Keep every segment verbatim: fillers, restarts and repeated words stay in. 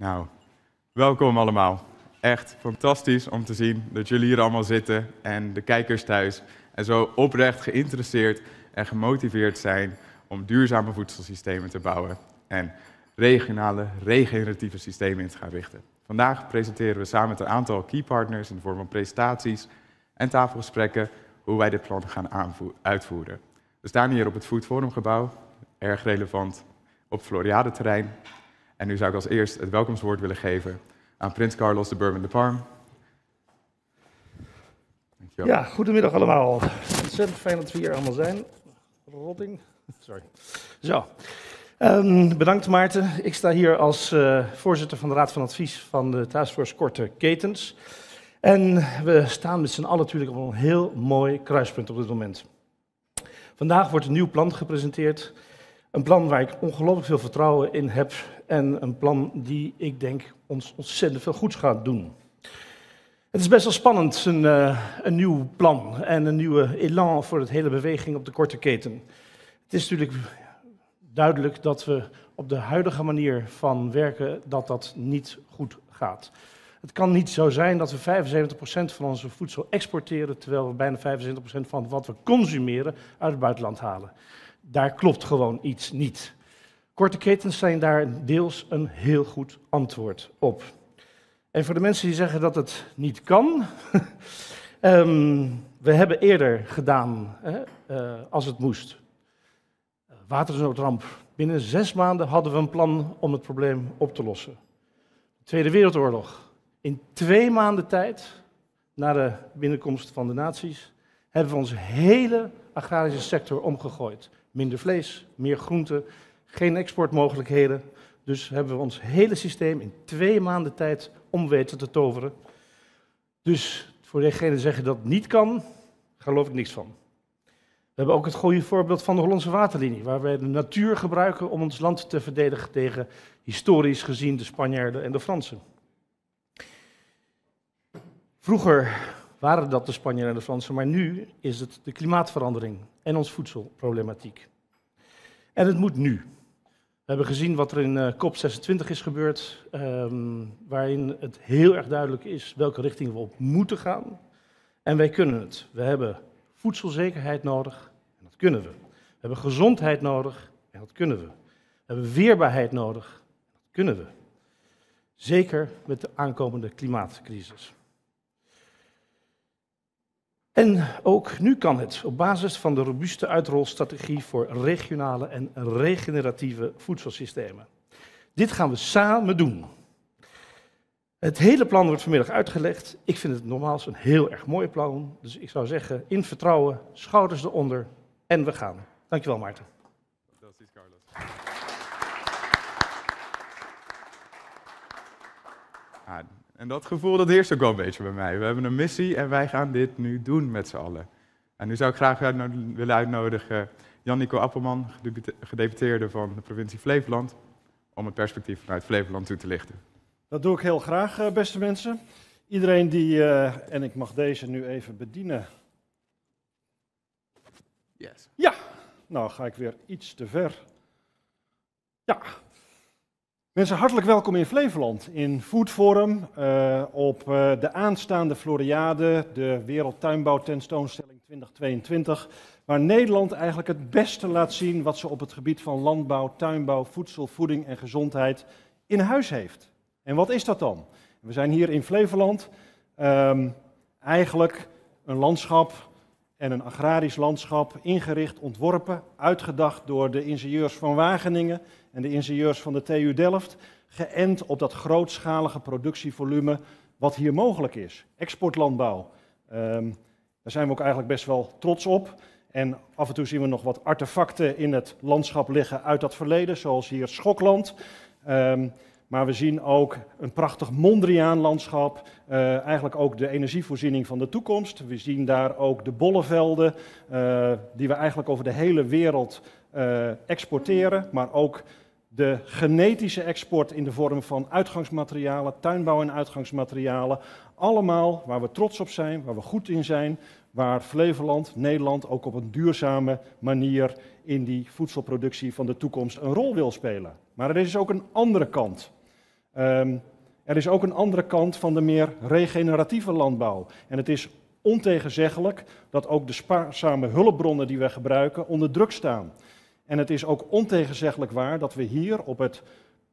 Nou, welkom allemaal. Echt fantastisch om te zien dat jullie hier allemaal zitten en de kijkers thuis. En zo oprecht geïnteresseerd en gemotiveerd zijn om duurzame voedselsystemen te bouwen. En regionale, regeneratieve systemen in te gaan richten. Vandaag presenteren we samen met een aantal key partners in de vorm van presentaties en tafelgesprekken hoe wij dit plan gaan uitvoeren. We staan hier op het Food Forum gebouw, erg relevant op Floriade terrein. En nu zou ik als eerst het welkomstwoord willen geven aan Prins Carlos de Bourbon de Parme. Dankjewel. Ja, goedemiddag allemaal. Ontzettend fijn dat we hier allemaal zijn. Rotting. Sorry. Zo. Um, bedankt Maarten. Ik sta hier als uh, voorzitter van de Raad van Advies van de Taskforce Korte Ketens. En we staan met z'n allen natuurlijk op een heel mooi kruispunt op dit moment. Vandaag wordt een nieuw plan gepresenteerd. Een plan waar ik ongelooflijk veel vertrouwen in heb. En een plan die ik denk ons ontzettend veel goeds gaat doen. Het is best wel spannend, een, uh, een nieuw plan en een nieuwe elan voor het hele beweging op de korte keten. Het is natuurlijk duidelijk dat we op de huidige manier van werken dat dat niet goed gaat. Het kan niet zo zijn dat we vijfenzeventig procent van onze voedsel exporteren, terwijl we bijna vijfenzeventig procent van wat we consumeren uit het buitenland halen. Daar klopt gewoon iets niet. Korte ketens zijn daar deels een heel goed antwoord op. En voor de mensen die zeggen dat het niet kan, um, we hebben eerder gedaan, hè, uh, als het moest. Watersnoodramp. Binnen zes maanden hadden we een plan om het probleem op te lossen. Tweede Wereldoorlog. In twee maanden tijd, na de binnenkomst van de nazi's, hebben we onze hele agrarische sector omgegooid. Minder vlees, meer groenten, geen exportmogelijkheden. Dus hebben we ons hele systeem in twee maanden tijd om weten te toveren. Dus voor degenen die zeggen dat het niet kan, geloof ik niks van. We hebben ook het goede voorbeeld van de Hollandse Waterlinie, waar wij de natuur gebruiken om ons land te verdedigen tegen historisch gezien de Spanjaarden en de Fransen. Vroeger waren dat de Spanjaarden en de Fransen, maar nu is het de klimaatverandering en ons voedselproblematiek. En het moet nu. We hebben gezien wat er in uh, C O P zesentwintig is gebeurd, um, waarin het heel erg duidelijk is welke richting we op moeten gaan. En wij kunnen het. We hebben voedselzekerheid nodig, en dat kunnen we. We hebben gezondheid nodig, en dat kunnen we. We hebben weerbaarheid nodig, en dat kunnen we. Zeker met de aankomende klimaatcrisis. En ook nu kan het, op basis van de robuuste uitrolstrategie voor regionale en regeneratieve voedselsystemen. Dit gaan we samen doen. Het hele plan wordt vanmiddag uitgelegd. Ik vind het normaal een heel erg mooi plan. Dus ik zou zeggen, in vertrouwen, schouders eronder en we gaan. Dankjewel Maarten. Fantastisch, Carlos. Ah, en dat gevoel dat heerst ook wel een beetje bij mij. We hebben een missie en wij gaan dit nu doen met z'n allen. En nu zou ik graag uitno- willen uitnodigen Jan-Nico Appelman, gedeputeerde van de provincie Flevoland, om het perspectief vanuit Flevoland toe te lichten. Dat doe ik heel graag, beste mensen. Iedereen die, uh, en ik mag deze nu even bedienen. Yes. Ja, nou ga ik weer iets te ver. Ja. Mensen, hartelijk welkom in Flevoland, in Food Forum, uh, op uh, de aanstaande Floriade, de Wereldtuinbouwtentoonstelling twintig tweeëntwintig, waar Nederland eigenlijk het beste laat zien wat ze op het gebied van landbouw, tuinbouw, voedsel, voeding en gezondheid in huis heeft. En wat is dat dan? We zijn hier in Flevoland um, eigenlijk een landschap en een agrarisch landschap ingericht, ontworpen, uitgedacht door de ingenieurs van Wageningen en de ingenieurs van de T U Delft, geënt op dat grootschalige productievolume wat hier mogelijk is. Exportlandbouw, um, daar zijn we ook eigenlijk best wel trots op. En af en toe zien we nog wat artefacten in het landschap liggen uit dat verleden, zoals hier Schokland. Um, Maar we zien ook een prachtig Mondriaanlandschap, uh, eigenlijk ook de energievoorziening van de toekomst. We zien daar ook de bollenvelden, uh, die we eigenlijk over de hele wereld uh, exporteren. Maar ook de genetische export in de vorm van uitgangsmaterialen, tuinbouw en uitgangsmaterialen. Allemaal waar we trots op zijn, waar we goed in zijn. Waar Flevoland, Nederland ook op een duurzame manier in die voedselproductie van de toekomst een rol wil spelen. Maar er is ook een andere kant. Um, er is ook een andere kant van de meer regeneratieve landbouw. En het is ontegenzeggelijk dat ook de spaarzame hulpbronnen die we gebruiken onder druk staan. En het is ook ontegenzeggelijk waar dat we hier op het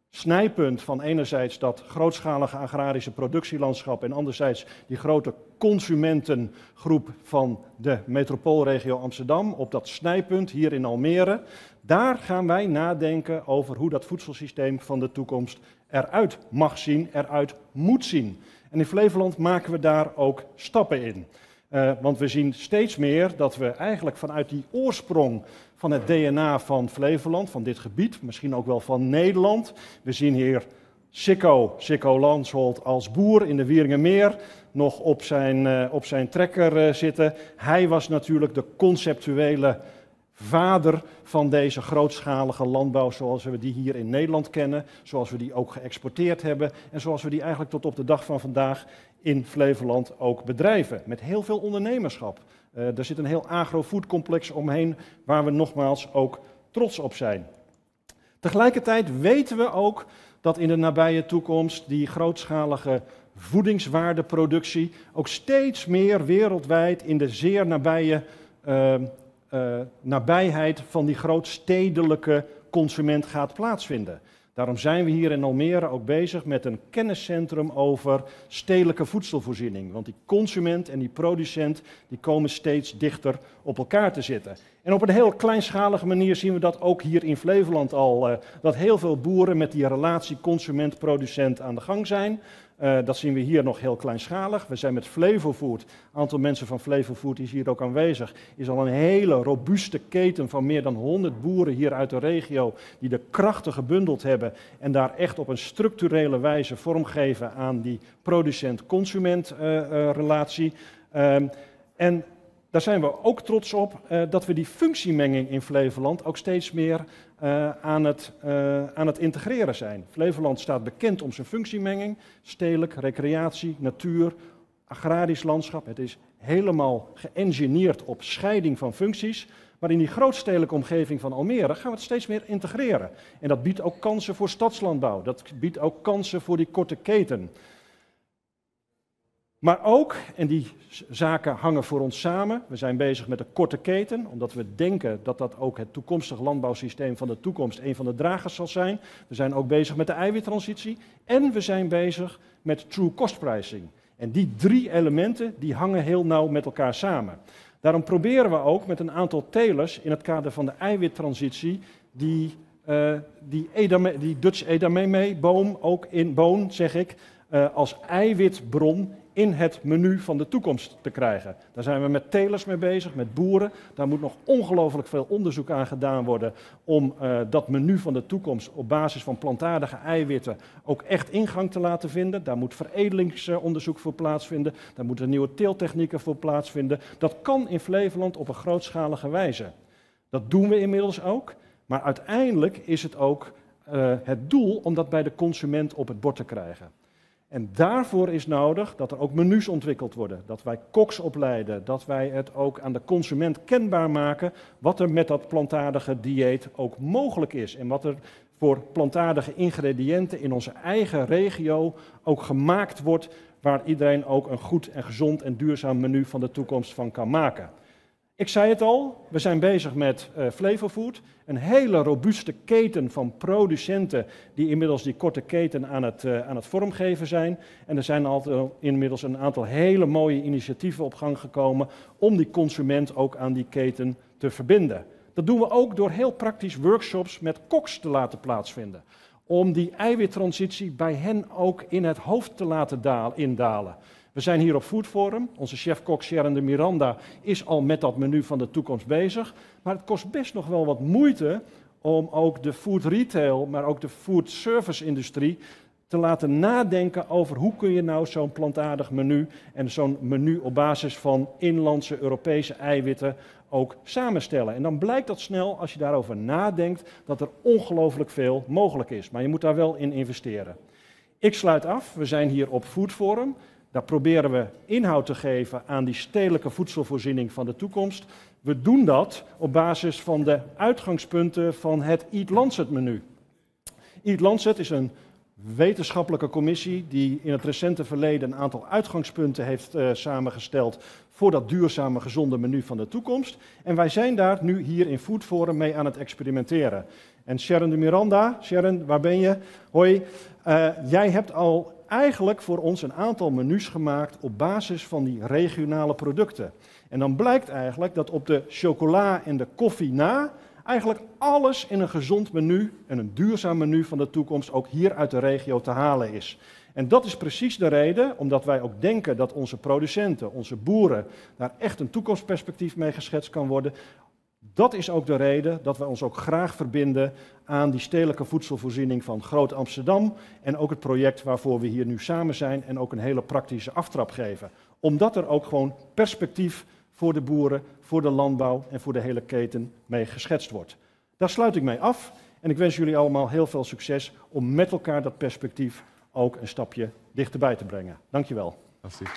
snijpunt van enerzijds dat grootschalige agrarische productielandschap en anderzijds die grote consumentengroep van de metropoolregio Amsterdam, op dat snijpunt hier in Almere, daar gaan wij nadenken over hoe dat voedselsysteem van de toekomst eruit mag zien, eruit moet zien. En in Flevoland maken we daar ook stappen in. Uh, want we zien steeds meer dat we eigenlijk vanuit die oorsprong van het D N A van Flevoland, van dit gebied, misschien ook wel van Nederland. We zien hier Sikko, Sikko Lansholt als boer in de Wieringermeer nog op zijn, uh, op zijn trekker uh, zitten. Hij was natuurlijk de conceptuele vader van deze grootschalige landbouw zoals we die hier in Nederland kennen, zoals we die ook geëxporteerd hebben en zoals we die eigenlijk tot op de dag van vandaag in Flevoland ook bedrijven, met heel veel ondernemerschap. Uh, er zit een heel agro-foodcomplex omheen waar we nogmaals ook trots op zijn. Tegelijkertijd weten we ook dat in de nabije toekomst die grootschalige voedingswaardeproductie ook steeds meer wereldwijd in de zeer nabije uh, Uh, nabijheid van die grootstedelijke consument gaat plaatsvinden. Daarom zijn we hier in Almere ook bezig met een kenniscentrum over stedelijke voedselvoorziening. Want die consument en die producent die komen steeds dichter op elkaar te zitten. En op een heel kleinschalige manier zien we dat ook hier in Flevoland al. Uh, dat heel veel boeren met die relatie consument-producent aan de gang zijn. Uh, dat zien we hier nog heel kleinschalig. We zijn met Flevo Food, een aantal mensen van Flevo Food is hier ook aanwezig, is al een hele robuuste keten van meer dan honderd boeren hier uit de regio die de krachten gebundeld hebben en daar echt op een structurele wijze vormgeven aan die producent-consument uh, uh, relatie. Uh, en daar zijn we ook trots op uh, dat we die functiemenging in Flevoland ook steeds meer uh, aan, het, uh, aan het integreren zijn. Flevoland staat bekend om zijn functiemenging. Stedelijk, recreatie, natuur, agrarisch landschap. Het is helemaal geëngineerd op scheiding van functies. Maar in die grootstedelijke omgeving van Almere gaan we het steeds meer integreren. En dat biedt ook kansen voor stadslandbouw. Dat biedt ook kansen voor die korte keten. Maar ook, en die zaken hangen voor ons samen, we zijn bezig met de korte keten, omdat we denken dat dat ook het toekomstig landbouwsysteem van de toekomst een van de dragers zal zijn. We zijn ook bezig met de eiwittransitie en we zijn bezig met true cost pricing. En die drie elementen die hangen heel nauw met elkaar samen. Daarom proberen we ook met een aantal telers in het kader van de eiwittransitie die, uh, die, edame, die Dutch edamame-boom ook in boon, zeg ik, uh, als eiwitbron in het menu van de toekomst te krijgen. Daar zijn we met telers mee bezig, met boeren. Daar moet nog ongelooflijk veel onderzoek aan gedaan worden om uh, dat menu van de toekomst op basis van plantaardige eiwitten ook echt ingang te laten vinden. Daar moet veredelingsonderzoek voor plaatsvinden. Daar moeten nieuwe teeltechnieken voor plaatsvinden. Dat kan in Flevoland op een grootschalige wijze. Dat doen we inmiddels ook. Maar uiteindelijk is het ook uh, het doel om dat bij de consument op het bord te krijgen. En daarvoor is nodig dat er ook menus ontwikkeld worden, dat wij koks opleiden, dat wij het ook aan de consument kenbaar maken wat er met dat plantaardige dieet ook mogelijk is en wat er voor plantaardige ingrediënten in onze eigen regio ook gemaakt wordt, waar iedereen ook een goed en gezond en duurzaam menu van de toekomst van kan maken. Ik zei het al, we zijn bezig met uh, Flevo Food, een hele robuuste keten van producenten die inmiddels die korte keten aan het, uh, aan het vormgeven zijn. En er zijn al inmiddels een aantal hele mooie initiatieven op gang gekomen om die consument ook aan die keten te verbinden. Dat doen we ook door heel praktisch workshops met koks te laten plaatsvinden. Om die eiwittransitie bij hen ook in het hoofd te laten daal, indalen. We zijn hier op Food Forum. Onze chef-kok Sharon de Miranda is al met dat menu van de toekomst bezig. Maar het kost best nog wel wat moeite om ook de food retail, maar ook de food service industrie te laten nadenken over hoe kun je nou zo'n plantaardig menu en zo'n menu op basis van inlandse Europese eiwitten ook samenstellen. En dan blijkt dat snel, als je daarover nadenkt, dat er ongelooflijk veel mogelijk is. Maar je moet daar wel in investeren. Ik sluit af. We zijn hier op Food Forum. Daar proberen we inhoud te geven aan die stedelijke voedselvoorziening van de toekomst. We doen dat op basis van de uitgangspunten van het Eat Lancet menu. Eat Lancet is een wetenschappelijke commissie die in het recente verleden een aantal uitgangspunten heeft uh, samengesteld voor dat duurzame gezonde menu van de toekomst. En wij zijn daar nu hier in Food Forum mee aan het experimenteren. En Sharon de Miranda, Sharon, waar ben je? Hoi, uh, jij hebt al eigenlijk voor ons een aantal menus gemaakt op basis van die regionale producten. En dan blijkt eigenlijk dat op de chocola en de koffie na eigenlijk alles in een gezond menu en een duurzaam menu van de toekomst ook hier uit de regio te halen is. En dat is precies de reden, omdat wij ook denken dat onze producenten, onze boeren, daar echt een toekomstperspectief mee geschetst kan worden. Dat is ook de reden dat wij ons ook graag verbinden aan die stedelijke voedselvoorziening van Groot Amsterdam. En ook het project waarvoor we hier nu samen zijn en ook een hele praktische aftrap geven. Omdat er ook gewoon perspectief voor de boeren, voor de landbouw en voor de hele keten mee geschetst wordt. Daar sluit ik mee af en ik wens jullie allemaal heel veel succes om met elkaar dat perspectief ook een stapje dichterbij te brengen. Dankjewel. Hartstikke.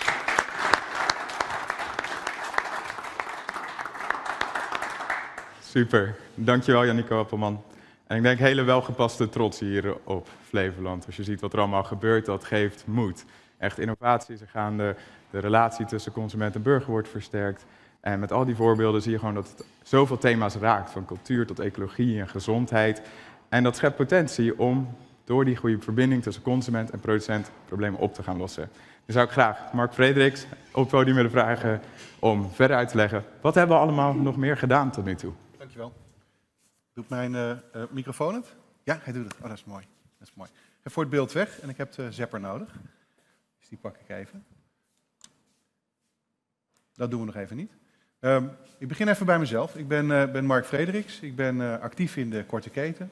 Super, dankjewel Jan-Nico Appelman. En ik denk hele welgepaste trots hier op Flevoland. Als je ziet wat er allemaal gebeurt, dat geeft moed. Echt innovatie is er gaande, de relatie tussen consument en burger wordt versterkt. En met al die voorbeelden zie je gewoon dat het zoveel thema's raakt. Van cultuur tot ecologie en gezondheid. En dat schept potentie om door die goede verbinding tussen consument en producent problemen op te gaan lossen. Dus zou ik graag Mark Frederiks op het podium willen vragen om verder uit te leggen. Wat hebben we allemaal nog meer gedaan tot nu toe? Dankjewel. Doet mijn uh, microfoon het? Ja, hij doet het. Oh, dat is mooi. Dat is mooi. Ik heb voor het beeld weg en ik heb de zepper nodig. Dus die pak ik even. Dat doen we nog even niet. Um, ik begin even bij mezelf. Ik ben, uh, ben Mark Frederiks. Ik ben uh, actief in de korte keten.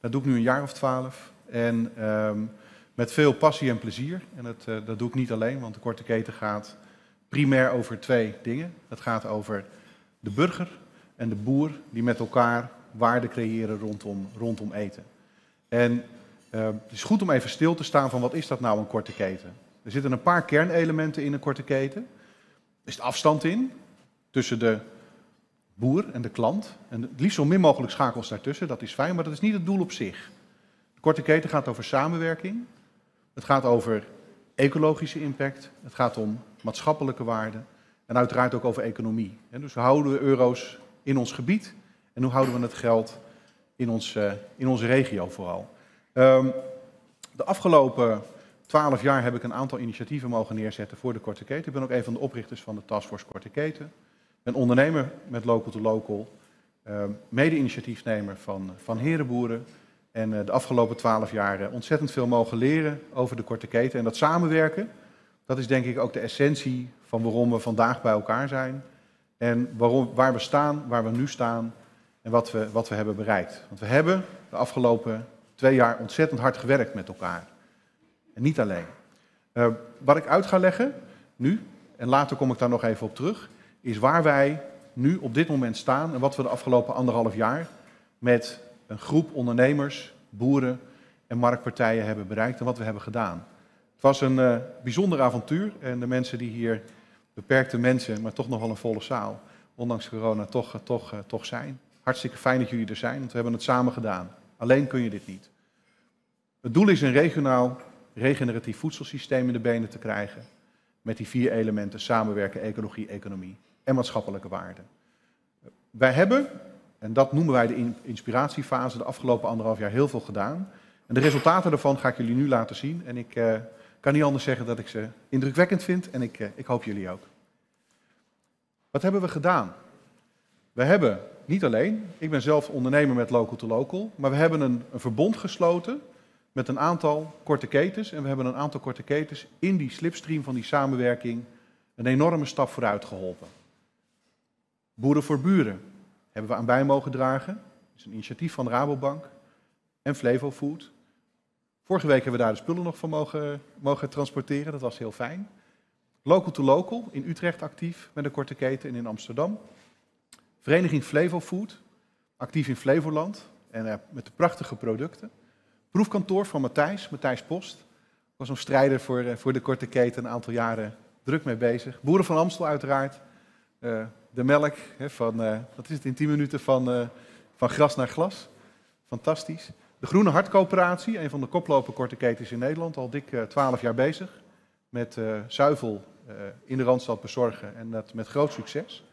Dat doe ik nu een jaar of twaalf. En um, met veel passie en plezier. En dat, uh, dat doe ik niet alleen, want de korte keten gaat primair over twee dingen. Dat gaat over de burger en de boer die met elkaar waarde creëren rondom, rondom eten. En uh, het is goed om even stil te staan van wat is dat nou een korte keten? Er zitten een paar kernelementen in een korte keten. Er zit afstand in tussen de boer en de klant. En het liefst zo min mogelijk schakels daartussen, dat is fijn, maar dat is niet het doel op zich. De korte keten gaat over samenwerking. Het gaat over ecologische impact. Het gaat om maatschappelijke waarden. En uiteraard ook over economie. En dus houden we euro's in ons gebied en hoe houden we het geld in, ons, uh, in onze regio vooral. Um, de afgelopen twaalf jaar heb ik een aantal initiatieven mogen neerzetten voor de korte keten. Ik ben ook een van de oprichters van de Taskforce Korte Keten. Ik ben ondernemer met Local to Local, um, mede-initiatiefnemer van, van Herenboeren. En uh, de afgelopen twaalf jaar uh, ontzettend veel mogen leren over de korte keten. En dat samenwerken, dat is denk ik ook de essentie van waarom we vandaag bij elkaar zijn. En waarom, waar we staan, waar we nu staan en wat we, wat we hebben bereikt. Want we hebben de afgelopen twee jaar ontzettend hard gewerkt met elkaar. En niet alleen. Uh, wat ik uit ga leggen, nu, en later kom ik daar nog even op terug, is waar wij nu op dit moment staan en wat we de afgelopen anderhalf jaar met een groep ondernemers, boeren en marktpartijen hebben bereikt en wat we hebben gedaan. Het was een uh, bijzonder avontuur en de mensen die hier... beperkte mensen, maar toch nog wel een volle zaal. Ondanks corona toch, toch, toch zijn. Hartstikke fijn dat jullie er zijn, want we hebben het samen gedaan. Alleen kun je dit niet. Het doel is een regionaal regeneratief voedselsysteem in de benen te krijgen. Met die vier elementen samenwerken, ecologie, economie en maatschappelijke waarden. Wij hebben, en dat noemen wij de inspiratiefase, de afgelopen anderhalf jaar heel veel gedaan. En de resultaten daarvan ga ik jullie nu laten zien. En ik... Eh, Ik kan niet anders zeggen dat ik ze indrukwekkend vind en ik, ik hoop jullie ook. Wat hebben we gedaan? We hebben niet alleen, ik ben zelf ondernemer met Local to Local, maar we hebben een, een verbond gesloten met een aantal korte ketens. En we hebben een aantal korte ketens in die slipstream van die samenwerking een enorme stap vooruit geholpen. Boeren voor Buren hebben we aan bij mogen dragen. Dat is een initiatief van Rabobank en Flevo Food. Vorige week hebben we daar de spullen nog van mogen, mogen transporteren. Dat was heel fijn. Local to Local, in Utrecht actief met een korte keten en in Amsterdam. Vereniging Flevo Food, actief in Flevoland en uh, met de prachtige producten. Proefkantoor van Matthijs, Matthijs Post. Was een strijder voor, uh, voor de korte keten, een aantal jaren druk mee bezig. Boeren van Amstel uiteraard. Uh, de melk, hè, van, uh, dat is het in tien minuten van, uh, van gras naar glas. Fantastisch. De Groene Hartcoöperatie, een van de koploperkorteketens in Nederland, al dik twaalf jaar bezig met uh, zuivel uh, in de Randstad bezorgen en dat met groot succes.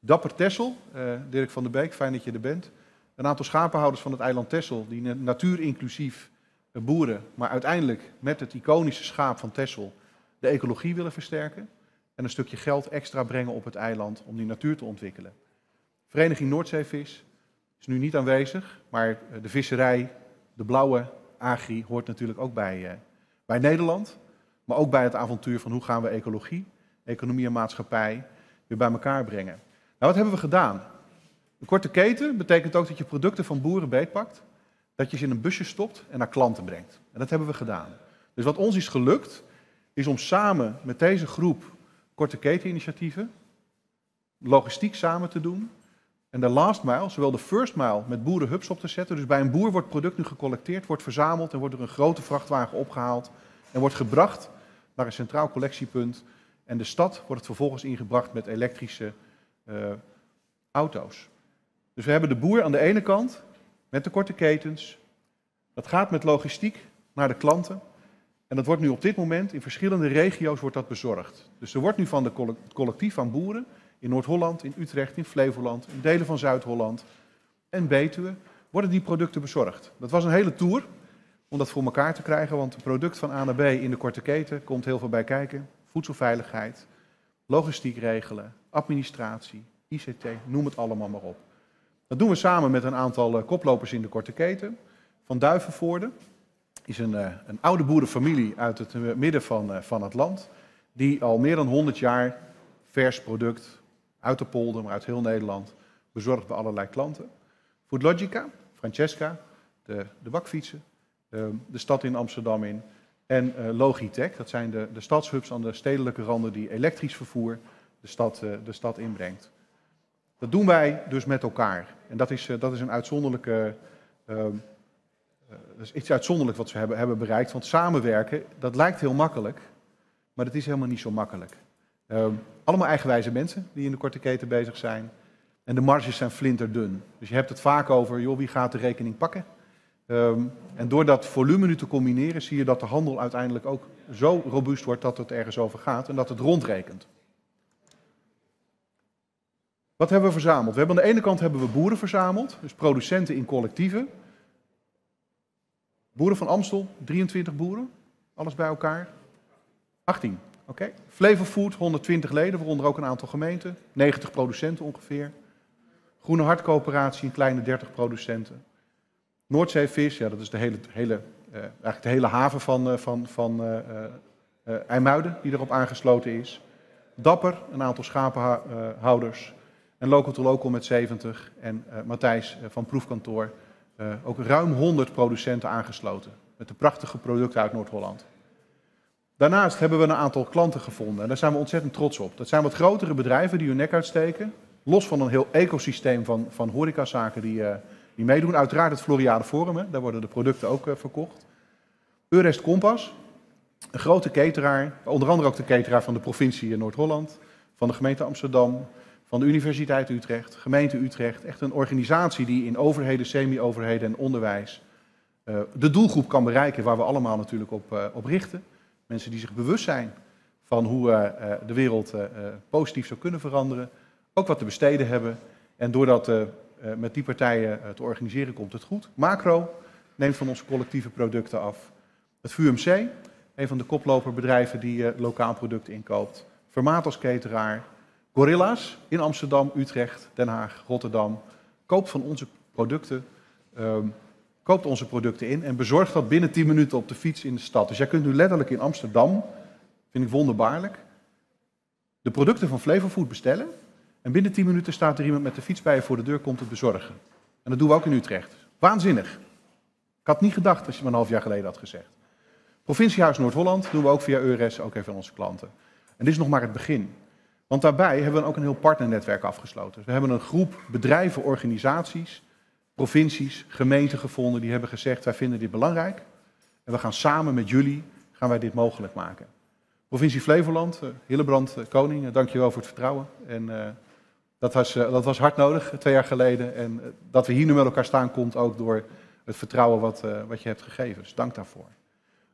Dapper Texel, uh, Dirk van der Beek, fijn dat je er bent. Een aantal schapenhouders van het eiland Texel, die natuurinclusief boeren, maar uiteindelijk met het iconische schaap van Texel de ecologie willen versterken en een stukje geld extra brengen op het eiland om die natuur te ontwikkelen. Vereniging Noordzeevis is nu niet aanwezig, maar de visserij, de blauwe agri, hoort natuurlijk ook bij, eh, bij Nederland. Maar ook bij het avontuur van hoe gaan we ecologie, economie en maatschappij weer bij elkaar brengen. Nou, wat hebben we gedaan? Een korte keten betekent ook dat je producten van boeren beetpakt, dat je ze in een busje stopt en naar klanten brengt. En dat hebben we gedaan. Dus wat ons is gelukt, is om samen met deze groep korte keteninitiatieven logistiek samen te doen. En de last mile, zowel de first mile, met boerenhubs op te zetten. Dus bij een boer wordt product nu gecollecteerd, wordt verzameld en wordt door een grote vrachtwagen opgehaald. En wordt gebracht naar een centraal collectiepunt. En de stad wordt het vervolgens ingebracht met elektrische uh, auto's. Dus we hebben de boer aan de ene kant, met de korte ketens. Dat gaat met logistiek naar de klanten. En dat wordt nu op dit moment, in verschillende regio's wordt dat bezorgd. Dus er wordt nu van het collectief aan boeren, in Noord-Holland, in Utrecht, in Flevoland, in delen van Zuid-Holland en Betuwe, worden die producten bezorgd. Dat was een hele tour om dat voor elkaar te krijgen, want het product van A naar B in de korte keten komt heel veel bij kijken. Voedselveiligheid, logistiek regelen, administratie, I C T, noem het allemaal maar op. Dat doen we samen met een aantal koplopers in de korte keten. Van Duivenvoorde is een, een oude boerenfamilie uit het midden van, van het land, die al meer dan honderd jaar vers product uit de polder, maar uit heel Nederland, bezorgd bij allerlei klanten. Foodlogica, Francesca, de, de bakfietsen, de, de stad in Amsterdam in. En uh, Logitech, dat zijn de, de stadshubs aan de stedelijke randen die elektrisch vervoer de stad, uh, de stad inbrengt. Dat doen wij dus met elkaar. En dat is, uh, dat is een uitzonderlijke, uh, uh, dat is iets uitzonderlijk wat we hebben, hebben bereikt. Want samenwerken, dat lijkt heel makkelijk, maar dat is helemaal niet zo makkelijk. Uh, allemaal eigenwijze mensen die in de korte keten bezig zijn. En de marges zijn flinterdun. Dus je hebt het vaak over, joh, wie gaat de rekening pakken? Um, en door dat volume nu te combineren zie je dat de handel uiteindelijk ook zo robuust wordt dat het ergens over gaat en dat het rondrekent. Wat hebben we verzameld? We hebben aan de ene kant hebben we boeren verzameld, dus producenten in collectieven. Boeren van Amstel, drieëntwintig boeren, alles bij elkaar. achttien, oké. Okay. Flevo Food, honderdtwintig leden, waaronder ook een aantal gemeenten, negentig producenten ongeveer. Groene Hartcoöperatie, een kleine dertig producenten. Noordzeevis, ja, dat is de hele, hele, uh, eigenlijk de hele haven van, uh, van, van uh, uh, IJmuiden die erop aangesloten is. Dapper, een aantal schapenhouders. En Local to Local met zeventig. En uh, Matthijs uh, van Proefkantoor, uh, ook ruim honderd producenten aangesloten. Met de prachtige producten uit Noord-Holland. Daarnaast hebben we een aantal klanten gevonden. En daar zijn we ontzettend trots op. Dat zijn wat grotere bedrijven die hun nek uitsteken. Los van een heel ecosysteem van, van horecazaken die... Uh, Die meedoen, uiteraard het Floriade Forum, hè. Daar worden de producten ook uh, verkocht. Eurest Compass, een grote cateraar, onder andere ook de cateraar van de provincie Noord-Holland, van de gemeente Amsterdam, van de Universiteit Utrecht, gemeente Utrecht. Echt een organisatie die in overheden, semi-overheden en onderwijs uh, de doelgroep kan bereiken waar we allemaal natuurlijk op, uh, op richten. Mensen die zich bewust zijn van hoe uh, uh, de wereld uh, uh, positief zou kunnen veranderen, ook wat te besteden hebben en doordat... Uh, met die partijen te organiseren komt het goed. Macro neemt van onze collectieve producten af. Het V U M C, een van de koploperbedrijven die lokaal producten inkoopt. Vermaat als cateraar. Gorillas in Amsterdam, Utrecht, Den Haag, Rotterdam. Koopt van onze producten, um, koopt onze producten in en bezorgt dat binnen tien minuten op de fiets in de stad. Dus jij kunt nu letterlijk in Amsterdam, vind ik wonderbaarlijk, de producten van Flevo Food bestellen. En binnen tien minuten staat er iemand met de fiets bij je voor de deur, komt het bezorgen. En dat doen we ook in Utrecht. Waanzinnig. Ik had niet gedacht als je het een half jaar geleden had gezegd. Provinciehuis Noord-Holland doen we ook via Eures, ook even aan onze klanten. En dit is nog maar het begin. Want daarbij hebben we ook een heel partnernetwerk afgesloten. We hebben een groep bedrijven, organisaties, provincies, gemeenten gevonden. Die hebben gezegd, wij vinden dit belangrijk. En we gaan samen met jullie, gaan wij dit mogelijk maken. Provincie Flevoland, Hillebrand Koning, dankjewel voor het vertrouwen. En... Uh, Dat was, dat was hard nodig, twee jaar geleden. En dat we hier nu met elkaar staan, komt ook door het vertrouwen wat, uh, wat je hebt gegeven. Dus dank daarvoor.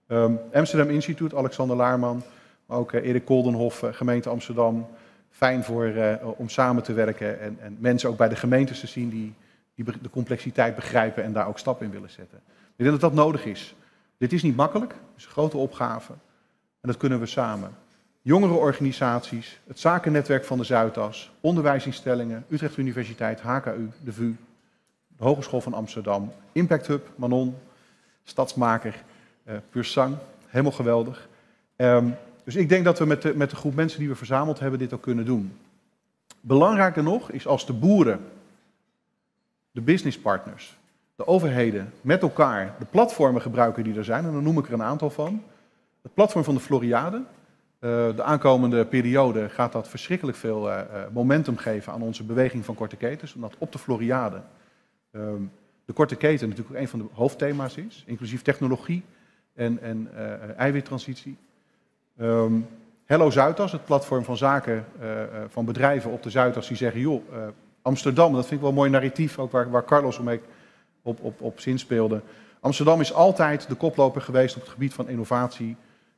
Um, Amsterdam Instituut, Alexander Laarman, maar ook uh, Erik Koldenhof, uh, gemeente Amsterdam. Fijn voor, uh, om samen te werken en, en mensen ook bij de gemeentes te zien die, die de complexiteit begrijpen en daar ook stappen in willen zetten. Ik denk dat dat nodig is. Dit is niet makkelijk, het is een grote opgave en dat kunnen we samen. Jongerenorganisaties, het zakennetwerk van de Zuidas, onderwijsinstellingen, Utrecht Universiteit, H K U, de V U, de Hogeschool van Amsterdam, Impact Hub, Manon, stadsmaker, eh, Puur Sang, helemaal geweldig. Um, dus ik denk dat we met de, met de groep mensen die we verzameld hebben dit ook kunnen doen. Belangrijker nog is als de boeren, de businesspartners, de overheden met elkaar, de platformen gebruiken die er zijn, en dan noem ik er een aantal van. Het platform van de Floriade. Uh, de aankomende periode gaat dat verschrikkelijk veel uh, momentum geven aan onze beweging van korte ketens. Omdat op de Floriade uh, de korte keten natuurlijk ook een van de hoofdthema's is. Inclusief technologie en, en uh, eiwittransitie. Um, Hello Zuidas, het platform van zaken uh, van bedrijven op de Zuidas die zeggen... joh, uh, Amsterdam, dat vind ik wel een mooi narratief, ook waar, waar Carlos omheen op, op, op zinspeelde. Amsterdam is altijd de koploper geweest op het gebied van innovatie,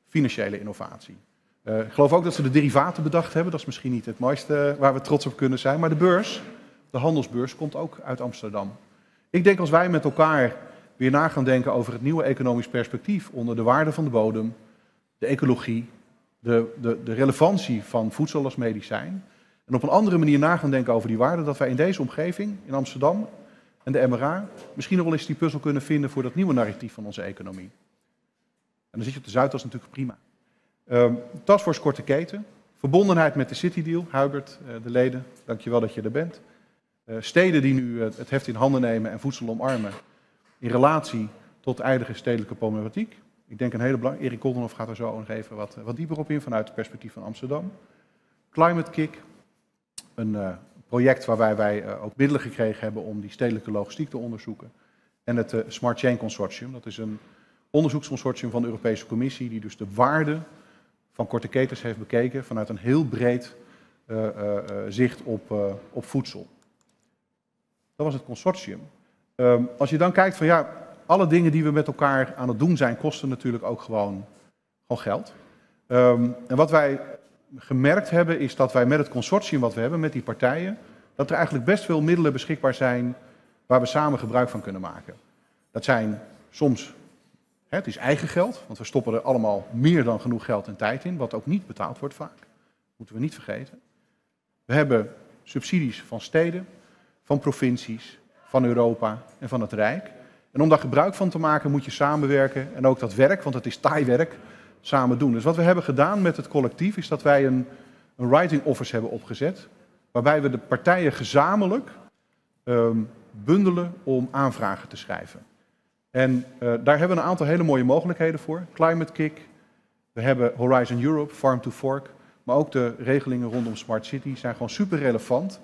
financiële innovatie. Uh, ik geloof ook dat ze de derivaten bedacht hebben. Dat is misschien niet het mooiste waar we trots op kunnen zijn. Maar de beurs, de handelsbeurs, komt ook uit Amsterdam. Ik denk als wij met elkaar weer na gaan denken over het nieuwe economisch perspectief... onder de waarde van de bodem, de ecologie, de, de, de relevantie van voedsel als medicijn... en op een andere manier na gaan denken over die waarde... dat wij in deze omgeving, in Amsterdam en de M R A... misschien nog wel eens die puzzel kunnen vinden voor dat nieuwe narratief van onze economie. En dan zit je op de Zuidas natuurlijk prima. Um, Taskforce Korte Keten, verbondenheid met de City Deal. Hubert, uh, de leden, dankjewel dat je er bent. Uh, steden die nu uh, het heft in handen nemen en voedsel omarmen... in relatie tot eigen stedelijke problematiek. Ik denk een hele belangrijke... Erik Koldenhof gaat er zo nog even wat, wat dieper op in... vanuit het perspectief van Amsterdam. Climate Kick, een uh, project waarbij wij uh, ook middelen gekregen hebben... om die stedelijke logistiek te onderzoeken. En het uh, Smart Chain Consortium, dat is een onderzoeksconsortium van de Europese Commissie... die dus de waarde... van korte ketens heeft bekeken vanuit een heel breed uh, uh, zicht op, uh, op voedsel. Dat was het consortium. Um, als je dan kijkt van ja, alle dingen die we met elkaar aan het doen zijn, kosten natuurlijk ook gewoon, gewoon geld. Um, en wat wij gemerkt hebben is dat wij met het consortium wat we hebben, met die partijen, dat er eigenlijk best veel middelen beschikbaar zijn waar we samen gebruik van kunnen maken. Dat zijn soms... Het is eigen geld, want we stoppen er allemaal meer dan genoeg geld en tijd in, wat ook niet betaald wordt vaak. Dat moeten we niet vergeten. We hebben subsidies van steden, van provincies, van Europa en van het Rijk. En om daar gebruik van te maken moet je samenwerken en ook dat werk, want het is taai werk, samen doen. Dus wat we hebben gedaan met het collectief is dat wij een, een writing office hebben opgezet, waarbij we de partijen gezamenlijk um, bundelen om aanvragen te schrijven. En uh, daar hebben we een aantal hele mooie mogelijkheden voor. Climate Kick, we hebben Horizon Europe, Farm to Fork, maar ook de regelingen rondom Smart City zijn gewoon super relevant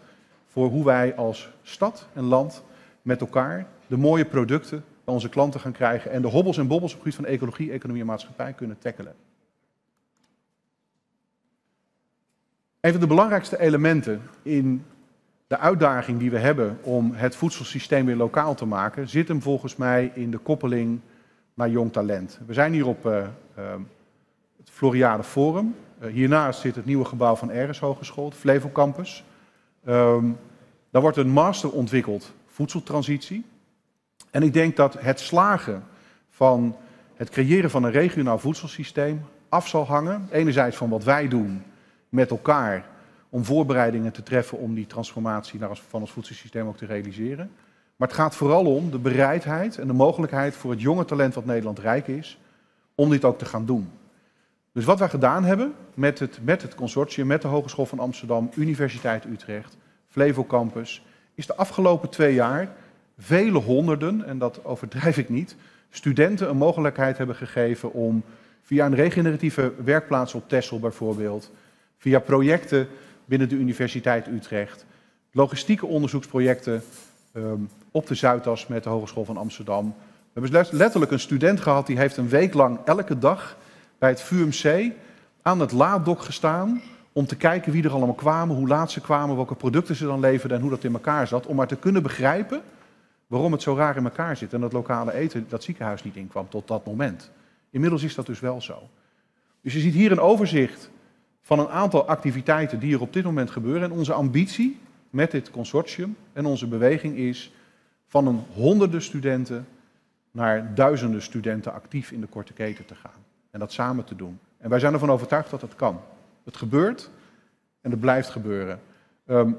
voor hoe wij als stad en land met elkaar de mooie producten bij onze klanten gaan krijgen en de hobbels en bobbels op het gebied van ecologie, economie en maatschappij kunnen tackelen. Een van de belangrijkste elementen in de uitdaging die we hebben om het voedselsysteem weer lokaal te maken... zit hem volgens mij in de koppeling naar jong talent. We zijn hier op uh, uh, het Floriade Forum. Uh, hiernaast zit het nieuwe gebouw van Eres Hogeschool, het Flevo Campus. Um, daar wordt een master ontwikkeld, voedseltransitie. En ik denk dat het slagen van het creëren van een regionaal voedselsysteem af zal hangen. Enerzijds van wat wij doen met elkaar... om voorbereidingen te treffen om die transformatie van ons voedselsysteem ook te realiseren. Maar het gaat vooral om de bereidheid en de mogelijkheid voor het jonge talent wat Nederland rijk is, om dit ook te gaan doen. Dus wat wij gedaan hebben met het, met het consortium, met de Hogeschool van Amsterdam, Universiteit Utrecht, Flevo Campus, is de afgelopen twee jaar vele honderden, en dat overdrijf ik niet, studenten een mogelijkheid hebben gegeven om via een regeneratieve werkplaats op Texel bijvoorbeeld, via projecten binnen de Universiteit Utrecht, logistieke onderzoeksprojecten um, op de Zuidas met de Hogeschool van Amsterdam. We hebben letterlijk een student gehad die heeft een week lang elke dag bij het V U M C aan het laaddok gestaan om te kijken wie er allemaal kwamen, hoe laat ze kwamen, welke producten ze dan leverden en hoe dat in elkaar zat, om maar te kunnen begrijpen waarom het zo raar in elkaar zit en dat lokale eten dat ziekenhuis niet inkwam tot dat moment. Inmiddels is dat dus wel zo. Dus je ziet hier een overzicht van een aantal activiteiten die er op dit moment gebeuren. En onze ambitie met dit consortium en onze beweging is van een honderden studenten naar duizenden studenten actief in de korte keten te gaan. En dat samen te doen. En wij zijn ervan overtuigd dat dat kan. Het gebeurt en het blijft gebeuren. Um,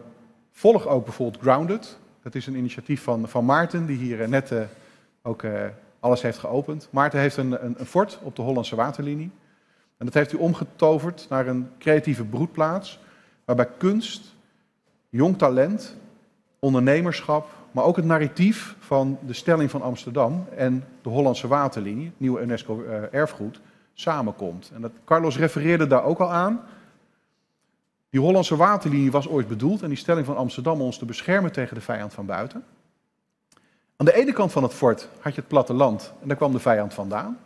volg ook bijvoorbeeld Grounded. Dat is een initiatief van, van Maarten, die hier net uh, ook uh, alles heeft geopend. Maarten heeft een, een, een fort op de Hollandse Waterlinie. En dat heeft hij omgetoverd naar een creatieve broedplaats, waarbij kunst, jong talent, ondernemerschap, maar ook het narratief van de Stelling van Amsterdam en de Hollandse Waterlinie, het nieuwe UNESCO-erfgoed, samenkomt. En dat, Carlos refereerde daar ook al aan. Die Hollandse Waterlinie was ooit bedoeld en die Stelling van Amsterdam ons te beschermen tegen de vijand van buiten. Aan de ene kant van het fort had je het platteland en daar kwam de vijand vandaan.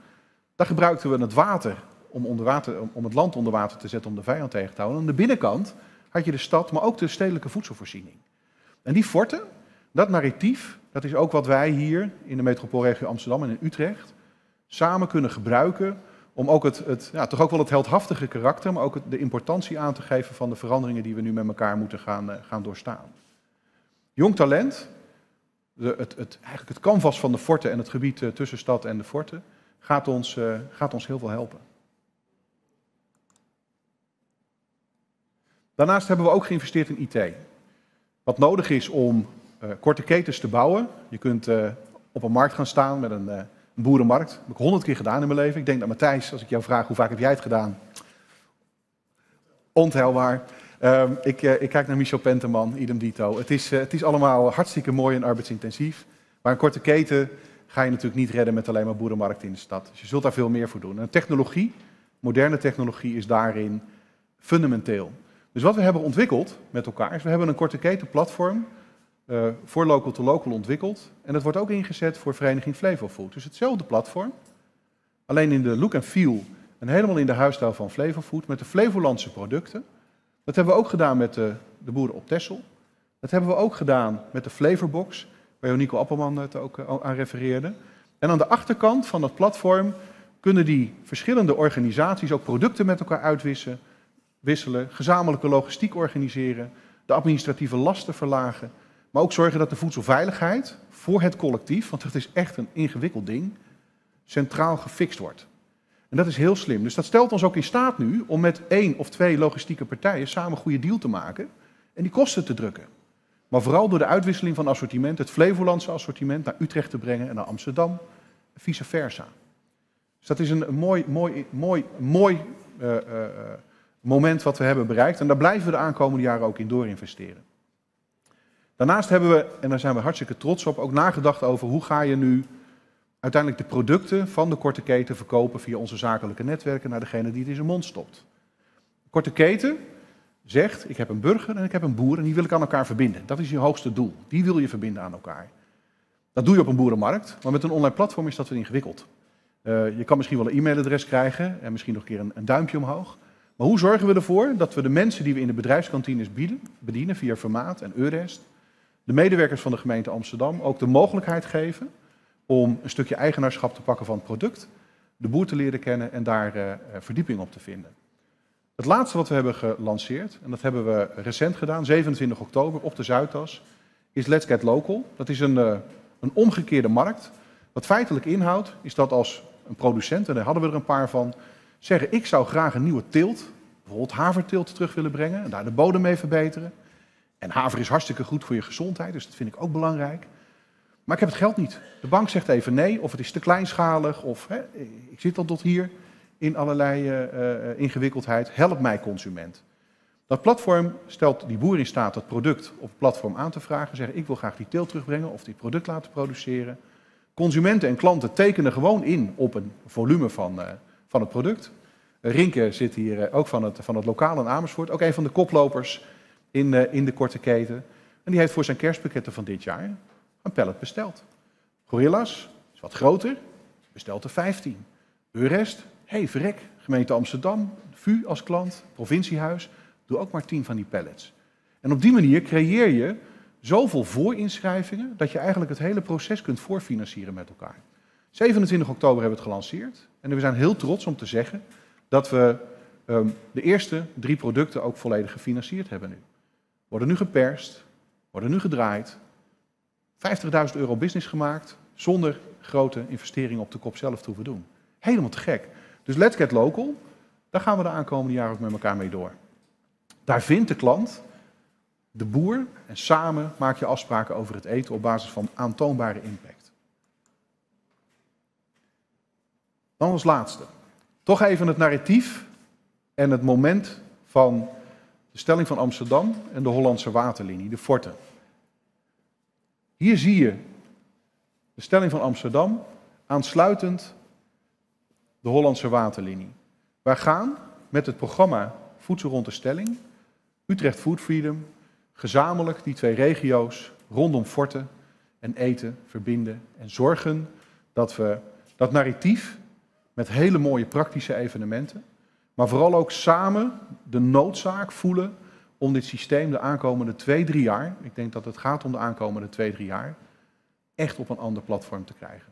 Daar gebruikten we het water om, onder water om het land onder water te zetten om de vijand tegen te houden. Aan de binnenkant had je de stad, maar ook de stedelijke voedselvoorziening. En die forten, dat narratief, dat is ook wat wij hier in de metropoolregio Amsterdam en in Utrecht samen kunnen gebruiken om ook het, het, ja, toch ook wel het heldhaftige karakter, maar ook het, de importantie aan te geven van de veranderingen die we nu met elkaar moeten gaan, uh, gaan doorstaan. Jong talent, de, het, het, eigenlijk het canvas van de forten en het gebied uh, tussen stad en de forten, gaat ons, uh, gaat ons heel veel helpen. Daarnaast hebben we ook geïnvesteerd in I T. Wat nodig is om uh, korte ketens te bouwen. Je kunt uh, op een markt gaan staan met een... Uh, Een boerenmarkt, dat heb ik honderd keer gedaan in mijn leven. Ik denk dat Matthijs, als ik jou vraag hoe vaak heb jij het gedaan? Ontelbaar. Uh, ik, uh, ik kijk naar Michel Penteman, idem dito. Het is, uh, het is allemaal hartstikke mooi en arbeidsintensief. Maar een korte keten ga je natuurlijk niet redden met alleen maar boerenmarkt in de stad. Dus je zult daar veel meer voor doen. En technologie, moderne technologie, is daarin fundamenteel. Dus wat we hebben ontwikkeld met elkaar is, we hebben een korte keten platform Uh, voor Local to Local ontwikkeld. En dat wordt ook ingezet voor vereniging Flevo Food. Dus hetzelfde platform, alleen in de look en feel en helemaal in de huisstijl van Flevo Food, met de Flevolandse producten. Dat hebben we ook gedaan met de, de boeren op Texel. Dat hebben we ook gedaan met de Flavorbox, waar Jan-Nico Appelman het ook uh, aan refereerde. En aan de achterkant van dat platform kunnen die verschillende organisaties ook producten met elkaar uitwisselen, gezamenlijke logistiek organiseren, de administratieve lasten verlagen, maar ook zorgen dat de voedselveiligheid voor het collectief, want dat is echt een ingewikkeld ding, centraal gefixt wordt. En dat is heel slim. Dus dat stelt ons ook in staat nu om met één of twee logistieke partijen samen een goede deal te maken en die kosten te drukken. Maar vooral door de uitwisseling van assortiment, het Flevolandse assortiment, naar Utrecht te brengen en naar Amsterdam, vice versa. Dus dat is een mooi, mooi, mooi, mooi uh, uh, moment wat we hebben bereikt. En daar blijven we de aankomende jaren ook in doorinvesteren. Daarnaast hebben we, en daar zijn we hartstikke trots op, ook nagedacht over hoe ga je nu uiteindelijk de producten van de korte keten verkopen via onze zakelijke netwerken naar degene die het in zijn mond stopt. De korte keten zegt, ik heb een burger en ik heb een boer en die wil ik aan elkaar verbinden. Dat is je hoogste doel. Die wil je verbinden aan elkaar. Dat doe je op een boerenmarkt, maar met een online platform is dat weer ingewikkeld. Uh, je kan misschien wel een e-mailadres krijgen en misschien nog een keer een, een duimpje omhoog. Maar hoe zorgen we ervoor dat we de mensen die we in de bedrijfskantines bieden, bedienen via Vermaat en Eurest, de medewerkers van de gemeente Amsterdam ook de mogelijkheid geven om een stukje eigenaarschap te pakken van het product, de boer te leren kennen en daar uh, verdieping op te vinden. Het laatste wat we hebben gelanceerd, en dat hebben we recent gedaan, zevenentwintig oktober op de Zuidas, is Let's Get Local. Dat is een, uh, een omgekeerde markt. Wat feitelijk inhoudt, is dat als een producent, en daar hadden we er een paar van, zeggen ik zou graag een nieuwe teelt, bijvoorbeeld haverteelt, terug willen brengen en daar de bodem mee verbeteren. En haver is hartstikke goed voor je gezondheid, dus dat vind ik ook belangrijk. Maar ik heb het geld niet. De bank zegt even nee, of het is te kleinschalig, of hè, ik zit al tot hier in allerlei uh, ingewikkeldheid. Help mij, consument. Dat platform stelt die boer in staat dat product op het platform aan te vragen. Zeggen, ik wil graag die teelt terugbrengen of dit product laten produceren. Consumenten en klanten tekenen gewoon in op een volume van, uh, van het product. Rinke zit hier uh, ook van het, van het lokaal in Amersfoort, ook een van de koplopers In, uh, in de korte keten. En die heeft voor zijn kerstpakketten van dit jaar een pallet besteld. Gorillas is wat groter, bestelt er vijftien. Eurest, hey, verrek, gemeente Amsterdam, V U als klant, provinciehuis, doe ook maar tien van die pallets. En op die manier creëer je zoveel voorinschrijvingen dat je eigenlijk het hele proces kunt voorfinancieren met elkaar. zevenentwintig oktober hebben we het gelanceerd. En we zijn heel trots om te zeggen dat we um, de eerste drie producten ook volledig gefinancierd hebben nu. Worden nu geperst, worden nu gedraaid. vijftigduizend euro business gemaakt zonder grote investeringen op de kop zelf te hoeven doen. Helemaal te gek. Dus Let's Get Local, daar gaan we de aankomende jaren ook met elkaar mee door. Daar vindt de klant, de boer, en samen maak je afspraken over het eten op basis van aantoonbare impact. Dan als laatste, toch even het narratief en het moment van de Stelling van Amsterdam en de Hollandse Waterlinie, de forten. Hier zie je de Stelling van Amsterdam, aansluitend de Hollandse Waterlinie. Wij gaan met het programma Voedsel Rond de Stelling, Utrecht Food Freedom, gezamenlijk die twee regio's rondom forten en eten verbinden en zorgen dat we dat narratief met hele mooie praktische evenementen, maar vooral ook samen de noodzaak voelen om dit systeem de aankomende twee, drie jaar, ik denk dat het gaat om de aankomende twee, drie jaar, echt op een ander platform te krijgen.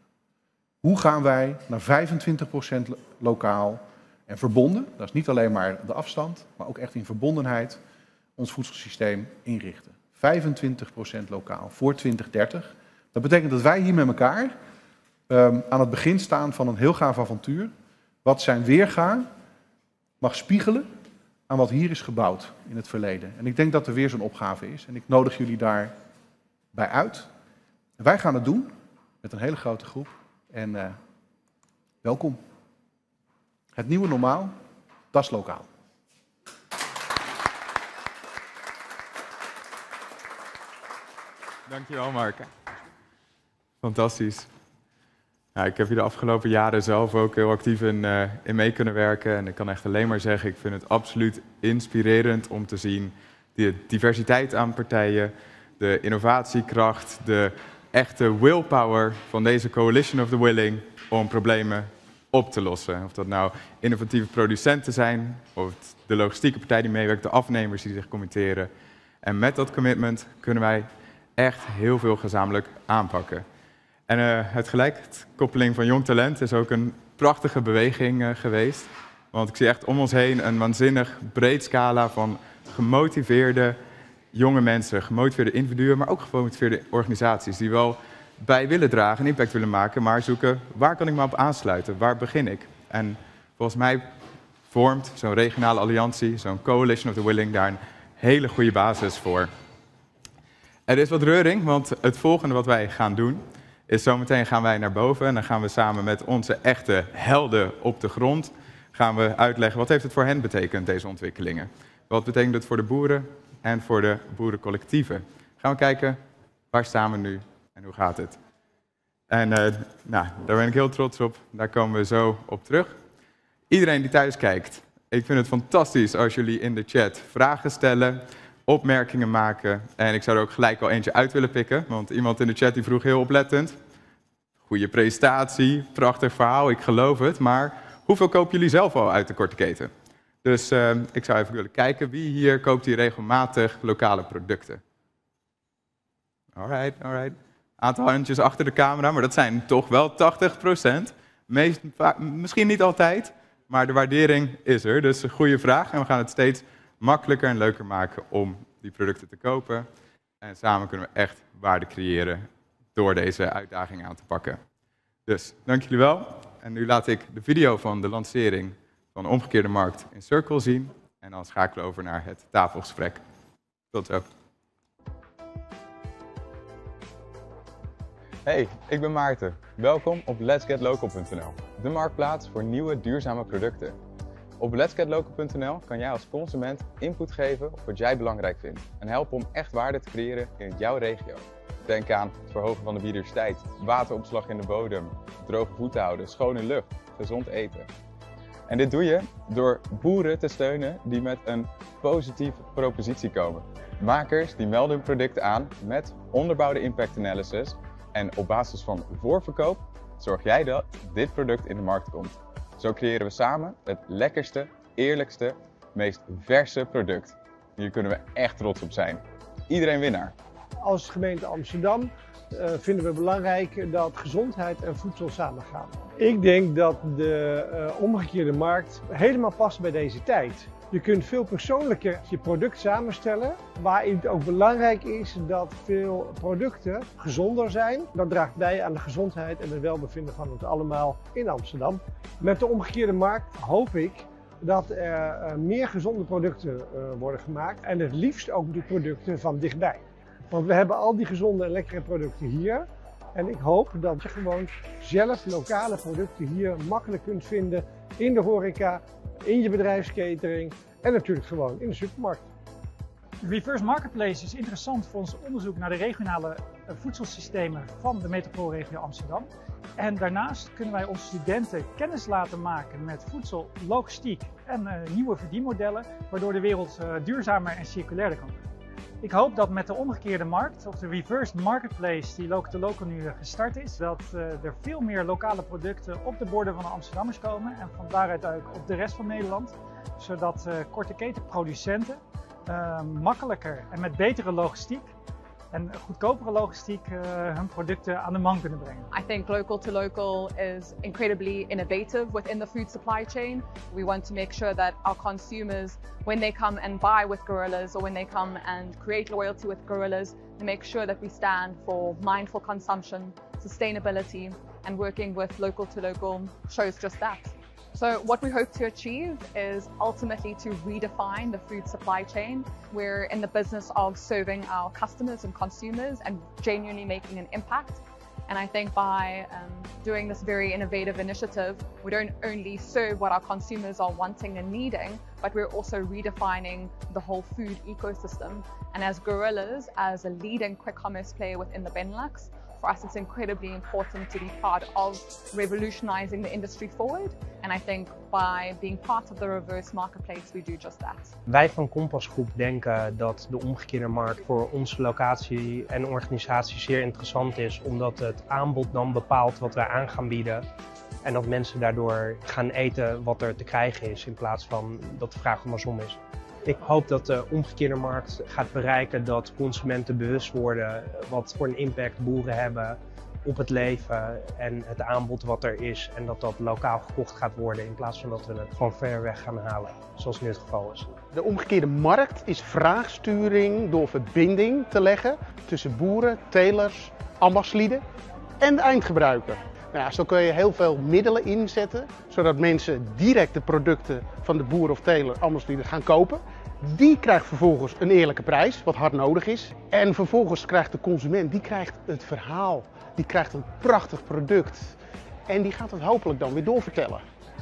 Hoe gaan wij naar vijfentwintig procent lokaal en verbonden, dat is niet alleen maar de afstand, maar ook echt in verbondenheid, ons voedselsysteem inrichten. vijfentwintig procent lokaal voor twintig dertig. Dat betekent dat wij hier met elkaar um, aan het begin staan van een heel gaaf avontuur, wat zijn weerga mag spiegelen aan wat hier is gebouwd in het verleden. En ik denk dat er weer zo'n opgave is. En ik nodig jullie daarbij uit. En wij gaan het doen met een hele grote groep. En uh, welkom. Het nieuwe normaal, dat is lokaal. Dankjewel, Mark. Fantastisch. Nou, ik heb hier de afgelopen jaren zelf ook heel actief in, uh, in mee kunnen werken. En ik kan echt alleen maar zeggen, ik vind het absoluut inspirerend om te zien de diversiteit aan partijen, de innovatiekracht, de echte willpower van deze coalition of the willing om problemen op te lossen. Of dat nou innovatieve producenten zijn, of de logistieke partij die meewerkt, de afnemers die zich committeren. En met dat commitment kunnen wij echt heel veel gezamenlijk aanpakken. En uh, het gelijk, het koppeling van jong talent is ook een prachtige beweging uh, geweest. Want ik zie echt om ons heen een waanzinnig breed scala van gemotiveerde jonge mensen, gemotiveerde individuen, maar ook gemotiveerde organisaties die wel bij willen dragen en impact willen maken, maar zoeken waar kan ik me op aansluiten, waar begin ik? En volgens mij vormt zo'n regionale alliantie, zo'n coalition of the willing, daar een hele goede basis voor. Er is wat reuring, want het volgende wat wij gaan doen is zometeen gaan wij naar boven en dan gaan we samen met onze echte helden op de grond gaan we uitleggen wat heeft het voor hen betekend, deze ontwikkelingen. Wat betekent het voor de boeren en voor de boerencollectieven? Gaan we kijken, waar staan we nu en hoe gaat het? En uh, nou, daar ben ik heel trots op, daar komen we zo op terug. Iedereen die thuis kijkt, ik vind het fantastisch als jullie in de chat vragen stellen, opmerkingen maken. En ik zou er ook gelijk al eentje uit willen pikken, want iemand in de chat die vroeg heel oplettend. Goede presentatie, prachtig verhaal, ik geloof het, maar hoeveel kopen jullie zelf al uit de korte keten? Dus uh, ik zou even willen kijken, wie hier koopt hier regelmatig lokale producten? Alright, alright. Aantal handjes achter de camera, maar dat zijn toch wel tachtig procent. Meest, misschien niet altijd, maar de waardering is er. Dus een goede vraag en we gaan het steeds makkelijker en leuker maken om die producten te kopen. En samen kunnen we echt waarde creëren door deze uitdaging aan te pakken. Dus, dank jullie wel. En nu laat ik de video van de lancering van de omgekeerde markt in Circle zien. En dan schakelen we over naar het tafelgesprek. Tot zo. Hey, ik ben Maarten. Welkom op lets get local punt n l, de marktplaats voor nieuwe duurzame producten. Op lets get local punt n l kan jij als consument input geven op wat jij belangrijk vindt en helpen om echt waarde te creëren in jouw regio. Denk aan het verhogen van de biodiversiteit, wateropslag in de bodem, droge voeten houden, schone lucht, gezond eten. En dit doe je door boeren te steunen die met een positieve propositie komen. Makers die melden hun producten aan met onderbouwde impact analysis en op basis van voorverkoop zorg jij dat dit product in de markt komt. Zo creëren we samen het lekkerste, eerlijkste, meest verse product. Hier kunnen we echt trots op zijn. Iedereen winnaar. als gemeente Amsterdam uh, vinden we belangrijk dat gezondheid en voedsel samengaan. Ik denk dat de uh, omgekeerde markt helemaal past bij deze tijd. Je kunt veel persoonlijker je product samenstellen, waarin het ook belangrijk is dat veel producten gezonder zijn. Dat draagt bij aan de gezondheid en het welbevinden van ons allemaal in Amsterdam. Met de omgekeerde markt hoop ik dat er meer gezonde producten worden gemaakt en het liefst ook de producten van dichtbij. Want we hebben al die gezonde en lekkere producten hier. En ik hoop dat je gewoon zelf lokale producten hier makkelijk kunt vinden in de horeca, in je bedrijfscatering en natuurlijk gewoon in de supermarkt. Reverse Marketplace is interessant voor ons onderzoek naar de regionale voedselsystemen van de metropoolregio Amsterdam. En daarnaast kunnen wij onze studenten kennis laten maken met voedsel, logistiek en uh, nieuwe verdienmodellen, waardoor de wereld uh, duurzamer en circulairder kan worden. Ik hoop dat met de omgekeerde markt, of de reverse marketplace die Local to Local nu gestart is, dat uh, er veel meer lokale producten op de borden van de Amsterdammers komen en van daaruit ook op de rest van Nederland, zodat uh, korte ketenproducenten uh, makkelijker en met betere logistiek en goedkopere logistiek uh, hun producten aan de man kunnen brengen. I think Local to Local is incredibly innovative within the food supply chain. We want to make sure that our consumers, when they come and buy with Gorillas or when they come and create loyalty with Gorillas, to make sure that we stand for mindful consumption, sustainability, and working with Local to Local shows just that. So what we hope to achieve is ultimately to redefine the food supply chain. We're in the business of serving our customers and consumers and genuinely making an impact. And I think by um, doing this very innovative initiative, we don't only serve what our consumers are wanting and needing, but we're also redefining the whole food ecosystem. And as Gorillas, as a leading quick commerce player within the Benelux, for us, it's incredibly important to be part of revolutionizing the industry forward. And I think by being part of the reverse marketplace, we do just that. Wij van Kompas Groep denken dat de omgekeerde markt voor onze locatie en organisatie zeer interessant is, omdat het aanbod dan bepaalt wat wij aan gaan bieden. En dat mensen daardoor gaan eten wat er te krijgen is, in plaats van dat de vraag andersom is. Ik hoop dat de omgekeerde markt gaat bereiken dat consumenten bewust worden wat voor een impact boeren hebben op het leven en het aanbod wat er is. En dat dat lokaal gekocht gaat worden in plaats van dat we het van ver weg gaan halen, zoals nu het geval is. De omgekeerde markt is vraagsturing door verbinding te leggen tussen boeren, telers, ambachtslieden en de eindgebruiker. Nou ja, zo kun je heel veel middelen inzetten, zodat mensen direct de producten van de boer of teler ambachtslieden gaan kopen. Die krijgt vervolgens een eerlijke prijs, wat hard nodig is. En vervolgens krijgt de consument, die krijgt het verhaal, die krijgt een prachtig product. En die gaat dat hopelijk dan weer doorvertellen.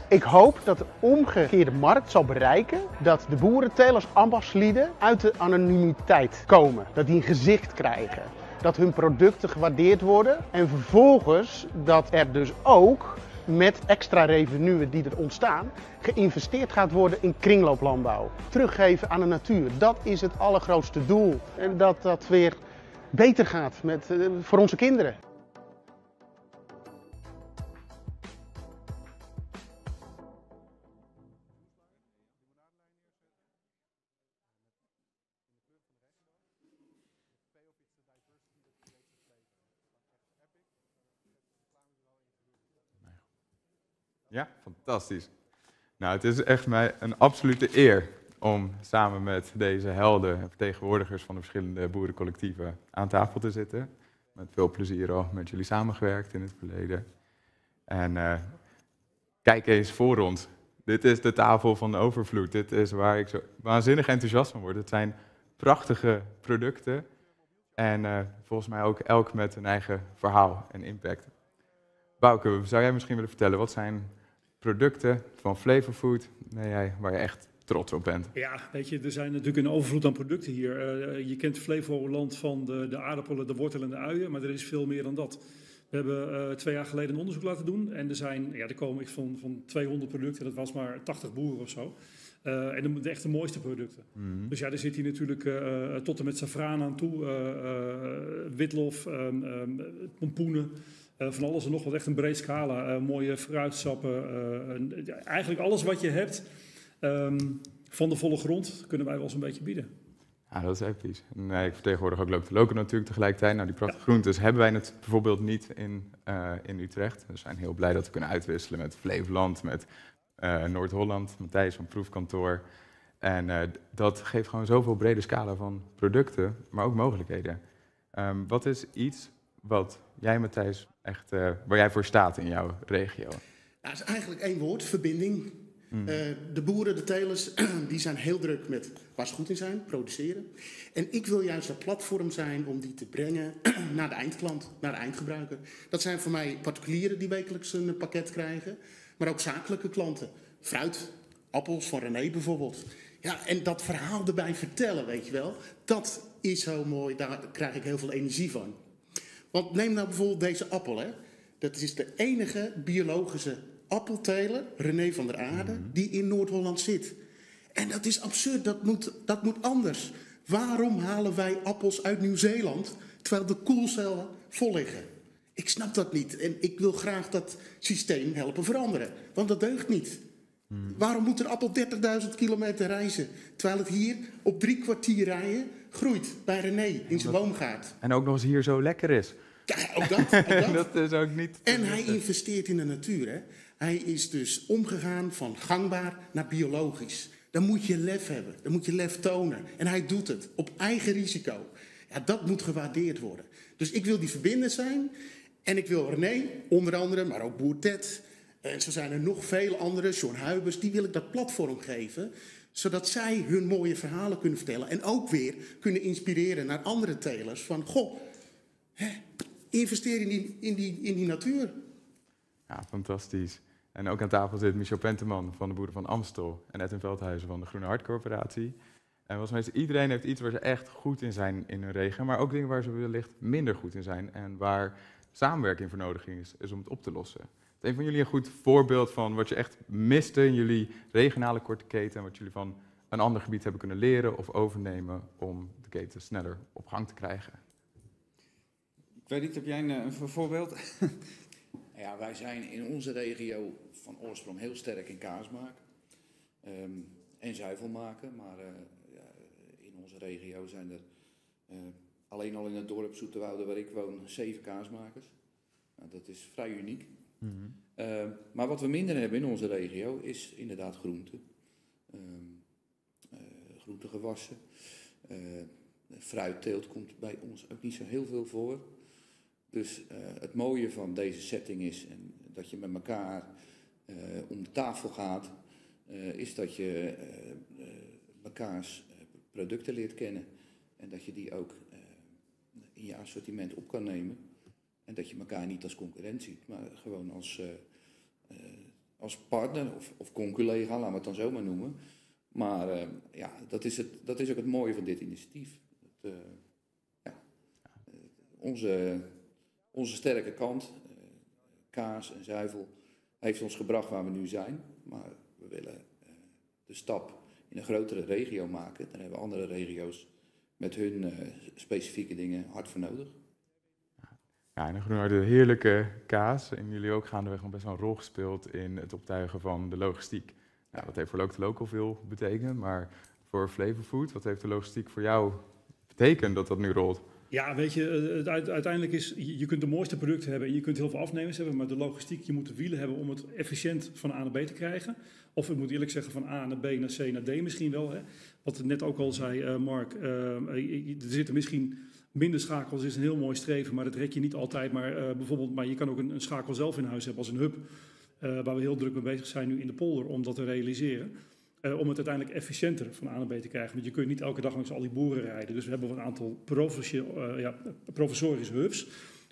Ik hoop dat de omgekeerde markt zal bereiken dat de boeren, telers, ambachtslieden uit de anonimiteit komen. Dat die een gezicht krijgen. Dat hun producten gewaardeerd worden en vervolgens dat er dus ook met extra revenuen die er ontstaan geïnvesteerd gaat worden in kringlooplandbouw. Teruggeven aan de natuur, dat is het allergrootste doel. En dat dat weer beter gaat met, uh, voor onze kinderen. Ja, fantastisch. Nou, het is echt mij een absolute eer om samen met deze helden en vertegenwoordigers van de verschillende boerencollectieven aan tafel te zitten. Met veel plezier al met jullie samengewerkt in het verleden. En uh, kijk eens voor ons. Dit is de tafel van de overvloed. Dit is waar ik zo waanzinnig enthousiast van word. Het zijn prachtige producten en uh, volgens mij ook elk met een eigen verhaal en impact. Bouke, zou jij misschien willen vertellen, wat zijn producten van Flevo Food waar je echt trots op bent? Ja, weet je, er zijn natuurlijk een overvloed aan producten hier. Uh, je kent Flevoland van de, de aardappelen, de wortel en de uien, maar er is veel meer dan dat. We hebben uh, twee jaar geleden een onderzoek laten doen en er, zijn, ja, er komen iets van, van tweehonderd producten, dat was maar tachtig boeren of zo. Uh, en de, de echt de mooiste producten. Mm-hmm. Dus ja, er zit hier natuurlijk uh, tot en met safraan aan toe, uh, uh, witlof, um, um, pompoenen. Uh, van alles en nog wat, echt een breed scala. Uh, mooie fruitsappen. Uh, en, ja, eigenlijk alles wat je hebt um, van de volle grond kunnen wij wel eens een beetje bieden. Ja, dat is episch. Nee, ik vertegenwoordig ook Local to Local natuurlijk tegelijkertijd. Nou, die prachtige ja. groentes hebben wij het bijvoorbeeld niet in, uh, in Utrecht. We zijn heel blij dat we kunnen uitwisselen met Flevoland, met uh, Noord-Holland, Matthijs van Proefkantoor. En uh, dat geeft gewoon zoveel brede scala van producten, maar ook mogelijkheden. Um, wat is iets wat jij, Matthijs, echt, uh, waar jij voor staat in jouw regio? Nou, het is eigenlijk één woord, verbinding. Mm. Uh, de boeren, de telers, die zijn heel druk met waar ze goed in zijn, produceren. En ik wil juist dat platform zijn om die te brengen naar de eindklant, naar de eindgebruiker. Dat zijn voor mij particulieren die wekelijks een pakket krijgen, maar ook zakelijke klanten. Fruit, appels van René bijvoorbeeld. Ja, en dat verhaal erbij vertellen, weet je wel, dat is zo mooi, daar krijg ik heel veel energie van. Want neem nou bijvoorbeeld deze appel, hè. Dat is de enige biologische appelteler, René van der Aarde, mm-hmm. die in Noord-Holland zit. En dat is absurd, dat moet, dat moet anders. Waarom halen wij appels uit Nieuw-Zeeland, terwijl de koelcellen vol liggen? Ik snap dat niet en ik wil graag dat systeem helpen veranderen, want dat deugt niet. Mm. Waarom moet een appel dertigduizend kilometer reizen, terwijl het hier op drie kwartier rijden groeit bij René in zijn boomgaard? En ook nog eens hier zo lekker is. Ja, ook dat. Ook dat. Dat is ook niet en hij investeert in de natuur. Hè? Hij is dus omgegaan van gangbaar naar biologisch. Dan moet je lef hebben, dan moet je lef tonen. En hij doet het, op eigen risico. Ja, dat moet gewaardeerd worden. Dus ik wil die verbinder zijn. En ik wil René, onder andere, maar ook Boer Ted. En zo zijn er nog veel anderen, John Huibers, die wil ik dat platform geven. Zodat zij hun mooie verhalen kunnen vertellen. En ook weer kunnen inspireren naar andere telers. Van, goh, hè, investeer in die, in die, in die natuur. Ja, fantastisch. En ook aan tafel zit Michel Penteman van de Boeren van Amstel. En Edwin Veldhuizen van de Groene Hartcorporatie. En volgens mij, iedereen heeft iets waar ze echt goed in zijn in hun regio. Maar ook dingen waar ze wellicht minder goed in zijn. En waar samenwerking voor nodig is, is om het op te lossen. Heeft een van jullie een goed voorbeeld van wat je echt miste in jullie regionale korte keten en wat jullie van een ander gebied hebben kunnen leren of overnemen om de keten sneller op gang te krijgen? Ik weet niet, heb jij een, een voorbeeld? Ja, wij zijn in onze regio van oorsprong heel sterk in kaas maken um, en zuivel maken, maar uh, ja, in onze regio zijn er uh, alleen al in het dorp Zoeterwoude waar ik woon zeven kaasmakers. Nou, dat is vrij uniek. Mm-hmm. uh, maar wat we minder hebben in onze regio is inderdaad groente, uh, uh, groentegewassen, uh, fruitteelt komt bij ons ook niet zo heel veel voor. Dus uh, het mooie van deze setting is en dat je met elkaar uh, om de tafel gaat, uh, is dat je uh, uh, mekaars producten leert kennen en dat je die ook uh, in je assortiment op kan nemen. En dat je elkaar niet als concurrent ziet, maar gewoon als, uh, uh, als partner of, of conculega, laten we het dan zo maar noemen. Maar uh, ja, dat is, het, dat is ook het mooie van dit initiatief. Dat, uh, ja, uh, onze, onze sterke kant, uh, kaas en zuivel, heeft ons gebracht waar we nu zijn. Maar we willen uh, de stap in een grotere regio maken. Dan hebben andere regio's met hun uh, specifieke dingen hard voor nodig. Ja, en de Groene Harde, heerlijke kaas. En jullie ook gaandeweg nog best wel een rol gespeeld in het optuigen van de logistiek. Nou, dat heeft voor Local to Local veel betekend, maar voor Flevo Food, wat heeft de logistiek voor jou betekend dat dat nu rolt? Ja, weet je, uiteindelijk is, je kunt de mooiste producten hebben en je kunt heel veel afnemers hebben, maar de logistiek, je moet de wielen hebben om het efficiënt van A naar B te krijgen. Of ik moet eerlijk zeggen, van A naar B naar C naar D misschien wel. Hè? Wat net ook al zei, uh, Mark, uh, er zitten misschien... Minder schakels is een heel mooi streven, maar dat red je niet altijd. Maar, uh, bijvoorbeeld, maar je kan ook een, een schakel zelf in huis hebben als een hub. Uh, waar we heel druk mee bezig zijn nu in de polder om dat te realiseren. Uh, om het uiteindelijk efficiënter van A naar B te krijgen. Want je kunt niet elke dag langs al die boeren rijden. Dus we hebben een aantal uh, ja, provisorische hubs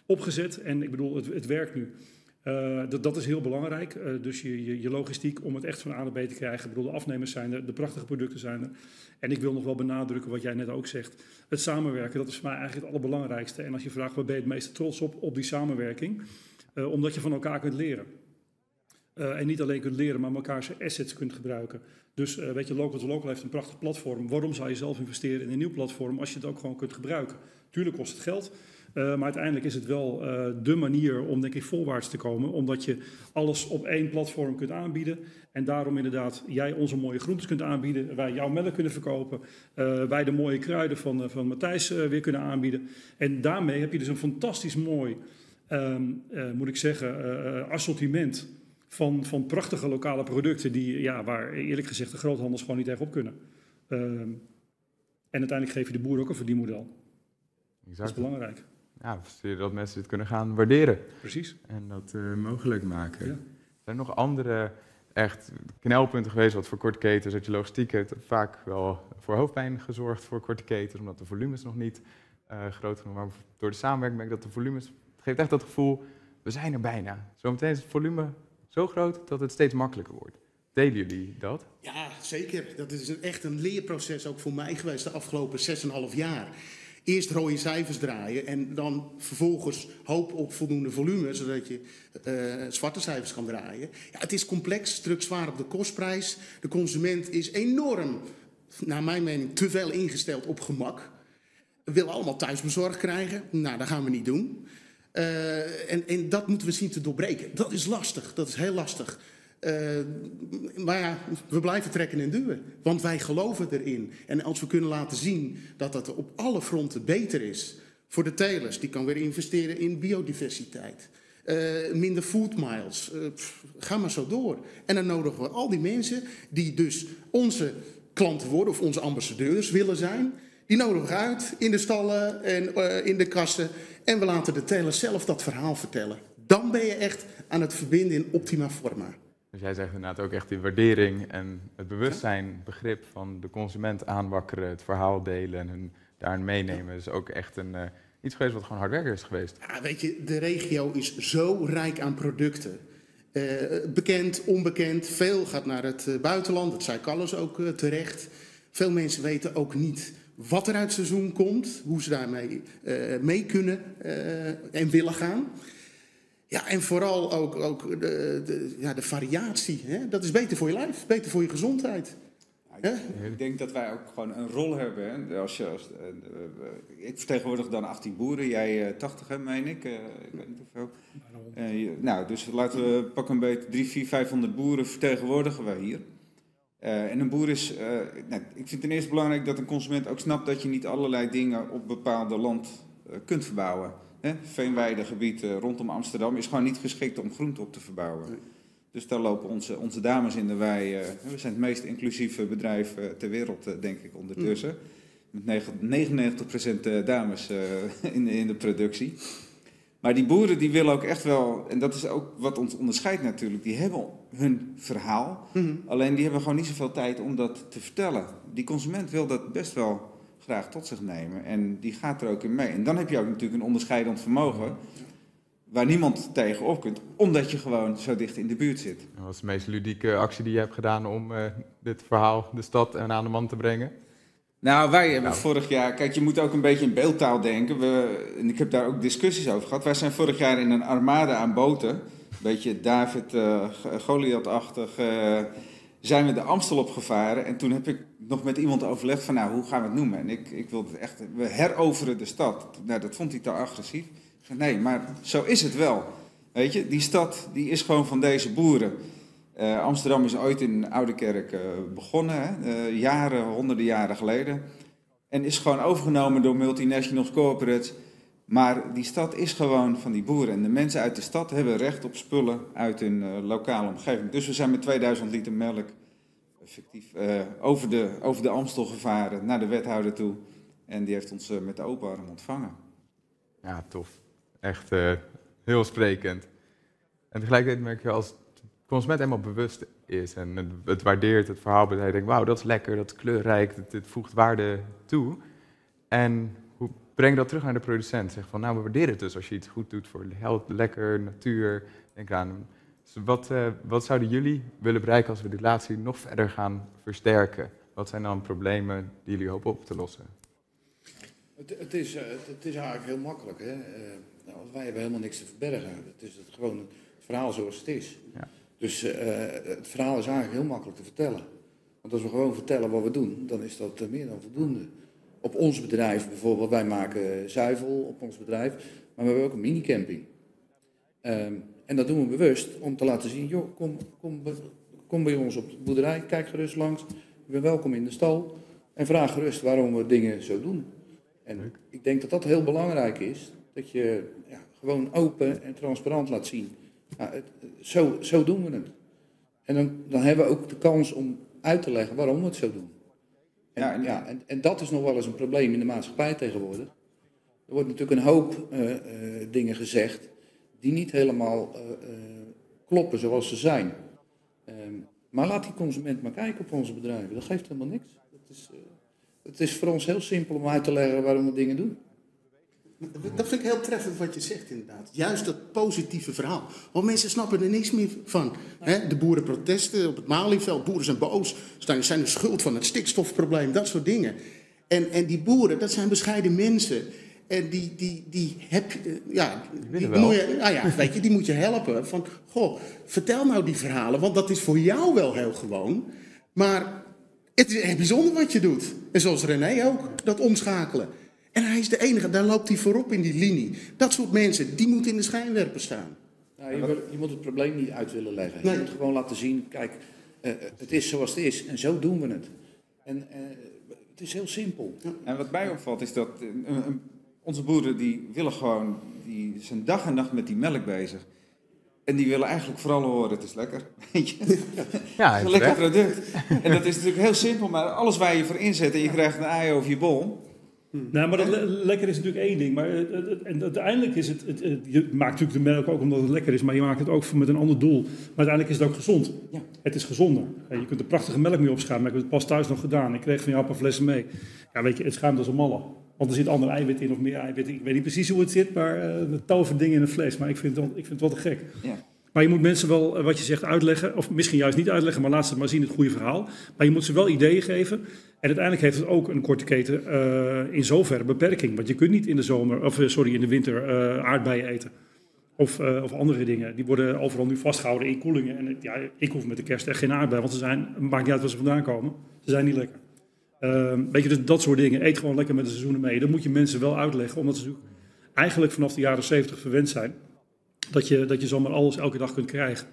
opgezet. En ik bedoel, het, het werkt nu. Uh, dat, dat is heel belangrijk. Uh, dus je, je, je logistiek om het echt van A naar B te krijgen. Ik bedoel, de afnemers zijn er, de prachtige producten zijn er. En ik wil nog wel benadrukken wat jij net ook zegt. Het samenwerken, dat is voor mij eigenlijk het allerbelangrijkste. En als je vraagt, waar ben je het meeste trots op, op die samenwerking? Uh, omdat je van elkaar kunt leren. Uh, en niet alleen kunt leren, maar elkaars assets kunt gebruiken. Dus uh, weet je, Local to Local heeft een prachtig platform. Waarom zou je zelf investeren in een nieuw platform als je het ook gewoon kunt gebruiken? Tuurlijk kost het geld. Uh, maar uiteindelijk is het wel uh, dé manier om, denk ik, voorwaarts te komen. Omdat je alles op één platform kunt aanbieden. En daarom inderdaad jij onze mooie groentes kunt aanbieden. Wij jouw melk kunnen verkopen. Uh, wij de mooie kruiden van, uh, van Matthijs uh, weer kunnen aanbieden. En daarmee heb je dus een fantastisch mooi, um, uh, moet ik zeggen, uh, assortiment van, van prachtige lokale producten. Die, ja, waar eerlijk gezegd de groothandels gewoon niet tegenop kunnen. Uh, en uiteindelijk geef je de boer ook een verdienmodel. Exact. Dat is belangrijk. Ja, dat mensen dit kunnen gaan waarderen. Precies. En dat uh, mogelijk maken. Ja. Zijn er nog andere echt knelpunten geweest wat voor korte ketens? Dat je logistiek heeft vaak wel voor hoofdpijn gezorgd voor korte ketens, omdat de volumes nog niet uh, groot genoeg waren. Maar door de samenwerking merk ik dat de volumes, het geeft echt dat gevoel, we zijn er bijna. Zometeen is het volume zo groot dat het steeds makkelijker wordt. Delen jullie dat? Ja, zeker. Dat is echt een leerproces ook voor mij geweest de afgelopen zes komma vijf jaar. Eerst rode cijfers draaien en dan vervolgens hoop op voldoende volume, zodat je uh, zwarte cijfers kan draaien. Ja, het is complex, drukt zwaar op de kostprijs. De consument is enorm, naar mijn mening, te veel ingesteld op gemak. Wil allemaal thuisbezorgd krijgen. Nou, dat gaan we niet doen. Uh, en, en dat moeten we zien te doorbreken. Dat is lastig, dat is heel lastig. Uh, maar ja, we blijven trekken en duwen. Want wij geloven erin. En als we kunnen laten zien dat dat op alle fronten beter is voor de telers, die kan weer investeren in biodiversiteit. Uh, minder food miles. Uh, pff, ga maar zo door. En dan nodigen we al die mensen die dus onze klanten worden of onze ambassadeurs willen zijn. Die nodigen we uit in de stallen en uh, in de kassen. En we laten de telers zelf dat verhaal vertellen. Dan ben je echt aan het verbinden in optima forma. Dus jij zegt inderdaad ook echt die waardering en het bewustzijn, begrip van de consument aanwakkeren, het verhaal delen en hun daarin meenemen. Is ook echt een, uh, iets geweest wat gewoon hard werken is geweest. Ja, weet je, de regio is zo rijk aan producten. Uh, bekend, onbekend, veel gaat naar het uh, buitenland, dat zei Carlos ook uh, terecht. Veel mensen weten ook niet wat er uit het seizoen komt, hoe ze daarmee uh, mee kunnen uh, en willen gaan. Ja, en vooral ook, ook de, de, ja, de variatie. Hè? Dat is beter voor je lijf, beter voor je gezondheid. Ja, ik, ik denk dat wij ook gewoon een rol hebben. Hè? Als je, als, uh, ik vertegenwoordig dan achttien boeren, jij uh, tachtig, hè, meen ik. Uh, ik weet niet hoeveel. Uh, nou, dus laten we pak een beetje driehonderd, vierhonderd, vijfhonderd boeren vertegenwoordigen wij hier. Uh, en een boer is... Uh, nou, ik vind ten eerste belangrijk dat een consument ook snapt dat je niet allerlei dingen op bepaalde land uh, kunt verbouwen. Veenweidegebied rondom Amsterdam is gewoon niet geschikt om groente op te verbouwen. Nee. Dus daar lopen onze, onze dames in de wei. Uh, we zijn het meest inclusieve bedrijf uh, ter wereld, uh, denk ik, ondertussen. Mm. Met negenennegentig procent uh, dames uh, in, in de productie. Maar die boeren die willen ook echt wel, en dat is ook wat ons onderscheidt natuurlijk, die hebben hun verhaal. Mm-hmm. Alleen die hebben gewoon niet zoveel tijd om dat te vertellen. Die consument wil dat best wel graag tot zich nemen. En die gaat er ook in mee. En dan heb je ook natuurlijk een onderscheidend vermogen waar niemand tegen op kunt, omdat je gewoon zo dicht in de buurt zit. En wat is de meest ludieke actie die je hebt gedaan om uh, dit verhaal de stad en aan de man te brengen? Nou, wij hebben nou. vorig jaar... Kijk, je moet ook een beetje in beeldtaal denken. We, en ik heb daar ook discussies over gehad. Wij zijn vorig jaar in een armada aan boten, een beetje David uh, Goliath-achtig, uh, zijn we de Amstel opgevaren. En toen heb ik nog met iemand overlegd van, nou, hoe gaan we het noemen? En ik, ik wilde echt, we heroveren de stad. Nou, dat vond hij te agressief. Ik zei, nee, maar zo is het wel. Weet je, die stad, die is gewoon van deze boeren. Uh, Amsterdam is ooit in Oudekerk uh, begonnen, hè? Uh, jaren, honderden jaren geleden. En is gewoon overgenomen door multinationals, corporates. Maar die stad is gewoon van die boeren. En de mensen uit de stad hebben recht op spullen uit hun uh, lokale omgeving. Dus we zijn met tweeduizend liter melk effectief uh, over, de, over de Amstel gevaren naar de wethouder toe. En die heeft ons uh, met de open arm ontvangen. Ja, tof. Echt uh, heel sprekend. En tegelijkertijd merk je, als de consument helemaal bewust is en het, het waardeert het verhaal, hij denkt, wauw, dat is lekker, dat is kleurrijk, dit, dit voegt waarde toe. En breng dat terug naar de producent. Zeg van, nou, we waarderen het dus als je iets goed doet voor health, lekker, natuur. Denk aan. Dus wat, uh, wat zouden jullie willen bereiken als we de relatie nog verder gaan versterken? Wat zijn dan problemen die jullie hopen op te lossen? Het, het, is, het, het is eigenlijk heel makkelijk. Hè? Uh, nou, wij hebben helemaal niks te verbergen. Het is het, gewoon het verhaal zoals het is. Ja. Dus uh, het verhaal is eigenlijk heel makkelijk te vertellen. Want als we gewoon vertellen wat we doen, dan is dat meer dan voldoende. op ons bedrijf bijvoorbeeld, wij maken zuivel op ons bedrijf, maar we hebben ook een minicamping. Um, en dat doen we bewust om te laten zien, joh, kom, kom, kom bij ons op de boerderij, kijk gerust langs, je bent welkom in de stal en vraag gerust waarom we dingen zo doen. En ik denk dat dat heel belangrijk is, dat je ja, gewoon open en transparant laat zien. Nou, het, zo, zo doen we het. En dan, dan hebben we ook de kans om uit te leggen waarom we het zo doen. En, ja, en, ja, en, en dat is nog wel eens een probleem in de maatschappij tegenwoordig. Er wordt natuurlijk een hoop uh, uh, dingen gezegd die niet helemaal uh, uh, kloppen zoals ze zijn. Um, maar laat die consument maar kijken op onze bedrijven. Dat geeft helemaal niks. Dat is, uh, het is voor ons heel simpel om uit te leggen waarom we dingen doen. Dat vind ik heel treffend wat je zegt inderdaad. Juist dat positieve verhaal. Want mensen snappen er niks meer van. He, de boerenprotesten op het Malieveld, boeren zijn boos, zijn de schuld van het stikstofprobleem, dat soort dingen. En, en die boeren, dat zijn bescheiden mensen. En die, die, die heb ja, die moet je, nou ja, weet je, die moet je helpen. Van, goh, vertel nou die verhalen, want dat is voor jou wel heel gewoon. Maar het is echt bijzonder wat je doet. En zoals René ook, dat omschakelen. En hij is de enige, daar loopt hij voorop in die linie. Dat soort mensen, die moeten in de schijnwerper staan. Nou, je, wil, je moet het probleem niet uit willen leggen. Nee. Je moet gewoon laten zien, kijk, uh, het is zoals het is en zo doen we het. En uh, het is heel simpel. Ja. En wat mij opvalt is dat uh, uh, onze boeren, die willen gewoon, die zijn dag en nacht met die melk bezig. En die willen eigenlijk vooral horen, het is lekker. Weet je? Ja, het is een lekker product. En dat is natuurlijk heel simpel, maar alles waar je voor inzet en je krijgt een ei over je bol. Nou, maar dat le lekker is natuurlijk één ding. Maar uh, uh, uh, uiteindelijk is het, het, het... Je maakt natuurlijk de melk ook omdat het lekker is. Maar je maakt het ook met een ander doel. Maar uiteindelijk is het ook gezond. Ja. Het is gezonder. Uh, je kunt er prachtige melk mee opschuimen. Maar ik heb het pas thuis nog gedaan. Ik kreeg van jou een paar flessen mee. Ja, weet je, het schuimt als een malle. Want er zit ander eiwit in of meer eiwit in. Ik weet niet precies hoe het zit. Maar uh, de toverdingen in een fles. Maar ik vind, wel, ik vind het wel te gek. Ja. Maar je moet mensen wel, uh, wat je zegt, uitleggen. Of misschien juist niet uitleggen. Maar laat ze maar zien, het goede verhaal. Maar je moet ze wel ideeën geven. En uiteindelijk heeft het ook een korte keten uh, in zoverre beperking. Want je kunt niet in de zomer, of sorry, in de winter uh, aardbeien eten. Of, uh, of andere dingen. Die worden overal nu vastgehouden in koelingen. En ja, ik hoef met de kerst echt geen aardbeien. Want ze zijn, maakt niet uit waar ze vandaan komen. Ze zijn niet lekker. Uh, weet je, dus dat soort dingen. Eet gewoon lekker met de seizoenen mee. Dat moet je mensen wel uitleggen. Omdat ze eigenlijk vanaf de jaren zeventig verwend zijn. Dat je, dat je zomaar alles elke dag kunt krijgen.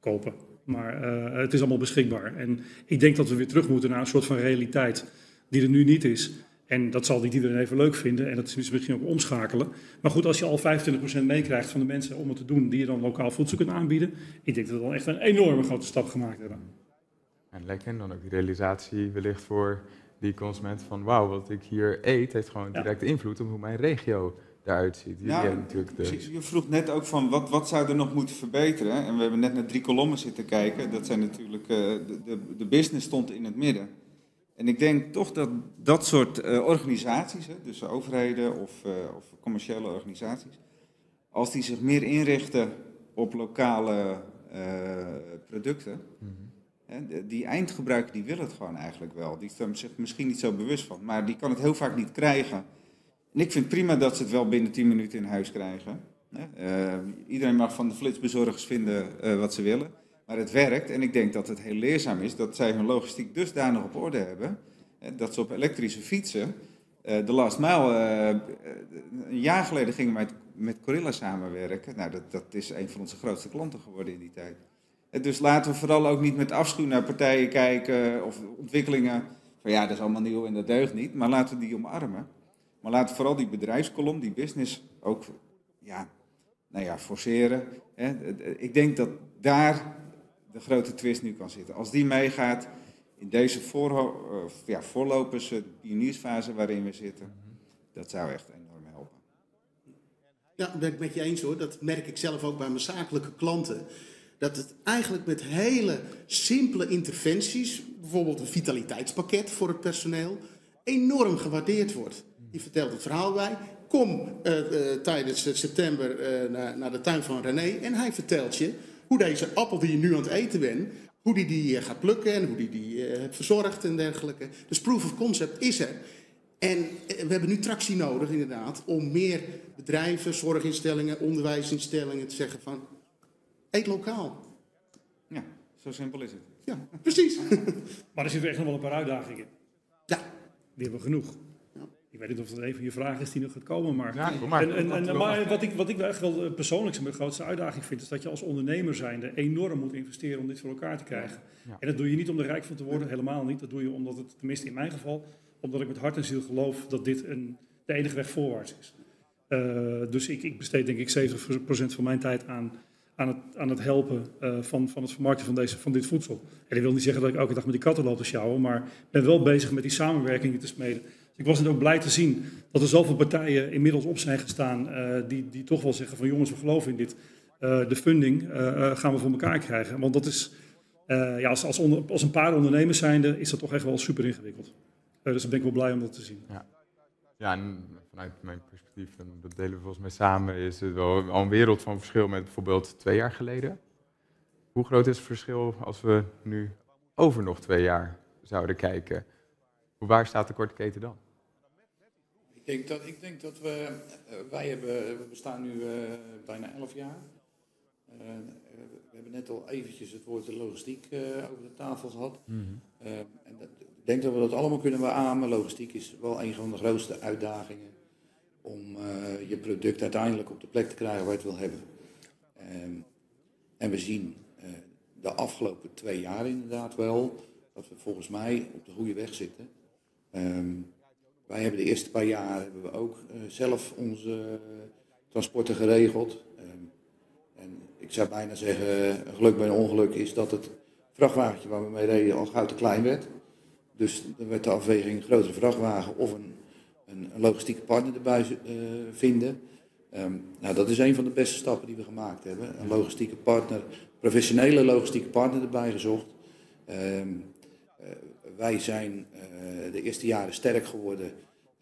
Kopen. Maar uh, het is allemaal beschikbaar. En ik denk dat we weer terug moeten naar een soort van realiteit die er nu niet is. En dat zal niet iedereen even leuk vinden. En dat is misschien ook omschakelen. Maar goed, als je al vijfentwintig procent meekrijgt van de mensen om het te doen, die je dan lokaal voedsel kunt aanbieden. Ik denk dat we dan echt een enorme grote stap gemaakt hebben. En lekker. En dan ook die realisatie wellicht voor die consument van wauw, wat ik hier eet heeft gewoon direct ja. invloed op hoe mijn regio daaruit ziet. Ja, natuurlijk de... Je vroeg net ook van wat, wat zou er nog moeten verbeteren. En we hebben net naar drie kolommen zitten kijken. Dat zijn natuurlijk, uh, de, de, de business stond in het midden. En ik denk toch dat dat soort uh, organisaties, hè, dus overheden of, uh, of commerciële organisaties, als die zich meer inrichten op lokale uh, producten, mm-hmm. hè, die eindgebruiker die wil het gewoon eigenlijk wel. Die is er zich misschien niet zo bewust van, maar die kan het heel vaak niet krijgen. En ik vind prima dat ze het wel binnen tien minuten in huis krijgen. Uh, iedereen mag van de flitsbezorgers vinden uh, wat ze willen. Maar het werkt en ik denk dat het heel leerzaam is dat zij hun logistiek dusdanig op orde hebben. Uh, dat ze op elektrische fietsen. Uh, de last mile, uh, een jaar geleden gingen wij met, met Gorillas samenwerken. Nou, dat, dat is een van onze grootste klanten geworden in die tijd. Uh, dus laten we vooral ook niet met afschuw naar partijen kijken of ontwikkelingen. Van ja, dat is allemaal nieuw en dat deugt niet. Maar laten we die omarmen. Maar laat vooral die bedrijfskolom, die business, ook ja, nou ja, forceren. Ik denk dat daar de grote twist nu kan zitten. Als die meegaat in deze voorho- ja, voorlopers, de pioniersfase waarin we zitten, dat zou echt enorm helpen. Ja, dat ben ik met je eens hoor. Dat merk ik zelf ook bij mijn zakelijke klanten. Dat het eigenlijk met hele simpele interventies, bijvoorbeeld een vitaliteitspakket voor het personeel, enorm gewaardeerd wordt. Die vertelt het verhaal bij. Kom uh, uh, tijdens september uh, naar, naar de tuin van René. En hij vertelt je hoe deze appel die je nu aan het eten bent, hoe die die uh, gaat plukken en hoe die die uh, hebt verzorgd en dergelijke. Dus proof of concept is er. En uh, we hebben nu tractie nodig inderdaad om meer bedrijven, zorginstellingen, onderwijsinstellingen te zeggen van eet lokaal. Ja, zo simpel is het. Ja, precies. Maar er zitten echt nog wel een paar uitdagingen. Ja. Die hebben we genoeg. Ik weet niet of dat even je vraag is die nog gaat komen. Maar, ja, kom maar. En, en, en, maar wat ik, wat ik echt wel persoonlijk mijn grootste uitdaging vind, is dat je als ondernemer zijnde enorm moet investeren om dit voor elkaar te krijgen. Ja. En dat doe je niet om er rijk van te worden, helemaal niet. Dat doe je omdat het, tenminste in mijn geval, omdat ik met hart en ziel geloof dat dit een, de enige weg voorwaarts is. Uh, dus ik, ik besteed denk ik zeventig procent van mijn tijd aan, aan, het, aan het helpen uh, van, van het vermarkten van, deze, van dit voedsel. En dat wil niet zeggen dat ik elke dag met die katten loop te sjouwen, maar ik ben wel bezig met die samenwerkingen te smeden. Ik was het ook blij te zien dat er zoveel partijen inmiddels op zijn gestaan uh, die, die toch wel zeggen van jongens, we geloven in dit. Uh, de funding uh, uh, gaan we voor elkaar krijgen. Want dat is, uh, ja, als, als, onder, als een paar ondernemers zijnde is dat toch echt wel super ingewikkeld. Uh, dus dan ben ik wel blij om dat te zien. Ja, ja, en vanuit mijn perspectief, en dat delen we volgens mij samen, is het wel al een wereld van verschil met bijvoorbeeld twee jaar geleden. Hoe groot is het verschil als we nu over nog twee jaar zouden kijken? Waar staat de korte keten dan? Ik denk dat, ik denk dat we, wij hebben, we bestaan nu uh, bijna elf jaar. Uh, we hebben net al eventjes het woord de logistiek uh, over de tafel gehad. Mm-hmm. uh, en dat, ik denk dat we dat allemaal kunnen beamen. Logistiek is wel een van de grootste uitdagingen om uh, je product uiteindelijk op de plek te krijgen waar je het wil hebben. Um, en we zien uh, de afgelopen twee jaar inderdaad wel dat we volgens mij op de goede weg zitten. Um, Wij hebben de eerste paar jaar hebben we ook uh, zelf onze uh, transporten geregeld. Um, en ik zou bijna zeggen, uh, geluk bij een ongeluk is dat het vrachtwagentje waar we mee reden al gauw te klein werd. Dus er werd de afweging een grotere vrachtwagen of een, een, een logistieke partner erbij uh, vinden. Um, nou, dat is een van de beste stappen die we gemaakt hebben. Een logistieke partner, professionele logistieke partner erbij gezocht. Um, uh, Wij zijn uh, de eerste jaren sterk geworden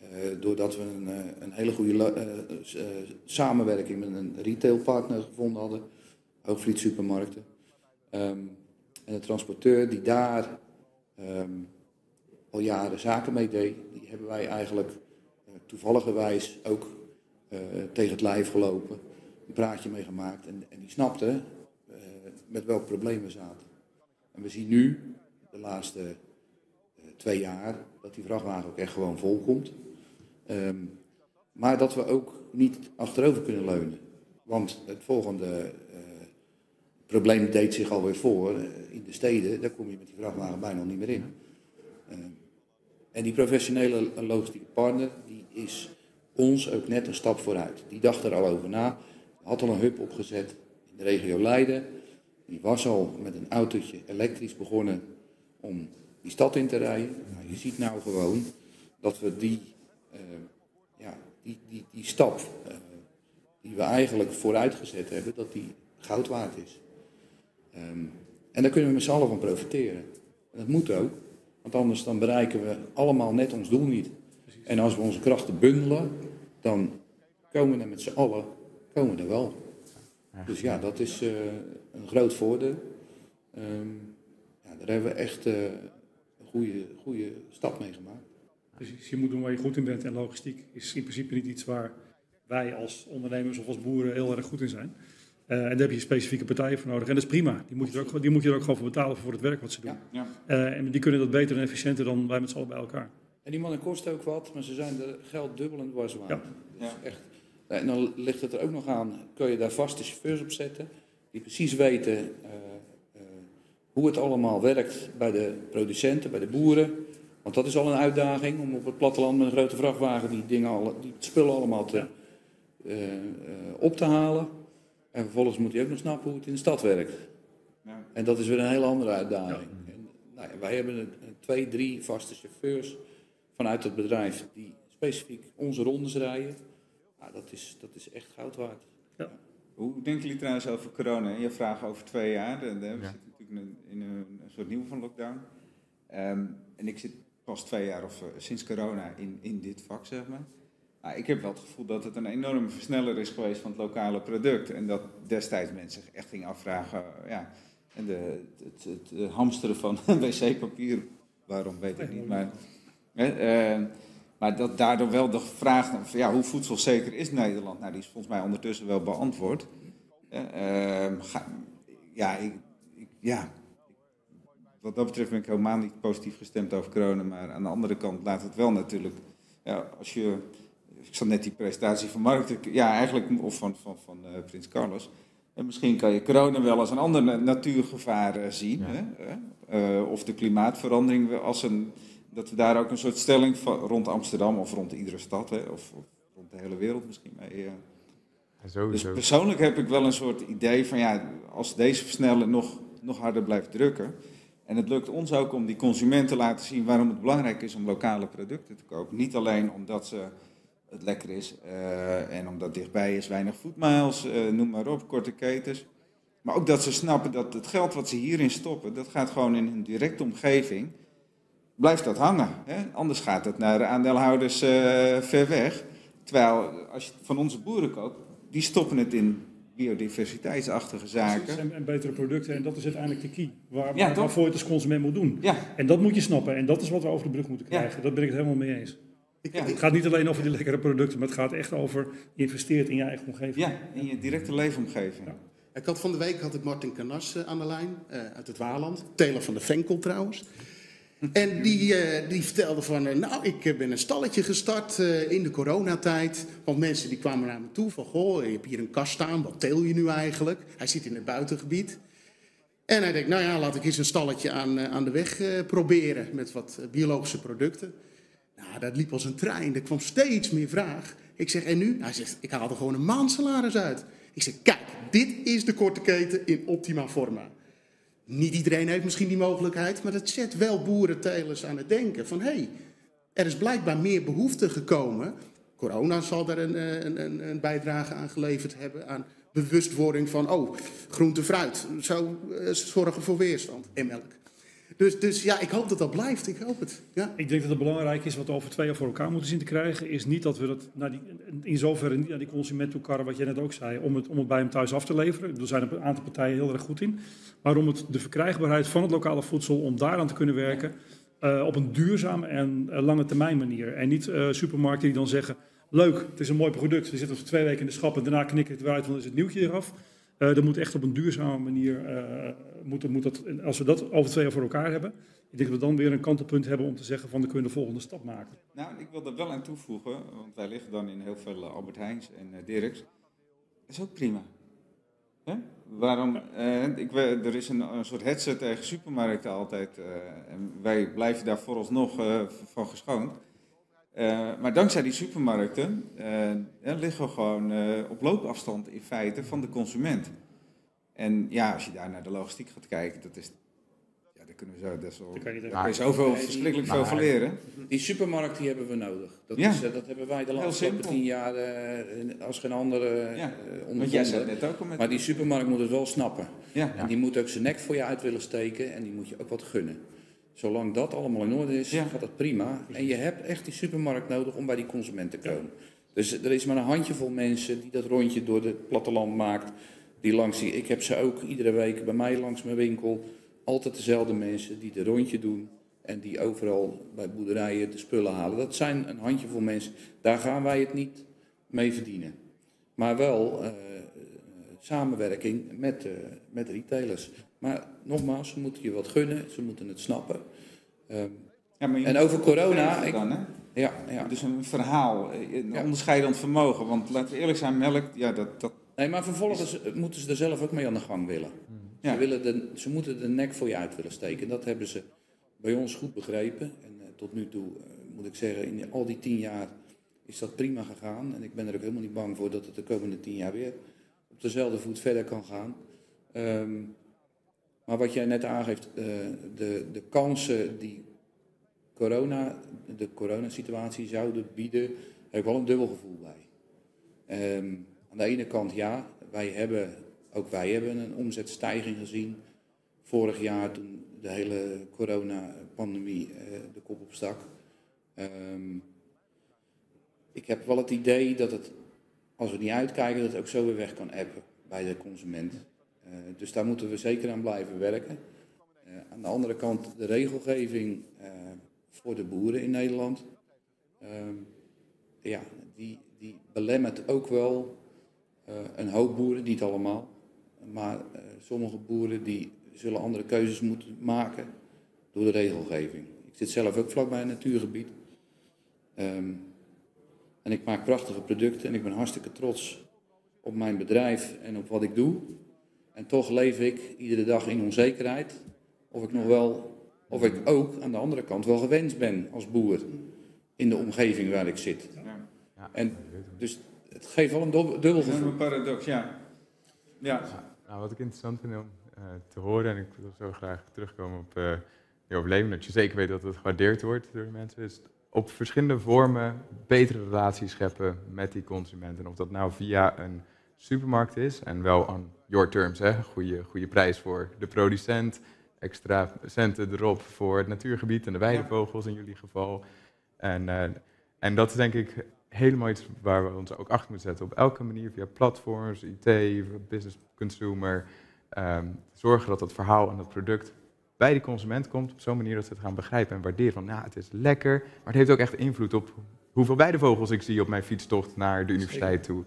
uh, doordat we een, een hele goede uh, samenwerking met een retailpartner gevonden hadden. Hoogvliet Supermarkten. Um, en de transporteur die daar um, al jaren zaken mee deed, die hebben wij eigenlijk uh, toevalligerwijs ook uh, tegen het lijf gelopen. Een praatje mee gemaakt en, en die snapte uh, met welk probleem we zaten. En we zien nu de laatste twee jaar, dat die vrachtwagen ook echt gewoon vol komt. Um, maar dat we ook niet achterover kunnen leunen. Want het volgende uh, probleem deed zich alweer voor. Uh, in de steden, daar kom je met die vrachtwagen bijna niet meer in. Uh, en die professionele logistieke partner, die is ons ook net een stap vooruit. Die dacht er al over na. Had al een hub opgezet in de regio Leiden. Die was al met een autootje elektrisch begonnen om die stad in te rijden. Nou, je ziet nou gewoon dat we die, uh, ja, die, die, die stap uh, die we eigenlijk vooruitgezet hebben, dat die goud waard is. Um, en daar kunnen we met z'n allen van profiteren. En dat moet ook, want anders dan bereiken we allemaal net ons doel niet. Precies. En als we onze krachten bundelen, dan komen we er met z'n allen komen we er wel. Dus ja, dat is uh, een groot voordeel. Um, ja, daar hebben we echt... Uh, Goede, goede stap meegemaakt. Precies, je moet doen waar je goed in bent en logistiek is in principe niet iets waar wij als ondernemers of als boeren heel erg goed in zijn. Uh, en daar heb je specifieke partijen voor nodig en dat is prima. Die moet je er ook, die moet je er ook gewoon voor betalen voor het werk wat ze doen. Ja, ja. Uh, en die kunnen dat beter en efficiënter dan wij met z'n allen bij elkaar. En die mannen kosten ook wat, maar ze zijn er geld dubbel en dwars waard. Ja. Dus ja. En dan ligt het er ook nog aan, kun je daar vaste chauffeurs op zetten die precies weten... Uh, Hoe het allemaal werkt bij de producenten, bij de boeren. Want dat is al een uitdaging om op het platteland met een grote vrachtwagen die, dingen alle, die spullen allemaal te, uh, uh, op te halen. En vervolgens moet je ook nog snappen hoe het in de stad werkt. Ja. En dat is weer een hele andere uitdaging. Ja. En, nou ja, wij hebben een, een twee, drie vaste chauffeurs vanuit het bedrijf die specifiek onze rondes rijden. Nou, dat is, dat is echt goud waard. Ja. Hoe denken jullie trouwens over corona? Je vraagt over twee jaar. De, de, ja. In een, in een soort nieuw van lockdown. Um, en ik zit pas twee jaar of uh, sinds corona in, in dit vak, zeg maar. Maar ik heb wel het gevoel dat het een enorme versneller is geweest van het lokale product. En dat destijds mensen zich echt gingen afvragen. Uh, ja, en de, het, het, het hamsteren van wc-papier, waarom weet ik niet. Maar, uh, maar dat daardoor wel de vraag, ja, hoe voedselzeker is Nederland? Nou, die is volgens mij ondertussen wel beantwoord. Uh, ga, ja, ik... Ja, wat dat betreft ben ik helemaal niet positief gestemd over corona, maar aan de andere kant laat het wel natuurlijk ja, als je... Ik zat net die presentatie van Mark, ja, eigenlijk, of van, van, van uh, Prins Carlos. En misschien kan je corona wel als een ander na- natuurgevaar uh, zien. Ja. Hè? Uh, of de klimaatverandering, als een, dat we daar ook een soort stelling van, rond Amsterdam of rond iedere stad, hè? Of, of rond de hele wereld misschien mee. Uh. Ja, zo, dus zo. Persoonlijk heb ik wel een soort idee van, ja, als deze versneller nog, nog harder blijft drukken. En het lukt ons ook om die consument te laten zien waarom het belangrijk is om lokale producten te kopen. Niet alleen omdat ze... het lekker is uh, en omdat dichtbij is, weinig foodmiles, uh, noem maar op, korte ketens. Maar ook dat ze snappen dat het geld wat ze hierin stoppen, dat gaat gewoon in hun directe omgeving, blijft dat hangen. Hè? Anders gaat het naar de aandeelhouders uh, ver weg. Terwijl als je van onze boeren koopt, die stoppen het in biodiversiteitsachtige zaken. En betere producten, en dat is uiteindelijk de key. Waar, waar, ja, waarvoor je het als consument moet doen. Ja. En dat moet je snappen en dat is wat we over de brug moeten krijgen. Ja. Dat ben ik het helemaal mee eens. Ja. Het gaat niet alleen over die lekkere producten, maar het gaat echt over je investeert in je eigen omgeving. Ja, in je directe leefomgeving. Ja. Ik had van de week had ik Martin Canas aan de lijn, uh, uit het Waarland. Teler van de Venkel trouwens. En die, uh, die vertelde van, uh, nou, ik ben een stalletje gestart uh, in de coronatijd. Want mensen die kwamen naar me toe van, goh, je hebt hier een kast staan, wat teel je nu eigenlijk? Hij zit in het buitengebied. En hij denkt, nou ja, laat ik eens een stalletje aan, uh, aan de weg uh, proberen met wat uh, biologische producten. Nou, dat liep als een trein. Er kwam steeds meer vraag. Ik zeg, en nu? Hij zegt, ik haal er gewoon een maandsalaris uit. Ik zeg, kijk, dit is de korte keten in optima forma. Niet iedereen heeft misschien die mogelijkheid, maar dat zet wel boerentelers aan het denken. Van, hé, hey, er is blijkbaar meer behoefte gekomen. Corona zal daar een, een, een bijdrage aan geleverd hebben. Aan bewustwording van, oh, groente, fruit. Zo uh, zorgen voor weerstand en melk. Dus, dus ja, ik hoop dat dat blijft. Ik hoop het. Ja. Ik denk dat het belangrijk is wat we over twee jaar voor elkaar moeten zien te krijgen. Is niet dat we dat naar die, in zoverre niet naar die consument toe karren, wat jij net ook zei. Om het, om het bij hem thuis af te leveren. Er zijn een aantal partijen heel erg goed in. Maar om het, de verkrijgbaarheid van het lokale voedsel, om daaraan te kunnen werken. Uh, op een duurzame en uh, lange termijn manier. En niet uh, supermarkten die dan zeggen, leuk, het is een mooi product. We zitten voor twee weken in de schap en daarna knikken het weer uit, want dan is het nieuwtje eraf. Uh, dat moet echt op een duurzame manier, uh, moet, moet dat, als we dat over twee jaar voor elkaar hebben, ik denk dat we dan weer een kantelpunt hebben om te zeggen van, dan kunnen we de volgende stap maken. Nou, ik wil daar wel aan toevoegen, want wij liggen dan in heel veel Albert Heijns en uh, Dirks. Dat is ook prima. Hè? Waarom? Uh, ik, er is een, een soort hetze tegen supermarkten altijd, uh, en wij blijven daar vooralsnog uh, van geschoond. Uh, maar dankzij die supermarkten uh, liggen we gewoon uh, op loopafstand in feite van de consument. En ja, als je daar naar de logistiek gaat kijken, dat is, ja, daar kunnen we zo, dat is wel, daar daar kun je zoveel, nee, verschrikkelijk veel van leren. Die supermarkt die hebben we nodig. Dat, ja, is, uh, dat hebben wij de laatste tien jaar uh, als geen andere uh, ja. ondervonden. Want jij zei het net ook al met... Maar die supermarkt moet het wel snappen. Ja. En die moet ook zijn nek voor je uit willen steken en die moet je ook wat gunnen. Zolang dat allemaal in orde is, ja, gaat dat prima. En je hebt echt die supermarkt nodig om bij die consument te komen. Ja. Dus er is maar een handjevol mensen die dat rondje door het platteland maakt. Die langs die, ik heb ze ook iedere week bij mij langs mijn winkel. Altijd dezelfde mensen die het rondje doen. En die overal bij boerderijen de spullen halen. Dat zijn een handjevol mensen. Daar gaan wij het niet mee verdienen. Maar wel uh, samenwerking met, uh, met retailers. Maar nogmaals, ze moeten je wat gunnen, ze moeten het snappen. Um, ja, maar en over corona... Ik, dan, hè? Ja, ja. Dus een verhaal, een ja. onderscheidend vermogen. Want laten we eerlijk zijn, melk... Ja, dat, dat nee, maar vervolgens is... moeten ze er zelf ook mee aan de gang willen. Ja. Ze, willen de, ze moeten de nek voor je uit willen steken. Dat hebben ze bij ons goed begrepen. En uh, tot nu toe, uh, moet ik zeggen, in al die tien jaar is dat prima gegaan. En ik ben er ook helemaal niet bang voor dat het de komende tien jaar weer op dezelfde voet verder kan gaan. Um, Maar wat jij net aangeeft, de, de kansen die corona, de coronasituatie zouden bieden, heb ik wel een dubbel gevoel bij. Um, aan de ene kant ja, wij hebben, ook wij hebben een omzetstijging gezien vorig jaar toen de hele coronapandemie uh, de kop op stak. Um, ik heb wel het idee dat het, als we niet uitkijken, dat het ook zo weer weg kan appen bij de consument. Uh, dus daar moeten we zeker aan blijven werken. Uh, aan de andere kant de regelgeving uh, voor de boeren in Nederland. Uh, ja, die, die belemmert ook wel uh, een hoop boeren, niet allemaal. Maar uh, sommige boeren die zullen andere keuzes moeten maken door de regelgeving. Ik zit zelf ook vlakbij een natuurgebied. Um, En ik maak prachtige producten en ik ben hartstikke trots op mijn bedrijf en op wat ik doe. En toch leef ik iedere dag in onzekerheid of ik nog wel, of ik ook aan de andere kant wel gewenst ben als boer in de omgeving waar ik zit. Ja. En dus het geeft wel een dubbel gevoel. Een paradox, ja. Ja. Nou, wat ik interessant vind om uh, te horen, en ik wil zo graag terugkomen op uh, je overleving, dat je zeker weet dat het gewaardeerd wordt door mensen, is op verschillende vormen betere relaties scheppen met die consumenten. Of dat nou via een supermarkt is, en wel on your terms, hè. Goede, goede prijs voor de producent, extra centen erop voor het natuurgebied en de weidevogels in jullie geval. En, uh, en dat is denk ik helemaal iets waar we ons ook achter moeten zetten. Op elke manier, via platforms, I T, business consumer. Um, zorgen dat dat verhaal en dat product bij de consument komt op zo'n manier dat ze het gaan begrijpen en waarderen. Van, nou, het is lekker, maar het heeft ook echt invloed op hoeveel weidevogels ik zie op mijn fietstocht naar de universiteit toe.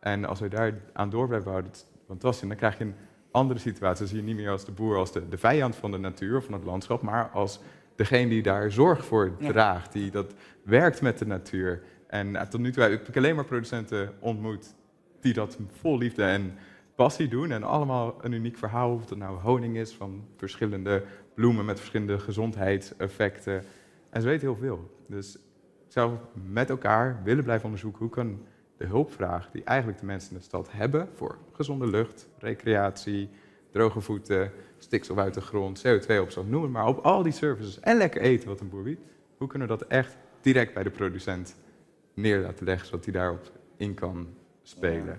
En als we daar aan door blijven houden, dat is fantastisch. Dan krijg je een andere situatie. Dan zie je niet meer als de boer, als de, de vijand van de natuur, van het landschap, maar als degene die daar zorg voor draagt, die dat werkt met de natuur. En nou, tot nu toe heb ik alleen maar producenten ontmoet die dat vol liefde en passie doen. En allemaal een uniek verhaal, of dat nou honing is van verschillende bloemen met verschillende gezondheidseffecten. En ze weten heel veel. Dus ik zou met elkaar willen blijven onderzoeken hoe kan de hulpvraag die eigenlijk de mensen in de stad hebben voor gezonde lucht, recreatie, droge voeten, stikstof uit de grond, C O twee opslag, noem het maar op, al die services en lekker eten wat een boer biedt. Hoe kunnen we dat echt direct bij de producent neer laten leggen, zodat hij daarop in kan spelen? Ja.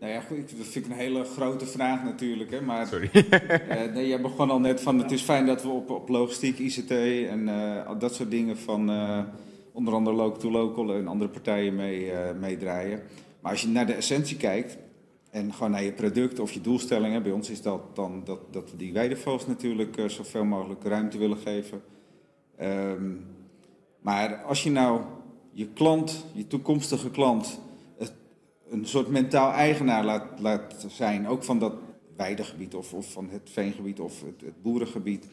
Nou ja, goed, dat vind ik een hele grote vraag natuurlijk. Hè, maar, Sorry. uh, nee, jij begon al net van, het is fijn dat we op, op logistiek, I C T en uh, dat soort dingen van uh, onder andere Local to Local en andere partijen mee, uh, meedraaien. Maar als je naar de essentie kijkt en gewoon naar je product of je doelstelling, hè, bij ons is dat dan dat, dat we die weidevogels natuurlijk uh, zoveel mogelijk ruimte willen geven. Um, maar als je nou je klant, je toekomstige klant, een soort mentaal eigenaar laat, laat zijn, ook van dat weidegebied of, of van het veengebied of het, het boerengebied.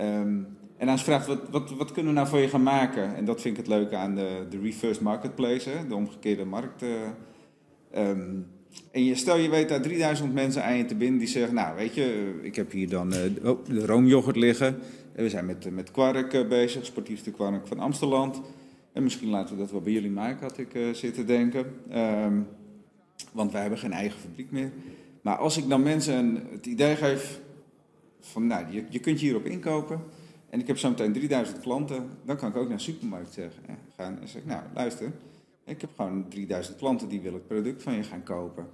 Um, en dan vraagt, wat, wat, wat kunnen we nou voor je gaan maken? En dat vind ik het leuke aan de, de reverse marketplace, hè? De omgekeerde markt. Uh, um, en je, stel je weet daar drieduizend mensen aan je te binden die zeggen, nou weet je, ik heb hier dan uh, oh, de roomyoghurt liggen. En we zijn met, met kwark uh, bezig, sportiefste kwark van Amsterdam. En misschien laten we dat wel bij jullie maken, had ik uh, zitten denken. Um, Want wij hebben geen eigen fabriek meer. Maar als ik dan mensen het idee geef van, nou, je, je kunt hierop inkopen. En ik heb zo meteen drieduizend klanten. Dan kan ik ook naar de supermarkt zeggen, hè, gaan en zeggen, nou, luister. Ik heb gewoon drieduizend klanten die willen het product van je gaan kopen.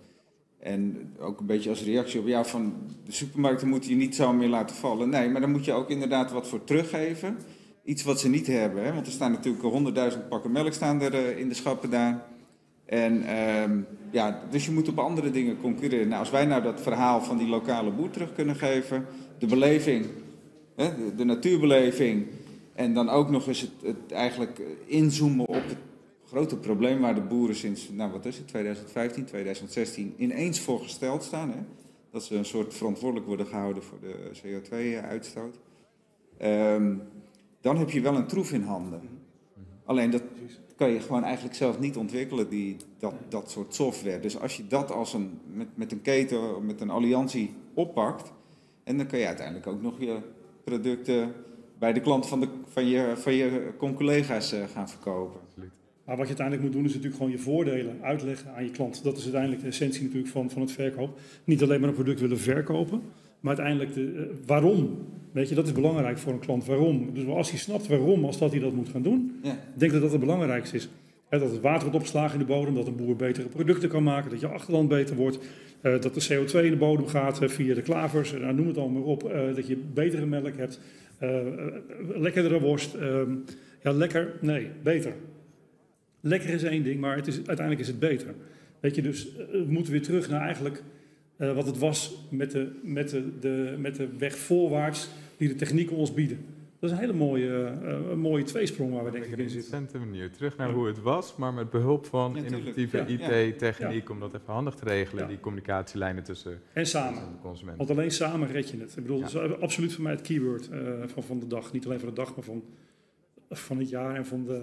En ook een beetje als reactie op jou van, de supermarkten moeten je niet zo meer laten vallen. Nee, maar dan moet je ook inderdaad wat voor teruggeven. Iets wat ze niet hebben. Hè? Want er staan natuurlijk honderdduizend pakken melk staan er uh, in de schappen daar. En uh, ja, dus je moet op andere dingen concurreren. Nou, als wij nou dat verhaal van die lokale boer terug kunnen geven, de beleving, hè, de, de natuurbeleving, en dan ook nog eens het, het eigenlijk inzoomen op het grote probleem waar de boeren sinds, nou wat is het, tweeduizend vijftien, tweeduizend zestien ineens voor gesteld staan. Hè? Dat ze een soort verantwoordelijk worden gehouden voor de C O twee uitstoot. Um, dan heb je wel een troef in handen. Alleen dat kan je gewoon eigenlijk zelf niet ontwikkelen, die, dat, dat soort software. Dus als je dat als een, met, met een keten, met een alliantie oppakt, en dan kan je uiteindelijk ook nog je producten bij de klant van, de, van je, van je collega's gaan verkopen. Maar wat je uiteindelijk moet doen is natuurlijk gewoon je voordelen uitleggen aan je klant. Dat is uiteindelijk de essentie natuurlijk van, van het verkoop. Niet alleen maar een product willen verkopen, maar uiteindelijk de, waarom. Weet je, dat is belangrijk voor een klant. Waarom? Dus als hij snapt waarom, als dat hij dat moet gaan doen, ja. Denk dat dat het belangrijkste is. He, dat het water wordt opgeslagen in de bodem, dat een boer betere producten kan maken, dat je achterland beter wordt, uh, dat de C O twee in de bodem gaat uh, via de klavers, uh, nou, noem het allemaal op, uh, dat je betere melk hebt, uh, lekkerdere worst. Uh, ja, lekker, nee, beter. Lekker is één ding, maar het is, uiteindelijk is het beter. Weet je, dus uh, we moeten weer terug naar eigenlijk... Uh, wat het was met de, met, de, de, met de weg voorwaarts die de technieken ons bieden. Dat is een hele mooie, uh, een mooie tweesprong waar we denk ik in zitten. Een interessante manier. Terug naar hoe het was, maar met behulp van ja, innovatieve ja, I T-techniek... Ja. Om dat even handig te regelen, ja. Die communicatielijnen tussen en samen. De consument. Want alleen samen red je het. Ik bedoel, ja. Dat is absoluut voor mij het keyword uh, van, van de dag. Niet alleen van de dag, maar van, van het jaar en van de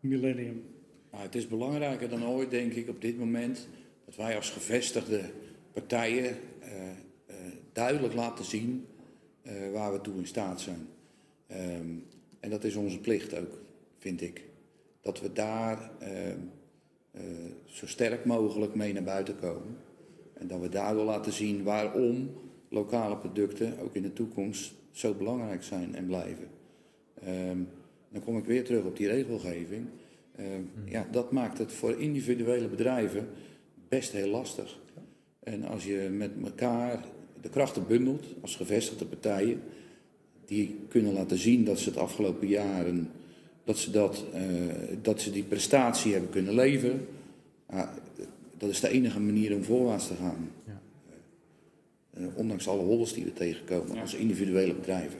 millennium. Maar het is belangrijker dan ooit, denk ik, op dit moment, dat wij als gevestigde partijen uh, uh, duidelijk laten zien uh, waar we toe in staat zijn. Um, en dat is onze plicht ook, vind ik. Dat we daar uh, uh, zo sterk mogelijk mee naar buiten komen. En dat we daar wel laten zien waarom lokale producten ook in de toekomst zo belangrijk zijn en blijven. Um, dan kom ik weer terug op die regelgeving. Uh, ja, dat maakt het voor individuele bedrijven best heel lastig. En als je met elkaar de krachten bundelt als gevestigde partijen, die kunnen laten zien dat ze het afgelopen jaren, dat ze, dat, uh, dat ze die prestatie hebben kunnen leveren. Uh, dat is de enige manier om voorwaarts te gaan. Ja. Uh, ondanks alle hobbels die we tegenkomen, ja, als individuele bedrijven.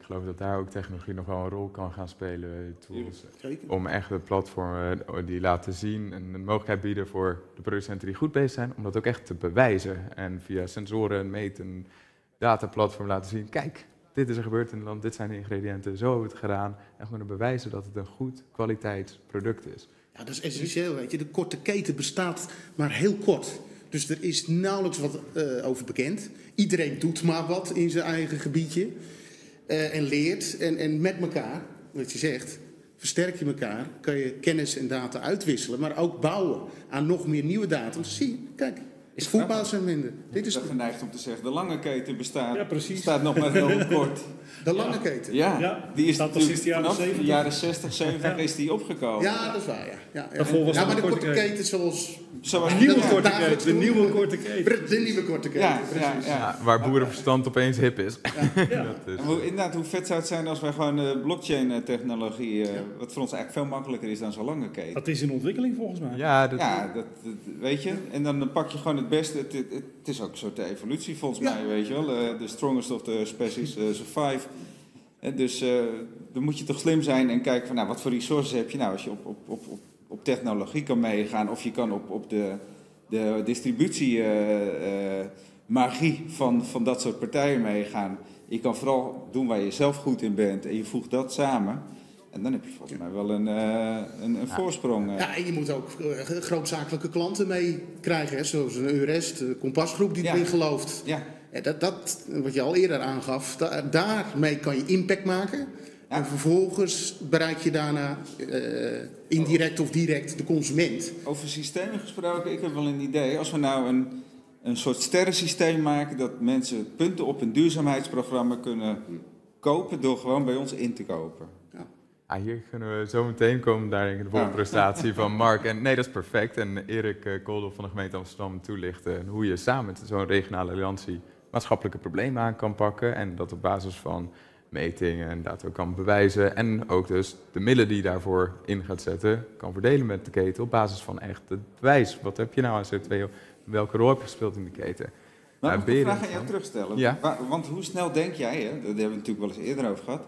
Ik geloof dat daar ook technologie nog wel een rol kan gaan spelen, tools, om echt het platform die laten zien en de mogelijkheid bieden voor de producenten die goed bezig zijn, om dat ook echt te bewijzen en via sensoren, meten, dataplatform laten zien, kijk, dit is er gebeurd in het land, dit zijn de ingrediënten, zo hebben we het gedaan, en gewoon bewijzen dat het een goed kwaliteitsproduct is. Ja, dat is essentieel, weet je, de korte keten bestaat maar heel kort. Dus er is nauwelijks wat uh, over bekend. Iedereen doet maar wat in zijn eigen gebiedje. Uh, en leert en, en met elkaar, wat je zegt, versterk je elkaar, kan je kennis en data uitwisselen, maar ook bouwen aan nog meer nieuwe data. Zie, kijk, is voetbal zijn minder. Ja, dit is geneigd om te zeggen, de lange keten bestaat, ja, bestaat nog maar heel kort. De lange ja. keten? Ja, ja, die is dat sinds de jaren zeventig. De jaren zestig, zeventig ja. is die opgekomen. Ja, dat is waar, ja. ja, ja. En, ja, maar de korte keten zoals... Zoals de nieuwe korte keten. De nieuwe korte keten. De nieuwe korte keten, ja, ja, ja. Ja, waar boerenverstand opeens hip is. Ja. Ja. Dat is en hoe, inderdaad, hoe vet zou het zijn als wij gewoon uh, blockchain-technologie... Uh, ja. wat voor ons eigenlijk veel makkelijker is dan zo'n lange keten. Dat is in ontwikkeling volgens mij. Ja, dat, ja, dat, dat weet je. En dan pak je gewoon het beste. Het, het, het is ook een soort evolutie volgens ja. mij, weet je wel. De uh, strongest of the species uh, survive. En dus uh, dan moet je toch slim zijn en kijken van, nou, wat voor resources heb je nou als je op... op, op, op op technologie kan meegaan, of je kan op, op de, de distributie uh, uh, magie van, van dat soort partijen meegaan. Je kan vooral doen waar je zelf goed in bent en je voegt dat samen. En dan heb je volgens mij wel een, uh, een, een ja. voorsprong. Uh. Ja, en je moet ook uh, grootzakelijke klanten mee krijgen, hè? Zoals een Eurest, de Compasgroep die ja. erin gelooft. Ja. Ja, dat, dat, wat je al eerder aangaf, da daarmee kan je impact maken. En vervolgens bereik je daarna uh, indirect of direct de consument. Over systemen gesproken, ik heb wel een idee. Als we nou een, een soort sterrensysteem maken, dat mensen punten op een duurzaamheidsprogramma kunnen kopen door gewoon bij ons in te kopen. Ja. Ah, hier kunnen we zo meteen komen, daar denk ik de volgende prestatie ja. van Mark. En, nee, dat is perfect. En Erik Koldenhof van de gemeente Amsterdam toelichten hoe je samen met zo'n regionale alliantie maatschappelijke problemen aan kan pakken. En dat op basis van metingen en dat ook kan bewijzen en ook dus de middelen die je daarvoor in gaat zetten kan verdelen met de keten op basis van echt het bewijs. Wat heb je nou aan C O twee? Welke rol heb je gespeeld in de keten? Nou, ik wil een vraag aan jou terugstellen. Ja? Want hoe snel denk jij, hè? Dat hebben we natuurlijk wel eens eerder over gehad.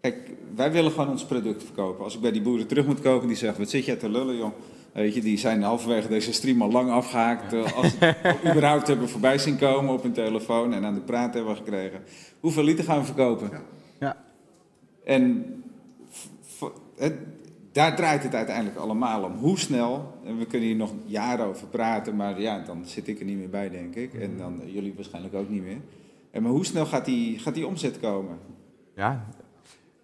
Kijk, wij willen gewoon ons product verkopen. Als ik bij die boeren terug moet kopen, die zeggen, wat zit jij te lullen, jong? Weet je, die zijn halverwege deze stream al lang afgehaakt. Ja. Als ze überhaupt hebben voorbij zien komen op hun telefoon en aan de praat hebben gekregen. Hoeveel liter gaan we verkopen? Ja. Ja. En het, daar draait het uiteindelijk allemaal om. Hoe snel, en we kunnen hier nog jaren over praten, maar ja, dan zit ik er niet meer bij, denk ik. Mm. En dan jullie waarschijnlijk ook niet meer. En maar hoe snel gaat die, gaat die omzet komen? Ja,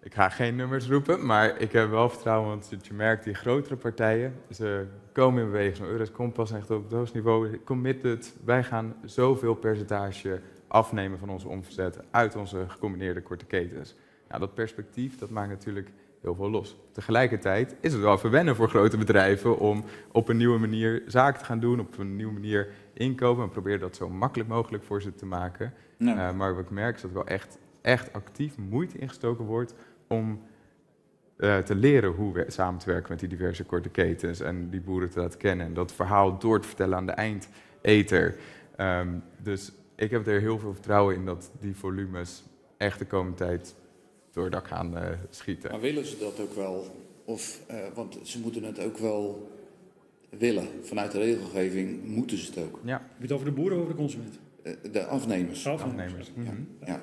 ik ga geen nummers roepen, maar ik heb wel vertrouwen, want je merkt die grotere partijen, ze komen in beweging. Zo'n Eurest Compass echt op het hoogste niveau, committed, wij gaan zoveel percentage afnemen van onze omzet uit onze gecombineerde korte ketens. Nou, dat perspectief, dat maakt natuurlijk heel veel los. Tegelijkertijd is het wel verwennen voor grote bedrijven om op een nieuwe manier zaken te gaan doen, op een nieuwe manier inkopen en proberen dat zo makkelijk mogelijk voor ze te maken. Nee. Uh, maar wat ik merk is dat er wel echt, echt actief moeite ingestoken wordt om uh, te leren hoe we samen te werken met die diverse korte ketens en die boeren te laten kennen en dat verhaal door te vertellen aan de eindeter. Um, dus ik heb er heel veel vertrouwen in dat die volumes echt de komende tijd door dak gaan uh, schieten. Maar willen ze dat ook wel? Of, uh, want ze moeten het ook wel willen. Vanuit de regelgeving moeten ze het ook. Ja. Heb je het over de boeren of over de consument? Uh, de afnemers. afnemers. Ja. Mm-hmm. Ja.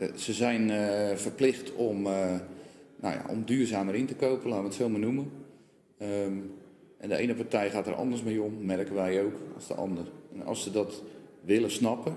Uh, ze zijn uh, verplicht om, uh, nou ja, om duurzamer in te kopen, laten we het zo maar noemen. Um, en de ene partij gaat er anders mee om, merken wij ook, als de ander. En als ze dat willen snappen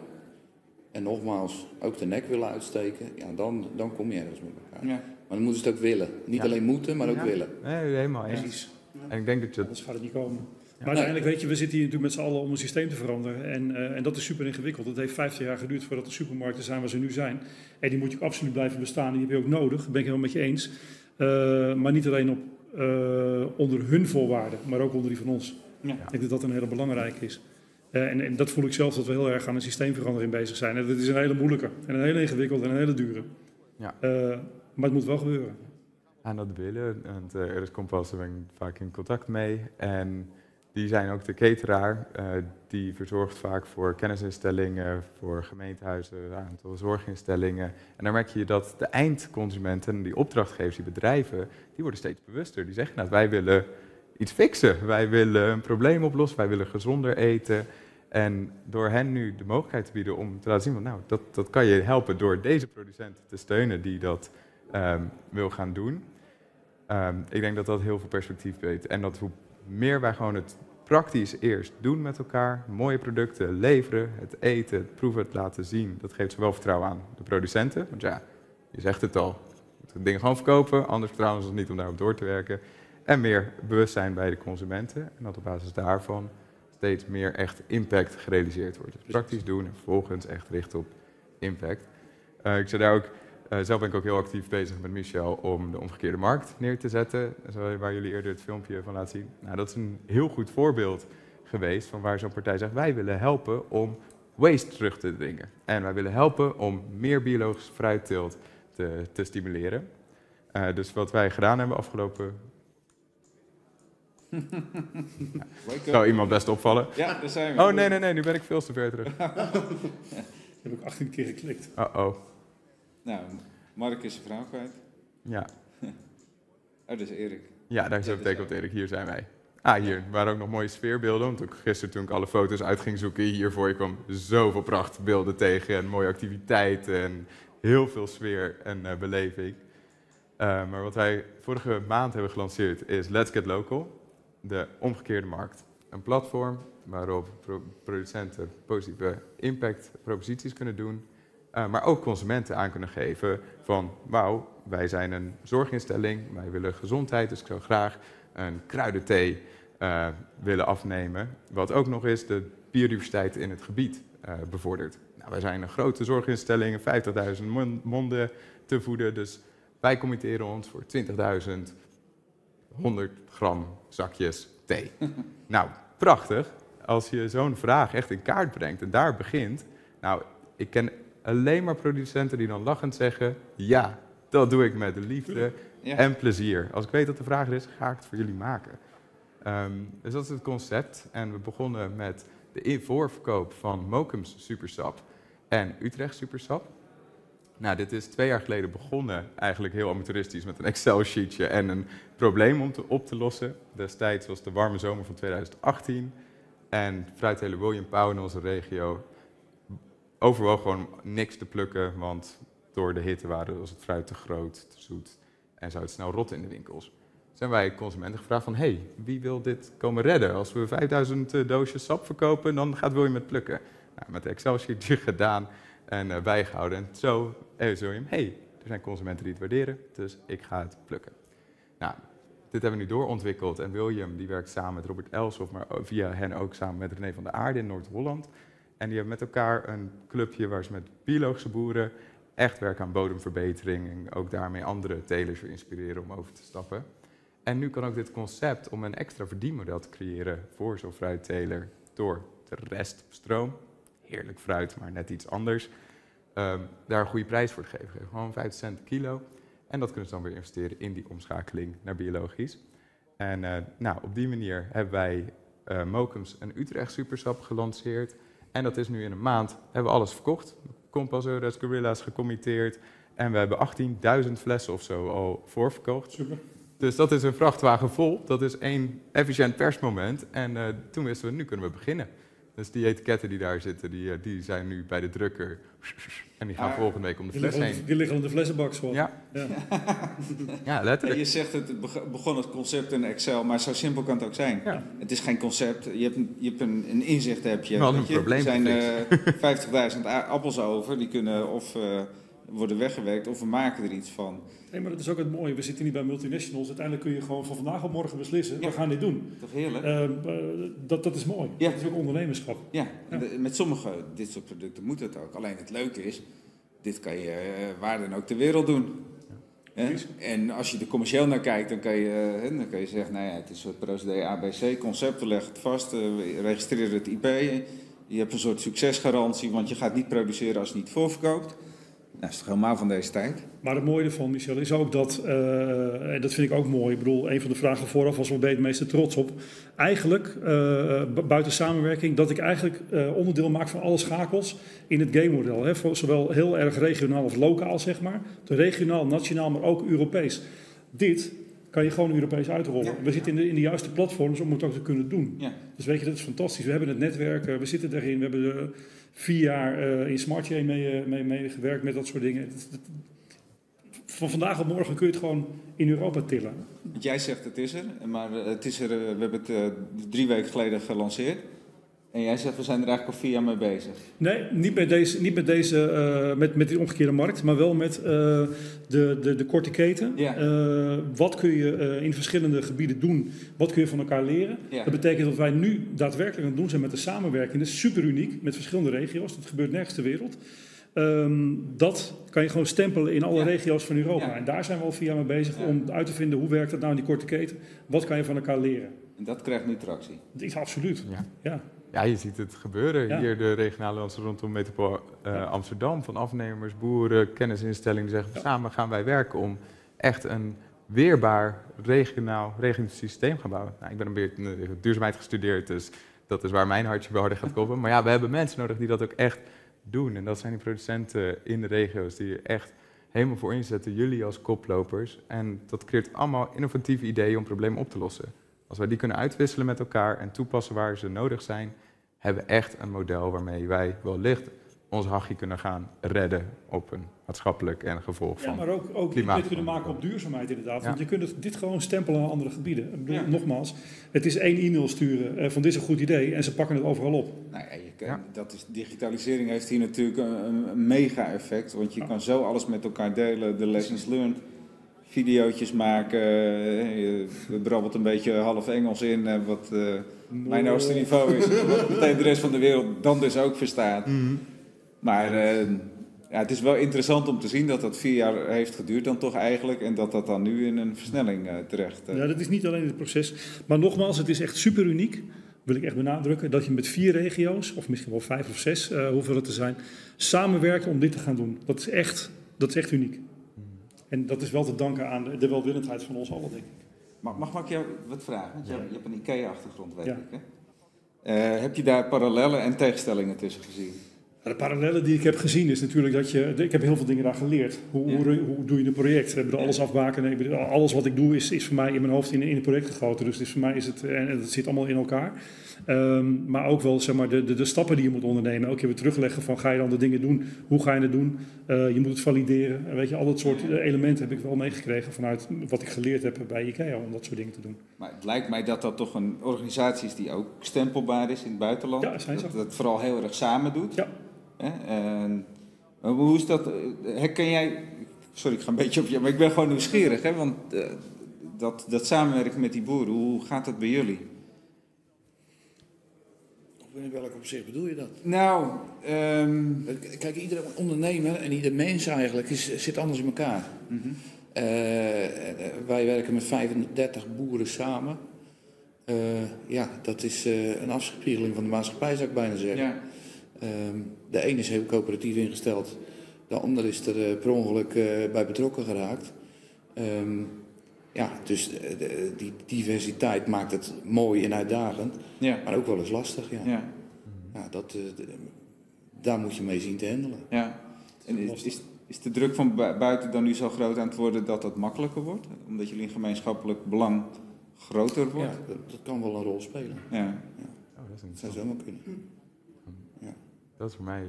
en nogmaals ook de nek willen uitsteken, ja, dan, dan kom je ergens met elkaar. Ja. Maar dan moeten ze het ook willen. Niet ja. alleen moeten, maar ook ja. willen. Nee, helemaal. Ja. Precies. Ja. En ik denk dat je... Anders gaat het niet komen. Ja. Maar uiteindelijk, weet je, we zitten hier natuurlijk met z'n allen om een systeem te veranderen. En, uh, en dat is super ingewikkeld. Dat heeft vijftien jaar geduurd voordat de supermarkten zijn waar ze nu zijn. En die moet je ook absoluut blijven bestaan. En die heb je ook nodig. Dat ben ik helemaal met je eens. Uh, maar niet alleen op, uh, onder hun voorwaarden, maar ook onder die van ons. Ja. Ik denk dat dat een hele belangrijke is. Uh, en, en dat voel ik zelf, dat we heel erg aan een systeemverandering bezig zijn. En dat is een hele moeilijke. En een hele ingewikkelde en een hele dure. Ja. Uh, maar het moet wel gebeuren. Aan dat willen. Want uh, Eurest Compass, daar ben ik vaak in contact mee. En... Die zijn ook de cateraar, uh, die verzorgt vaak voor kennisinstellingen, voor gemeentehuizen, een aantal zorginstellingen. En dan merk je dat de eindconsumenten, die opdrachtgevers, die bedrijven, die worden steeds bewuster. Die zeggen, nou, wij willen iets fixen, wij willen een probleem oplossen, wij willen gezonder eten. En door hen nu de mogelijkheid te bieden om te laten zien, van, nou, dat, dat kan je helpen door deze producenten te steunen die dat um, wil gaan doen. Um, ik denk dat dat heel veel perspectief biedt en dat hoe meer wij gewoon het praktisch eerst doen met elkaar. Mooie producten leveren, het eten, het proeven, het laten zien. Dat geeft zowel vertrouwen aan de producenten. Want ja, je zegt het al. Je moet het ding gewoon verkopen, anders vertrouwen ze ons niet om daarop door te werken. En meer bewustzijn bij de consumenten. En dat op basis daarvan steeds meer echt impact gerealiseerd wordt. Dus praktisch doen en vervolgens echt richten op impact. Uh, ik zou daar ook... Uh, zelf ben ik ook heel actief bezig met Michel om de omgekeerde markt neer te zetten, waar jullie eerder het filmpje van laten zien. Nou, dat is een heel goed voorbeeld geweest van waar zo'n partij zegt, wij willen helpen om waste terug te dringen. En wij willen helpen om meer biologisch fruitteelt te, te stimuleren. Uh, dus wat wij gedaan hebben afgelopen... ja. Zou iemand best opvallen? Ja, daar zijn we. Oh nee, nee, nee, nu ben ik veel te ver terug. Ik heb ook achttien keer geklikt. Uh-oh. Nou, Mark is zijn vrouw kwijt. Ja. Oh, dat is Erik. Ja, daar zit betekent op Erik. Hier zijn wij. Ah, hier. Er waren ook nog mooie sfeerbeelden. Want ook gisteren toen ik alle foto's uit ging zoeken hiervoor, ik kwam zoveel prachtbeelden tegen. En mooie activiteiten. En heel veel sfeer en uh, beleving. Uh, maar wat wij vorige maand hebben gelanceerd is Let's Get Local. De omgekeerde markt. Een platform waarop pro producenten positieve impact proposities kunnen doen. Uh, maar ook consumenten aan kunnen geven van, wauw, wij zijn een zorginstelling, wij willen gezondheid, dus ik zou graag een kruidenthee uh, willen afnemen. Wat ook nog eens de biodiversiteit in het gebied uh, bevordert. Nou, wij zijn een grote zorginstelling, vijftigduizend monden te voeden, dus wij committeren ons voor twintigduizend honderd gram zakjes thee. Nou, prachtig, als je zo'n vraag echt in kaart brengt en daar begint, nou, ik ken... alleen maar producenten die dan lachend zeggen, ja, dat doe ik met liefde ja. en plezier. Als ik weet dat de vraag er is, ga ik het voor jullie maken. Um, dus dat is het concept. En we begonnen met de voorverkoop van Mokums Supersap en Utrecht Supersap. Nou, dit is twee jaar geleden begonnen, eigenlijk heel amateuristisch, met een Excel-sheetje en een probleem om te op te lossen. Destijds was de warme zomer van tweeduizend achttien en vanuit hele William Pauw in onze regio overwoog gewoon niks te plukken, want door de hitte was het fruit te groot, te zoet en zou het snel rotten in de winkels. Zijn wij consumenten gevraagd van, hé, hey, wie wil dit komen redden? Als we vijfduizend doosjes sap verkopen, dan gaat William het plukken. Nou, met de Excel-sheetje gedaan en uh, bijgehouden. En zo, hey William, hé, hey, er zijn consumenten die het waarderen, dus ik ga het plukken. Nou, dit hebben we nu doorontwikkeld en William die werkt samen met Robert Elsof, maar via hen ook samen met René van der Aarde in Noord-Holland. En die hebben met elkaar een clubje waar ze met biologische boeren echt werken aan bodemverbetering. En ook daarmee andere telers weer inspireren om over te stappen. En nu kan ook dit concept om een extra verdienmodel te creëren voor zo'n fruitteler door de reststroom. Heerlijk fruit, maar net iets anders. Um, daar een goede prijs voor te geven. Gewoon vijf cent kilo. En dat kunnen ze dan weer investeren in die omschakeling naar biologisch. En uh, nou, op die manier hebben wij uh, Mokums en Utrecht Supersap gelanceerd. En dat is nu in een maand, hebben we alles verkocht. Compass, Eurest, Gorillas gecommitteerd. En we hebben achttienduizend flessen of zo al voorverkocht. Super. Dus dat is een vrachtwagen vol. Dat is één efficiënt persmoment. En uh, toen wisten we, nu kunnen we beginnen. Dus die etiketten die daar zitten, die, die zijn nu bij de drukker. En die gaan maar, volgende week om de fles heen. Die liggen om de flessenbak gewoon. Ja, ja. Ja, letterlijk. Ja, je zegt het, het begon het concept in Excel, maar zo simpel kan het ook zijn. Ja. Het is geen concept, je hebt een, je hebt een, een inzicht. Heb je, nou, een je. Er zijn uh, vijftigduizend appels over, die kunnen of uh, worden weggewerkt of we maken er iets van. Nee, maar dat is ook het mooie. We zitten niet bij multinationals. Uiteindelijk kun je gewoon van vandaag op morgen beslissen. Ja. We gaan dit doen. Toch heerlijk. Uh, dat, dat is mooi. Ja. Dat is ook ondernemerschap. Ja, ja. De, met sommige dit soort producten moet het ook. Alleen het leuke is, dit kan je uh, waar dan ook ter wereld doen. Ja. Eh? En als je er commercieel naar kijkt, dan kan je, uh, dan kan je zeggen, nou ja, het is een soort procedé A B C. Concept, leg het vast, uh, registreer het I P. Je hebt een soort succesgarantie, want je gaat niet produceren als je niet voorverkoopt. Dat is toch helemaal van deze tijd. Maar het mooie ervan, Michel, is ook dat, uh, en dat vind ik ook mooi. Ik bedoel, een van de vragen vooraf was, waar ben je het meeste trots op? Eigenlijk, uh, buiten samenwerking, dat ik eigenlijk uh, onderdeel maak van alle schakels in het gamemodel. Hè? Voor zowel heel erg regionaal of lokaal, zeg maar. Regionaal, nationaal, maar ook Europees. Dit kan je gewoon Europees uitrollen. Ja. We zitten in de, in de juiste platforms om het ook te kunnen doen. Ja. Dus weet je, dat is fantastisch. We hebben het netwerk, uh, we zitten daarin, we hebben... de Vier jaar uh, in Smart Chain mee, uh, mee, mee gewerkt met dat soort dingen. Het, het, van vandaag op morgen kun je het gewoon in Europa tillen. Jij zegt het is er, maar het is er, we hebben het uh, drie weken geleden gelanceerd. En jij zegt, we zijn er eigenlijk al vier jaar mee bezig. Nee, niet met deze, niet met, deze, uh, met, met die omgekeerde markt, maar wel met uh, de, de, de korte keten. Ja. Uh, wat kun je uh, in verschillende gebieden doen? Wat kun je van elkaar leren? Ja. Dat betekent dat wij nu daadwerkelijk aan het doen zijn met de samenwerking. Dat is super uniek, met verschillende regio's. Dat gebeurt nergens ter wereld. Um, dat kan je gewoon stempelen in alle ja. regio's van Europa. Ja. En daar zijn we al vier jaar mee bezig ja. om uit te vinden, hoe werkt dat nou in die korte keten? Wat kan je van elkaar leren? En dat krijgt nu tractie? Dat is absoluut, ja. ja. Ja, je ziet het gebeuren. Ja. Hier de regionale landsteden rondom Metropool uh, ja. Amsterdam. Van afnemers, boeren, kennisinstellingen zeggen... Ja. samen gaan wij werken om echt een weerbaar regionaal regiosysteem gaan bouwen. Nou, ik ben een beetje duurzaamheid gestudeerd, dus dat is waar mijn hartje bij harder gaat kloppen. Maar ja, we hebben mensen nodig die dat ook echt doen. En dat zijn die producenten in de regio's die er echt helemaal voor inzetten. Jullie als koplopers. En dat creëert allemaal innovatieve ideeën om problemen op te lossen. Als wij die kunnen uitwisselen met elkaar en toepassen waar ze nodig zijn, hebben we echt een model waarmee wij wellicht ons hachje kunnen gaan redden op een maatschappelijk en gevolg van klimaat. Ja, maar ook, ook dit kunnen maken op duurzaamheid inderdaad. Ja. Want je kunt het, dit gewoon stempelen aan andere gebieden. Ik bedoel, ja. Nogmaals, het is één e-mail sturen van dit is een goed idee en ze pakken het overal op. Nou ja, je kan, ja. dat is, digitalisering heeft hier natuurlijk een, een mega effect. Want je ah. kan zo alles met elkaar delen, de lessons learned. Videootjes maken, je brabbelt een beetje half Engels in, wat uh, no. mijn hoogste niveau is. Wat meteen de rest van de wereld dan dus ook verstaat. Mm-hmm. Maar uh, ja, het is wel interessant om te zien dat dat vier jaar heeft geduurd dan toch eigenlijk. En dat dat dan nu in een versnelling uh, terecht... Uh. Ja, dat is niet alleen het proces. Maar nogmaals, het is echt super uniek. Wil ik echt benadrukken dat je met vier regio's, of misschien wel vijf of zes, uh, hoeveel het er zijn, samenwerkt om dit te gaan doen. Dat is echt, dat is echt uniek. En dat is wel te danken aan de welwillendheid van ons allen, denk ik. Mag, mag, mag ik jou wat vragen? Want je, ja. je hebt een IKEA-achtergrond, weet ja. ik. Hè? Uh, heb je daar parallellen en tegenstellingen tussen gezien? De parallellen die ik heb gezien is natuurlijk dat je... Ik heb heel veel dingen daar geleerd. Hoe, ja. hoe, hoe doe je een project? Ik bedoel, alles afbaken. Nee, ik bedoel, alles wat ik doe is, is voor mij in mijn hoofd in, in een project gegoten. Dus, dus voor mij is het... En, en het zit allemaal in elkaar. Um, maar ook wel zeg maar, de, de, de stappen die je moet ondernemen. Elke keer weer terugleggen van, ga je dan de dingen doen? Hoe ga je het doen? Uh, je moet het valideren. Weet je, al dat soort elementen heb ik wel meegekregen vanuit wat ik geleerd heb bij IKEA om dat soort dingen te doen. Maar het lijkt mij dat dat toch een organisatie is die ook stempelbaar is in het buitenland. Ja, zijn ze. Dat het vooral heel erg samen doet. Ja. En, hoe is dat? Herken jij... Sorry, ik ga een beetje op je... Maar ik ben gewoon nieuwsgierig, hè? Want uh, dat, dat samenwerken met die boeren, hoe gaat dat bij jullie? In welk opzicht bedoel je dat? Nou, um... kijk, iedere ondernemer en ieder mens eigenlijk is, zit anders in elkaar. Mm-hmm. uh, wij werken met vijfendertig boeren samen. Uh, ja, dat is uh, een afspiegeling van de maatschappij, zou ik bijna zeggen. Ja. Um, de ene is heel coöperatief ingesteld, de ander is er uh, per ongeluk uh, bij betrokken geraakt. Um, ja, dus de, de, die diversiteit maakt het mooi en uitdagend, ja. maar ook wel eens lastig. Ja. Ja. Ja, dat, uh, de, daar moet je mee zien te handelen. Ja. En is, is, is de druk van buiten dan nu zo groot aan het worden dat dat makkelijker wordt? Omdat jullie in gemeenschappelijk belang groter wordt? Ja, dat, dat kan wel een rol spelen. Ja. Ja. Oh, dat zou zomaar kunnen. Dat is voor mij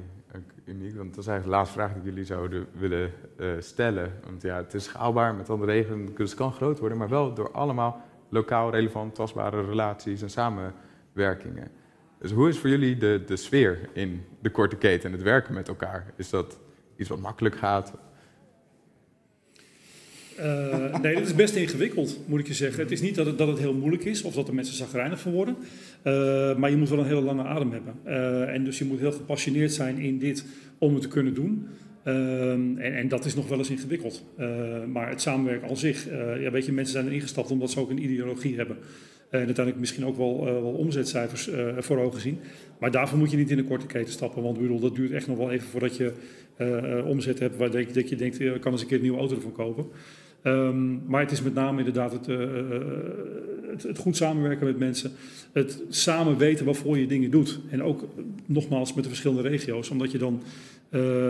uniek, want dat is eigenlijk de laatste vraag die ik jullie zouden willen uh, stellen. Want ja, het is schaalbaar met andere regelen, dus het kan groot worden, maar wel door allemaal lokaal relevant, tastbare relaties en samenwerkingen. Dus hoe is voor jullie de, de sfeer in de korte keten en het werken met elkaar? Is dat iets wat makkelijk gaat? Uh, nee, dat is best ingewikkeld, moet ik je zeggen. Het is niet dat het, dat het heel moeilijk is of dat er mensen chagrijnig van worden. Uh, maar je moet wel een hele lange adem hebben. Uh, en dus je moet heel gepassioneerd zijn in dit om het te kunnen doen. Uh, en, en dat is nog wel eens ingewikkeld. Uh, maar het samenwerken al zich. Uh, ja, weet je, mensen zijn er ingestapt omdat ze ook een ideologie hebben. En uiteindelijk misschien ook wel, uh, wel omzetcijfers uh, voor ogen zien. Maar daarvoor moet je niet in de korte keten stappen. Want bedoel, dat duurt echt nog wel even voordat je uh, omzet hebt. Waar denk, denk je denkt, ik kan eens een keer een nieuwe auto ervan kopen. Um, maar het is met name inderdaad het, uh, het, het goed samenwerken met mensen. Het samen weten waarvoor je dingen doet. En ook nogmaals met de verschillende regio's. Omdat je dan uh,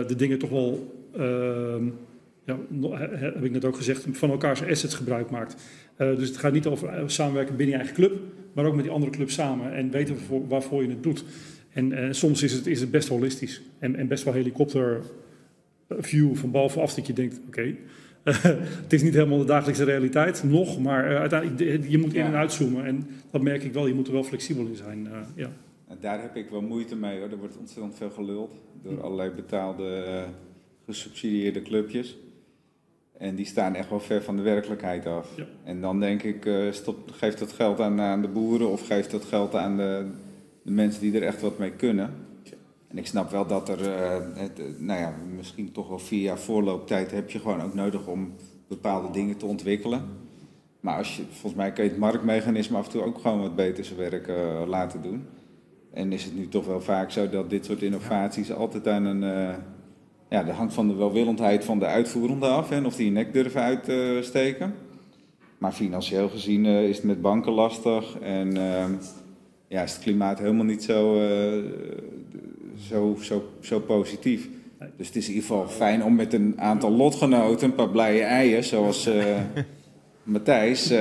de dingen toch wel... Uh, Ja, heb ik net ook gezegd, van elkaars assets gebruik maakt. Uh, dus het gaat niet over samenwerken binnen je eigen club, maar ook met die andere club samen en weten waarvoor, waarvoor je het doet. En uh, soms is het, is het best holistisch en, en best wel helikopterview van bovenaf dat je denkt, oké, okay, uh, het is niet helemaal de dagelijkse realiteit nog, maar uh, uiteindelijk je moet in en uitzoomen en dat merk ik wel, je moet er wel flexibel in zijn. Uh, ja. Daar heb ik wel moeite mee hoor, er wordt ontzettend veel geluld door allerlei betaalde, uh, gesubsidieerde clubjes. En die staan echt wel ver van de werkelijkheid af. Ja. En dan denk ik, uh, stop, geef dat geld aan, aan de boeren of geef dat geld aan de, de mensen die er echt wat mee kunnen. Ja. En ik snap wel dat er, uh, het, uh, nou ja, misschien toch wel vier jaar voorlooptijd heb je gewoon ook nodig om bepaalde dingen te ontwikkelen. Maar als je, volgens mij kun je het marktmechanisme af en toe ook gewoon wat beter zijn werk uh, laten doen. En is het nu toch wel vaak zo dat dit soort innovaties ja. altijd aan een... Uh, Ja, dat hangt van de welwillendheid van de uitvoerende af en of die je nek durven uitsteken. Uh, maar financieel gezien uh, is het met banken lastig en uh, ja, is het klimaat helemaal niet zo, uh, zo, zo, zo positief. Dus het is in ieder geval fijn om met een aantal lotgenoten, een paar blije eieren, zoals uh, Matthijs. Uh,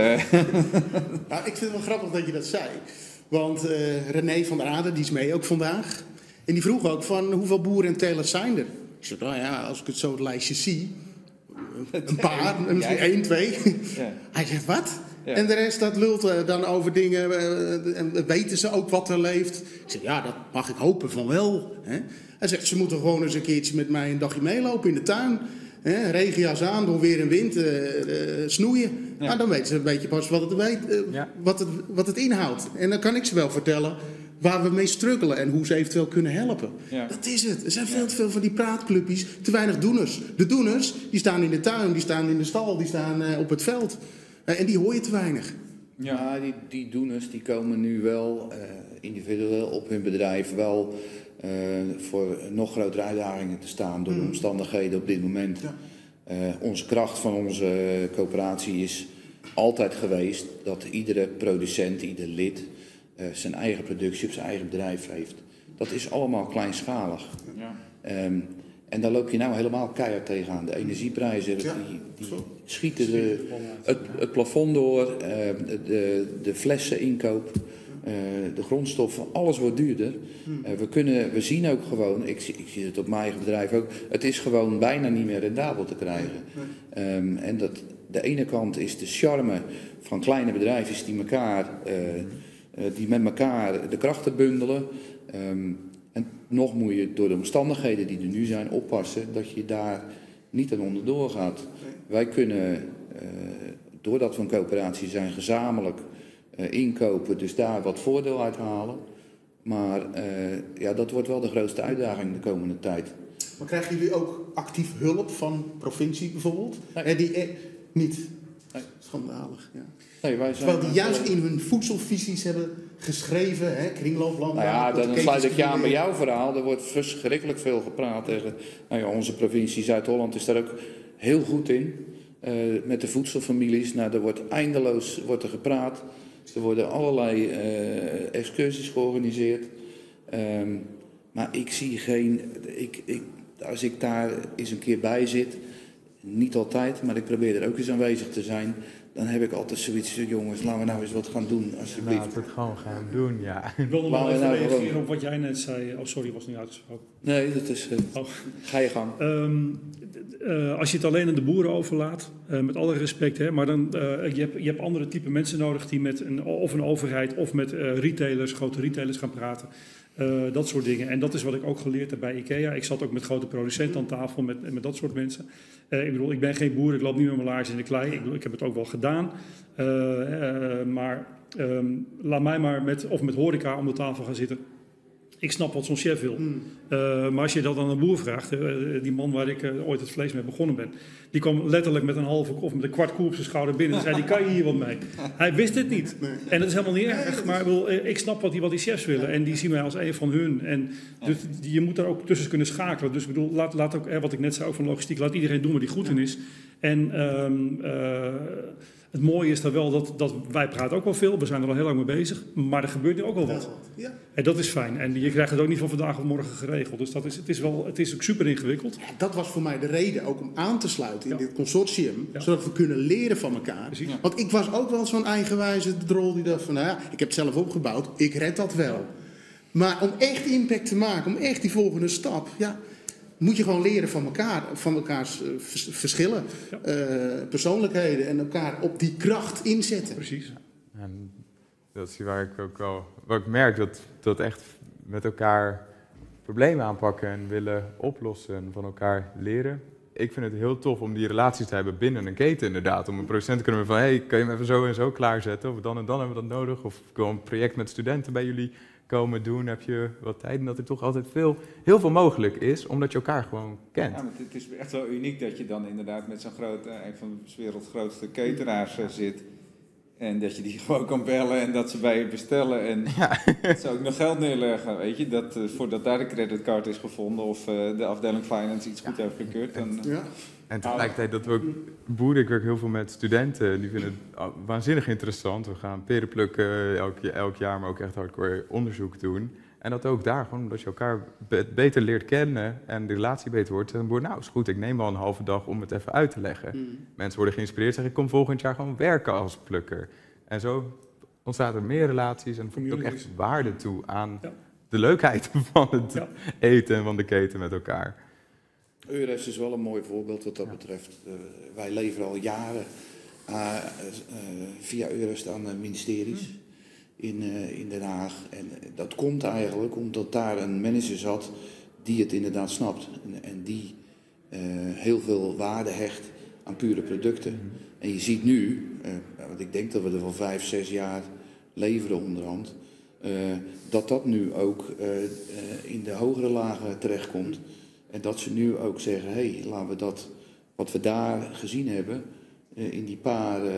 nou, ik vind het wel grappig dat je dat zei, want uh, René van der Aarde, die is mee ook vandaag. En die vroeg ook van hoeveel boeren en telers zijn er? Ik zeg, nou ja, als ik het zo het lijstje zie, een paar, misschien ja, ja. één, twee. Ja. Hij zegt, wat? Ja. En de rest, dat lult uh, dan over dingen, uh, en weten ze ook wat er leeft? Ik zeg, ja, dat mag ik hopen van wel. Hè? Hij zegt, ze moeten gewoon eens een keertje met mij een dagje meelopen in de tuin. Hè? Regenjas aan, door weer en wind, uh, uh, snoeien. Ja. Nou, dan weten ze een beetje pas wat het, weet, uh, ja. wat, het, wat het inhoudt. En dan kan ik ze wel vertellen waar we mee struggelen en hoe ze eventueel kunnen helpen. Ja. Dat is het. Er zijn veel te veel van die praatclubjes, te weinig doeners. De doeners, die staan in de tuin, die staan in de stal, die staan uh, op het veld. Uh, en die hoor je te weinig. Ja, ja die, die doeners die komen nu wel uh, individueel op hun bedrijf wel uh, voor nog grotere uitdagingen te staan door de mm. omstandigheden op dit moment. Ja. Uh, onze kracht van onze coöperatie is altijd geweest dat iedere producent, ieder lid zijn eigen productie op zijn eigen bedrijf heeft. Dat is allemaal kleinschalig. Ja. Um, en daar loop je nou helemaal keihard tegenaan. De energieprijzen ja, die, die schieten de, het, het plafond door, uh, de, de flesseninkoop, uh, de grondstoffen, alles wordt duurder. Uh, we, kunnen, we zien ook gewoon, ik, ik zie het op mijn eigen bedrijf ook, het is gewoon bijna niet meer rendabel te krijgen. Um, en dat, de ene kant is de charme van kleine bedrijven die elkaar... Uh, Uh, die met elkaar de krachten bundelen. Um, en nog moet je door de omstandigheden die er nu zijn oppassen dat je daar niet aan onderdoor gaat. Nee. Wij kunnen, uh, doordat we een coöperatie zijn, gezamenlijk uh, inkopen, dus daar wat voordeel uit halen. Maar uh, ja, dat wordt wel de grootste uitdaging de komende tijd. Maar krijgen jullie ook actief hulp van provincie bijvoorbeeld? Nee. Eh, die eh, niet. Nee. Schandalig, ja. Nee, wij zijn terwijl die juist in hun voedselvisies hebben geschreven, hè, kringlooplandbouw. Nou ja, dan sluit ik je aan bij jouw verhaal. Er wordt verschrikkelijk veel gepraat. Nou ja, onze provincie Zuid-Holland is daar ook heel goed in. Uh, met de voedselfamilies. Nou, er wordt eindeloos wordt er gepraat. Er worden allerlei uh, excursies georganiseerd. Um, maar ik zie geen... Ik, ik, als ik daar eens een keer bij zit... niet altijd, maar ik probeer er ook eens aanwezig te zijn. Dan heb ik altijd zoiets, jongens, laten we nou eens wat gaan doen, alsjeblieft. Laten we het gewoon gaan doen, ja. Ik wilde nog even nou reageren gewoon... op wat jij net zei. Oh, sorry, ik was niet uitgesproken. Nee, dat is... Uh, oh. Ga je gang. Um, uh, als je het alleen aan de boeren overlaat, uh, met alle respect, hè, maar dan, uh, je, hebt, je hebt andere type mensen nodig die met een, of een overheid of met uh, retailers, grote retailers gaan praten. Uh, dat soort dingen. En dat is wat ik ook geleerd heb bij IKEA. Ik zat ook met grote producenten aan tafel, met, met dat soort mensen. Uh, ik bedoel, ik ben geen boer, ik loop niet met mijn laars in de klei. Ik bedoel, ik heb het ook wel gedaan. Uh, uh, maar um, laat mij maar met, of met horeca om de tafel gaan zitten. Ik snap wat zo'n chef wil. Mm. Uh, maar als je dat aan een boer vraagt, uh, die man waar ik uh, ooit het vlees mee begonnen ben, die kwam letterlijk met een halve of met een kwart koe op zijn schouder binnen en zei, die kan je hier wat mee? Hij wist het niet. Nee. En dat is helemaal niet erg. Nee, maar ik, bedoel, ik snap wat die, wat die chefs willen. En die zien mij als een van hun. En dus, je moet daar ook tussen kunnen schakelen. Dus ik bedoel, laat, laat ook, eh, wat ik net zei ook van logistiek, laat iedereen doen waar die goed in is. En um, uh, het mooie is dan wel dat, dat wij praten ook wel veel. We zijn er al heel lang mee bezig. Maar er gebeurt nu ook wel wat. Ja. En dat is fijn. En je krijgt het ook niet van vandaag of morgen geregeld. Dus dat is, het, is wel, het is ook super ingewikkeld. Ja, dat was voor mij de reden ook om aan te sluiten in ja. dit consortium. Ja. Zodat we kunnen leren van elkaar. Precies. Want ik was ook wel zo'n eigenwijze drol die dacht van, nou ja, ik heb het zelf opgebouwd. Ik red dat wel. Maar om echt impact te maken, om echt die volgende stap... Ja, moet je gewoon leren van elkaar, van elkaars uh, vers, verschillen, ja. uh, persoonlijkheden en elkaar op die kracht inzetten. Precies. En dat is waar ik ook wel, wat ik merk, dat, dat echt met elkaar problemen aanpakken en willen oplossen en van elkaar leren. Ik vind het heel tof om die relaties te hebben binnen een keten inderdaad. Om een producent te kunnen van, hé, hey, kan je hem even zo en zo klaarzetten? Of dan en dan hebben we dat nodig? Of gewoon een project met studenten bij jullie komen doen, heb je wat tijd en dat er toch altijd veel, heel veel mogelijk is, omdat je elkaar gewoon kent. Ja, maar het is echt wel uniek dat je dan inderdaad met zo'n groot, een van de werelds grootste cateraars ja. zit en dat je die gewoon kan bellen en dat ze bij je bestellen en ja. dat ze ook nog geld neerleggen, weet je, dat, uh, voordat daar de creditcard is gevonden of uh, de afdeling finance iets ja. goed heeft gekeurd. Dan, ja. En tegelijkertijd dat we ook boeren, ik werk heel veel met studenten, die vinden het waanzinnig interessant. We gaan peren plukken elk, elk jaar, maar ook echt hardcore onderzoek doen. En dat ook daar, gewoon omdat je elkaar beter leert kennen en de relatie beter wordt. En dan boer, nou is goed, ik neem wel een halve dag om het even uit te leggen. Mm. Mensen worden geïnspireerd, zeggen ik kom volgend jaar gewoon werken als plukker. En zo ontstaan er meer relaties en voegt ook echt waarde toe aan ja. de leukheid van het ja. eten en van de keten met elkaar. Eurest is wel een mooi voorbeeld wat dat betreft. Uh, wij leveren al jaren uh, uh, via Eurest aan de ministeries in, uh, in Den Haag. En dat komt eigenlijk omdat daar een manager zat die het inderdaad snapt. En, en die uh, heel veel waarde hecht aan pure producten. Mm-hmm. En je ziet nu, uh, want ik denk dat we er wel vijf, zes jaar leveren onderhand, uh, dat dat nu ook uh, uh, in de hogere lagen terechtkomt. En dat ze nu ook zeggen, hé, hey, laten we dat wat we daar gezien hebben, in die paar uh,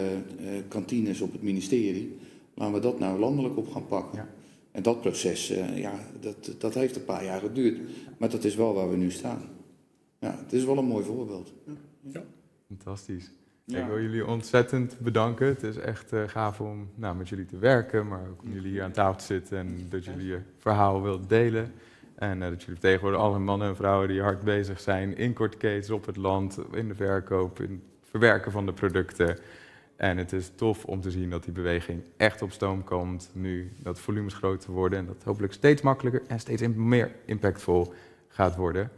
kantines op het ministerie, laten we dat nou landelijk op gaan pakken. Ja. En dat proces, uh, ja, dat, dat heeft een paar jaar geduurd. Maar dat is wel waar we nu staan. Ja, het is wel een mooi voorbeeld. Ja. Ja. Fantastisch. Ja. Ik wil jullie ontzettend bedanken. Het is echt uh, gaaf om nou, met jullie te werken, maar ook om jullie hier aan tafel te zitten en dat jullie je verhaal wilt delen. En uh, dat jullie tegenwoordig alle mannen en vrouwen die hard bezig zijn in kortketens op het land, in de verkoop, in het verwerken van de producten. En het is tof om te zien dat die beweging echt op stoom komt nu, dat volumes groter worden en dat hopelijk steeds makkelijker en steeds meer impactvol gaat worden.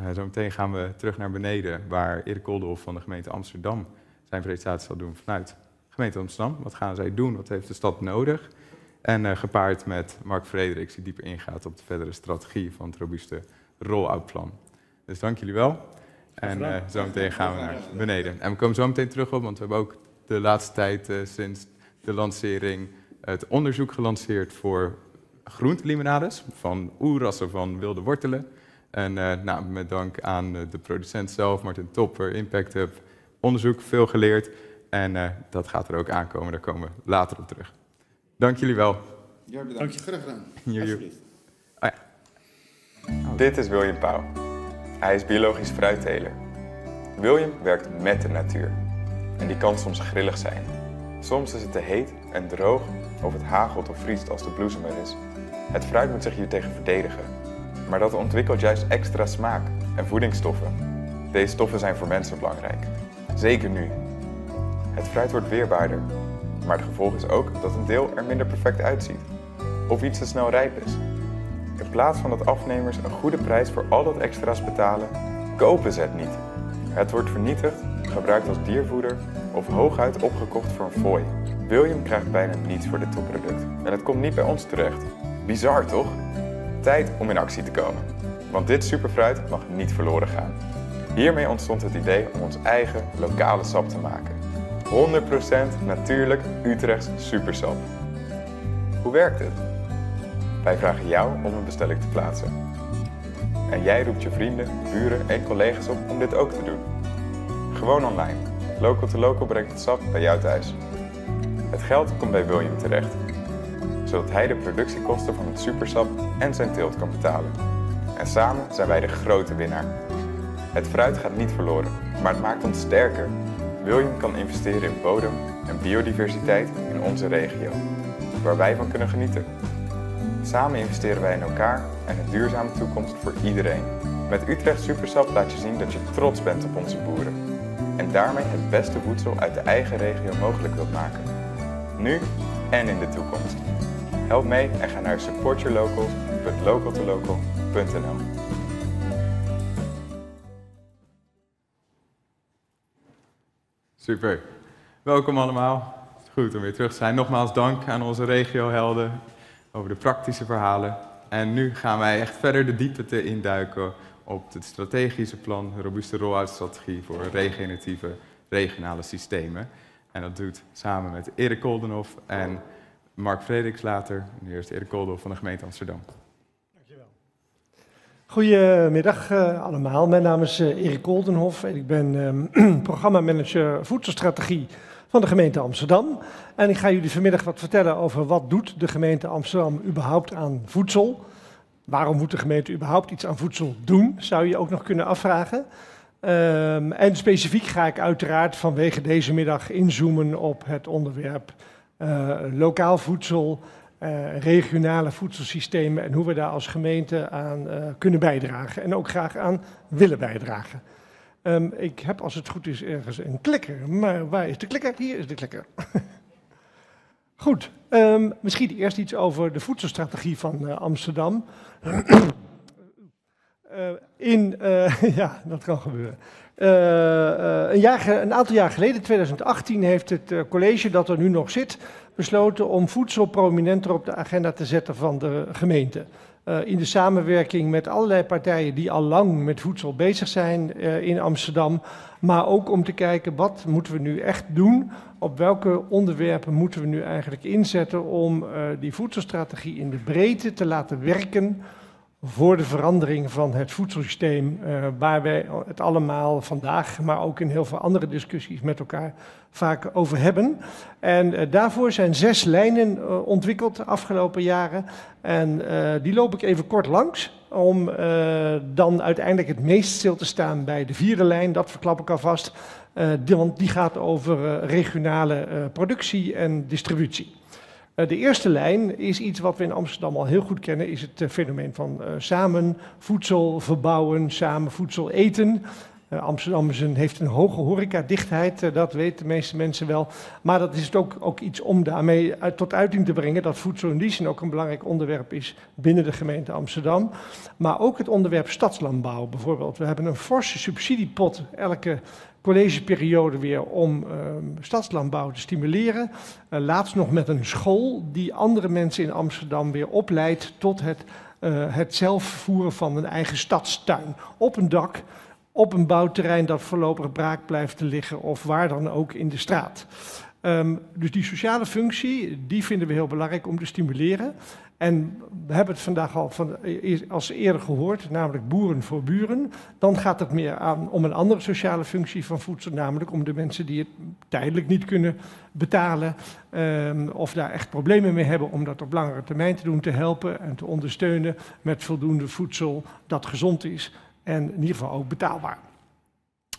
Uh, Zometeen gaan we terug naar beneden waar Erik Koldenhof van de gemeente Amsterdam zijn presentatie zal doen vanuit de gemeente Amsterdam. Wat gaan zij doen? Wat heeft de stad nodig? En uh, gepaard met Mark Frederiks, die dieper ingaat op de verdere strategie van het robuuste roll-out-plan. Dus dank jullie wel. En uh, zo meteen gaan we naar beneden. En we komen zo meteen terug op, want we hebben ook de laatste tijd uh, sinds de lancering het onderzoek gelanceerd voor groentelimonades van oerrassen van wilde wortelen. En uh, nou, met dank aan de producent zelf, Martin Topper, Impact Hub, onderzoek, veel geleerd. En uh, dat gaat er ook aankomen, daar komen we later op terug. Dank jullie wel. Ja, bedankt. Dank je. Graag gedaan. Alsjeblieft. Oh, ja. oh. Dit is William Pauw. Hij is biologisch fruitteler. William werkt met de natuur. En die kan soms grillig zijn. Soms is het te heet en droog of het hagelt of vriest als de bloesem er is. Het fruit moet zich hier tegen verdedigen. Maar dat ontwikkelt juist extra smaak en voedingsstoffen. Deze stoffen zijn voor mensen belangrijk. Zeker nu. Het fruit wordt weerbaarder. Maar het gevolg is ook dat een deel er minder perfect uitziet. Of iets te snel rijp is. In plaats van dat afnemers een goede prijs voor al dat extra's betalen, kopen ze het niet. Het wordt vernietigd, gebruikt als diervoeder of hooguit opgekocht voor een fooi. William krijgt bijna niets voor dit topproduct. En het komt niet bij ons terecht. Bizar toch? Tijd om in actie te komen. Want dit superfruit mag niet verloren gaan. Hiermee ontstond het idee om ons eigen lokale sap te maken. honderd procent natuurlijk Utrechts Supersap. Hoe werkt het? Wij vragen jou om een bestelling te plaatsen. En jij roept je vrienden, buren en collega's op om dit ook te doen. Gewoon online. Local to Local brengt het sap bij jou thuis. Het geld komt bij William terecht, zodat hij de productiekosten van het supersap en zijn teelt kan betalen. En samen zijn wij de grote winnaar. Het fruit gaat niet verloren, maar het maakt ons sterker. William kan investeren in bodem en biodiversiteit in onze regio, waar wij van kunnen genieten. Samen investeren wij in elkaar en een duurzame toekomst voor iedereen. Met Utrecht Supersap laat je zien dat je trots bent op onze boeren. En daarmee het beste voedsel uit de eigen regio mogelijk wilt maken. Nu en in de toekomst. Help mee en ga naar support your local punt local to local punt n l. Super. Welkom allemaal. Goed om weer terug te zijn. Nogmaals dank aan onze regiohelden over de praktische verhalen. En nu gaan wij echt verder de diepte induiken op het strategische plan, de robuuste rolloutstrategie voor regeneratieve regionale systemen. En dat doet samen met Erik Koldenhof en Mark Frederiks later. Nu eerst Erik Koldenhof van de gemeente Amsterdam. Dankjewel. Goedemiddag uh, allemaal. Mijn naam is uh, Erik Koldenhof en ik ben um, programmamanager voedselstrategie van de gemeente Amsterdam. En ik ga jullie vanmiddag wat vertellen over wat doet de gemeente Amsterdam überhaupt aan voedsel. Waarom moet de gemeente überhaupt iets aan voedsel doen, zou je ook nog kunnen afvragen. Um, en specifiek ga ik uiteraard vanwege deze middag inzoomen op het onderwerp uh, lokaal voedsel, uh, regionale voedselsystemen en hoe we daar als gemeente aan uh, kunnen bijdragen en ook graag aan willen bijdragen. Um, ik heb als het goed is ergens een klikker, maar waar is de klikker? Hier is de klikker. Goed, um, misschien eerst iets over de voedselstrategie van uh, Amsterdam. Uh, in, uh, ja, dat kan gebeuren. Uh, uh, een, jaar, een aantal jaar geleden, twintig achttien, heeft het uh, college dat er nu nog zit besloten om voedsel prominenter op de agenda te zetten van de gemeente. Uh, in de samenwerking met allerlei partijen die al lang met voedsel bezig zijn uh, in Amsterdam. Maar ook om te kijken, wat moeten we nu echt doen? Op welke onderwerpen moeten we nu eigenlijk inzetten om uh, die voedselstrategie in de breedte te laten werken voor de verandering van het voedselsysteem, uh, waar wij het allemaal vandaag, maar ook in heel veel andere discussies met elkaar vaak over hebben. En uh, daarvoor zijn zes lijnen uh, ontwikkeld de afgelopen jaren. En uh, die loop ik even kort langs, om uh, dan uiteindelijk het meest stil te staan bij de vierde lijn, dat verklap ik alvast. Uh, die, want die gaat over uh, regionale uh, productie en distributie. De eerste lijn is iets wat we in Amsterdam al heel goed kennen, is het fenomeen van uh, samen voedsel verbouwen, samen voedsel eten. Uh, Amsterdam is een, heeft een hoge horecadichtheid, uh, dat weten de meeste mensen wel. Maar dat is het ook, ook iets om daarmee uit, tot uiting te brengen dat voedsel in die zin ook een belangrijk onderwerp is binnen de gemeente Amsterdam. Maar ook het onderwerp stadslandbouw bijvoorbeeld. We hebben een forse subsidiepot elke collegeperiode weer om uh, stadslandbouw te stimuleren. Uh, laatst nog met een school die andere mensen in Amsterdam weer opleidt tot het, uh, het zelf voeren van een eigen stadstuin. Op een dak, op een bouwterrein dat voorlopig braak blijft te liggen of waar dan ook in de straat. Um, dus die sociale functie, die vinden we heel belangrijk om te stimuleren. En we hebben het vandaag al van, als eerder gehoord, namelijk boeren voor buren. Dan gaat het meer aan om een andere sociale functie van voedsel, namelijk om de mensen die het tijdelijk niet kunnen betalen um, of daar echt problemen mee hebben, om dat op langere termijn te doen, te helpen en te ondersteunen met voldoende voedsel dat gezond is en in ieder geval ook betaalbaar.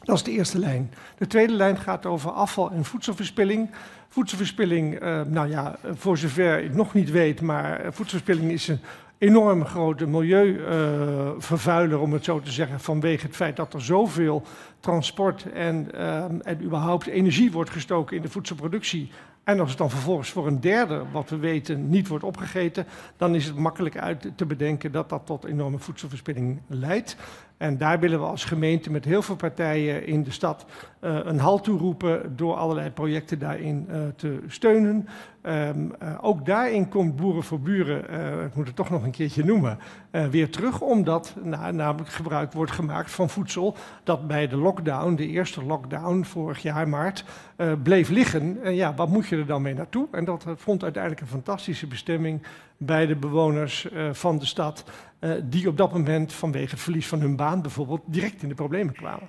Dat is de eerste lijn. De tweede lijn gaat over afval en voedselverspilling. Voedselverspilling, eh, nou ja, voor zover ik nog niet weet, maar voedselverspilling is een, enorm grote milieuvervuiler, uh, om het zo te zeggen, vanwege het feit dat er zoveel transport en, uh, en überhaupt energie wordt gestoken in de voedselproductie. En als het dan vervolgens voor een derde, wat we weten, niet wordt opgegeten, dan is het makkelijk uit te bedenken dat dat tot enorme voedselverspilling leidt. En daar willen we als gemeente met heel veel partijen in de stad uh, een halt toe roepen door allerlei projecten daarin uh, te steunen. Um, uh, ook daarin komt Boeren voor Buren, uh, ik moet het toch nog een keertje noemen, uh, weer terug. Omdat nou, namelijk gebruik wordt gemaakt van voedsel dat bij de lockdown, de eerste lockdown vorig jaar maart, uh, bleef liggen. En ja, wat moet je er dan mee naartoe? En dat vond uiteindelijk een fantastische bestemming bij de bewoners uh, van de stad. Uh, die op dat moment vanwege het verlies van hun baan bijvoorbeeld direct in de problemen kwamen.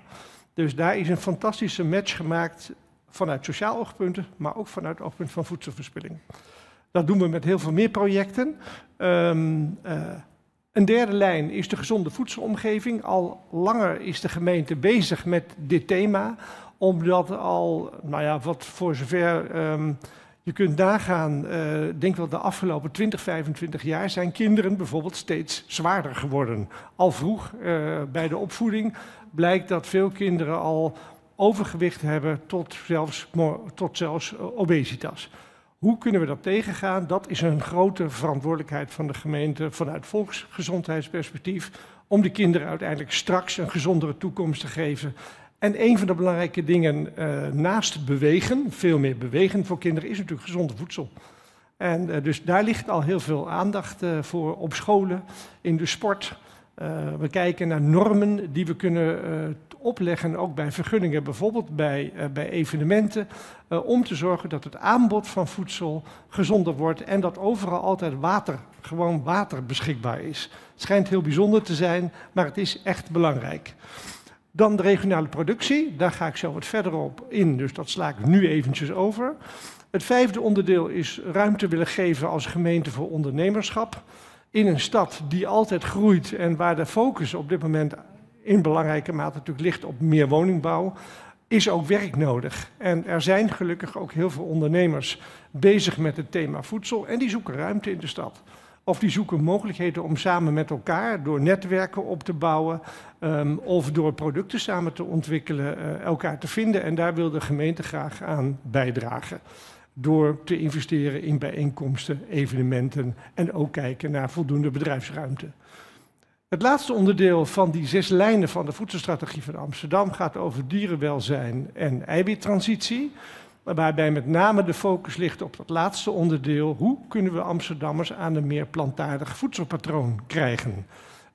Dus daar is een fantastische match gemaakt vanuit sociaal oogpunten, maar ook vanuit het oogpunt van voedselverspilling. Dat doen we met heel veel meer projecten. Um, uh, een derde lijn is de gezonde voedselomgeving. Al langer is de gemeente bezig met dit thema, omdat al, nou ja, wat voor zover... Um, Je kunt nagaan, uh, ik denk wel de afgelopen twintig, vijfentwintig jaar zijn kinderen bijvoorbeeld steeds zwaarder geworden. Al vroeg uh, bij de opvoeding blijkt dat veel kinderen al overgewicht hebben tot zelfs, tot zelfs uh, obesitas. Hoe kunnen we dat tegengaan? Dat is een grote verantwoordelijkheid van de gemeente vanuit volksgezondheidsperspectief. Om de kinderen uiteindelijk straks een gezondere toekomst te geven. En een van de belangrijke dingen uh, naast bewegen, veel meer bewegen voor kinderen, is natuurlijk gezonde voedsel. En uh, dus daar ligt al heel veel aandacht uh, voor op scholen, in de sport. Uh, we kijken naar normen die we kunnen uh, opleggen, ook bij vergunningen, bijvoorbeeld bij, uh, bij evenementen. Uh, om te zorgen dat het aanbod van voedsel gezonder wordt en dat overal altijd water, gewoon water beschikbaar is. Het schijnt heel bijzonder te zijn, maar het is echt belangrijk. Dan de regionale productie, daar ga ik zo wat verder op in, dus dat sla ik nu eventjes over. Het vijfde onderdeel is ruimte willen geven als gemeente voor ondernemerschap. In een stad die altijd groeit en waar de focus op dit moment in belangrijke mate natuurlijk ligt op meer woningbouw, is ook werk nodig. En er zijn gelukkig ook heel veel ondernemers bezig met het thema voedsel en die zoeken ruimte in de stad. Of die zoeken mogelijkheden om samen met elkaar, door netwerken op te bouwen, um, of door producten samen te ontwikkelen, uh, elkaar te vinden. En daar wil de gemeente graag aan bijdragen. Door te investeren in bijeenkomsten, evenementen en ook kijken naar voldoende bedrijfsruimte. Het laatste onderdeel van die zes lijnen van de voedselstrategie van Amsterdam gaat over dierenwelzijn en eiwittransitie. Waarbij met name de focus ligt op dat laatste onderdeel. Hoe kunnen we Amsterdammers aan een meer plantaardig voedselpatroon krijgen?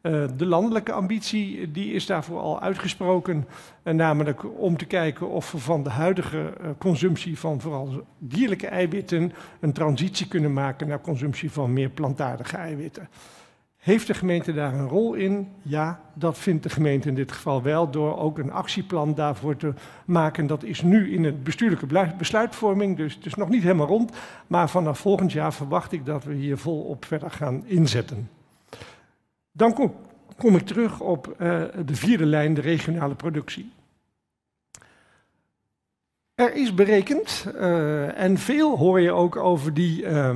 Uh, de landelijke ambitie die is daarvoor al uitgesproken. Uh, namelijk om te kijken of we van de huidige uh, consumptie van vooral dierlijke eiwitten een transitie kunnen maken naar consumptie van meer plantaardige eiwitten. Heeft de gemeente daar een rol in? Ja, dat vindt de gemeente in dit geval wel, door ook een actieplan daarvoor te maken. Dat is nu in het bestuurlijke besluitvorming, dus het is nog niet helemaal rond. Maar vanaf volgend jaar verwacht ik dat we hier volop verder gaan inzetten. Dan kom, kom ik terug op uh, de vierde lijn, de regionale productie. Er is berekend, uh, en veel hoor je ook over die, uh,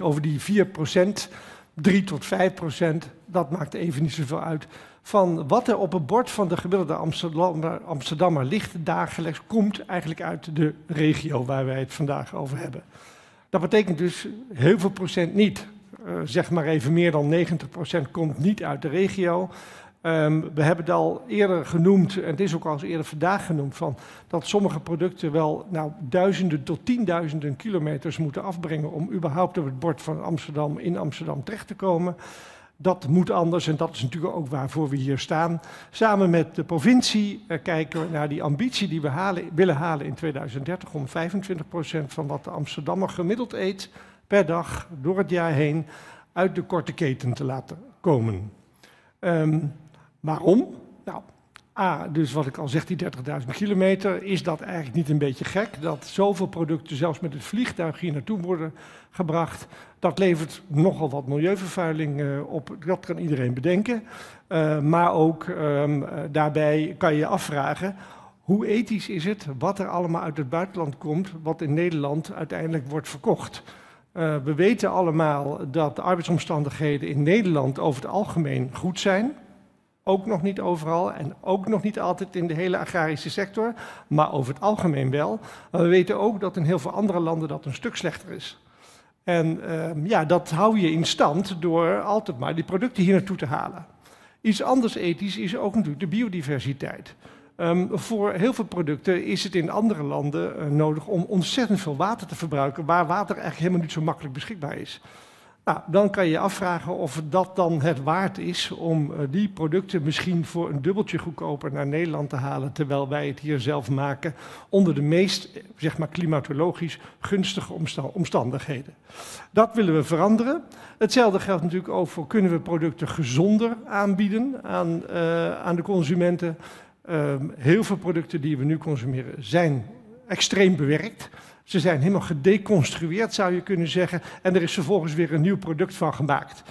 over die vier procent... drie tot vijf procent, dat maakt even niet zoveel uit, van wat er op het bord van de gemiddelde Amsterdammer, Amsterdammer ligt dagelijks, komt eigenlijk uit de regio waar wij het vandaag over hebben. Dat betekent dus heel veel procent niet. Uh, zeg maar even meer dan negentig procent komt niet uit de regio. Um, we hebben het al eerder genoemd, en het is ook al eens eerder vandaag genoemd, van dat sommige producten wel nou, duizenden tot tienduizenden kilometers moeten afbrengen om überhaupt op het bord van Amsterdam in Amsterdam terecht te komen. Dat moet anders en dat is natuurlijk ook waarvoor we hier staan. Samen met de provincie uh, kijken we naar die ambitie die we halen, willen halen in tweeduizend dertig om vijfentwintig procent van wat de Amsterdammer gemiddeld eet per dag door het jaar heen uit de korte keten te laten komen. Um, Waarom? Nou, A, dus wat ik al zeg, die dertigduizend kilometer, is dat eigenlijk niet een beetje gek? Dat zoveel producten zelfs met het vliegtuig hier naartoe worden gebracht, dat levert nogal wat milieuvervuiling uh, op. Dat kan iedereen bedenken. Uh, maar ook um, daarbij kan je je afvragen, hoe ethisch is het wat er allemaal uit het buitenland komt, wat in Nederland uiteindelijk wordt verkocht? Uh, we weten allemaal dat de arbeidsomstandigheden in Nederland over het algemeen goed zijn. Ook nog niet overal en ook nog niet altijd in de hele agrarische sector, maar over het algemeen wel. Maar we weten ook dat in heel veel andere landen dat een stuk slechter is. En uh, ja, dat hou je in stand door altijd maar die producten hier naartoe te halen. Iets anders ethisch is ook natuurlijk de biodiversiteit. Um, voor heel veel producten is het in andere landen uh, nodig om ontzettend veel water te verbruiken, waar water eigenlijk helemaal niet zo makkelijk beschikbaar is. Nou, dan kan je je afvragen of dat dan het waard is om uh, die producten misschien voor een dubbeltje goedkoper naar Nederland te halen, terwijl wij het hier zelf maken onder de meest, zeg maar, klimatologisch gunstige omsta- omstandigheden. Dat willen we veranderen. Hetzelfde geldt natuurlijk ook voor, kunnen we producten gezonder aanbieden aan, uh, aan de consumenten. Uh, heel veel producten die we nu consumeren zijn extreem bewerkt. Ze zijn helemaal gedeconstrueerd, zou je kunnen zeggen. En er is vervolgens weer een nieuw product van gemaakt.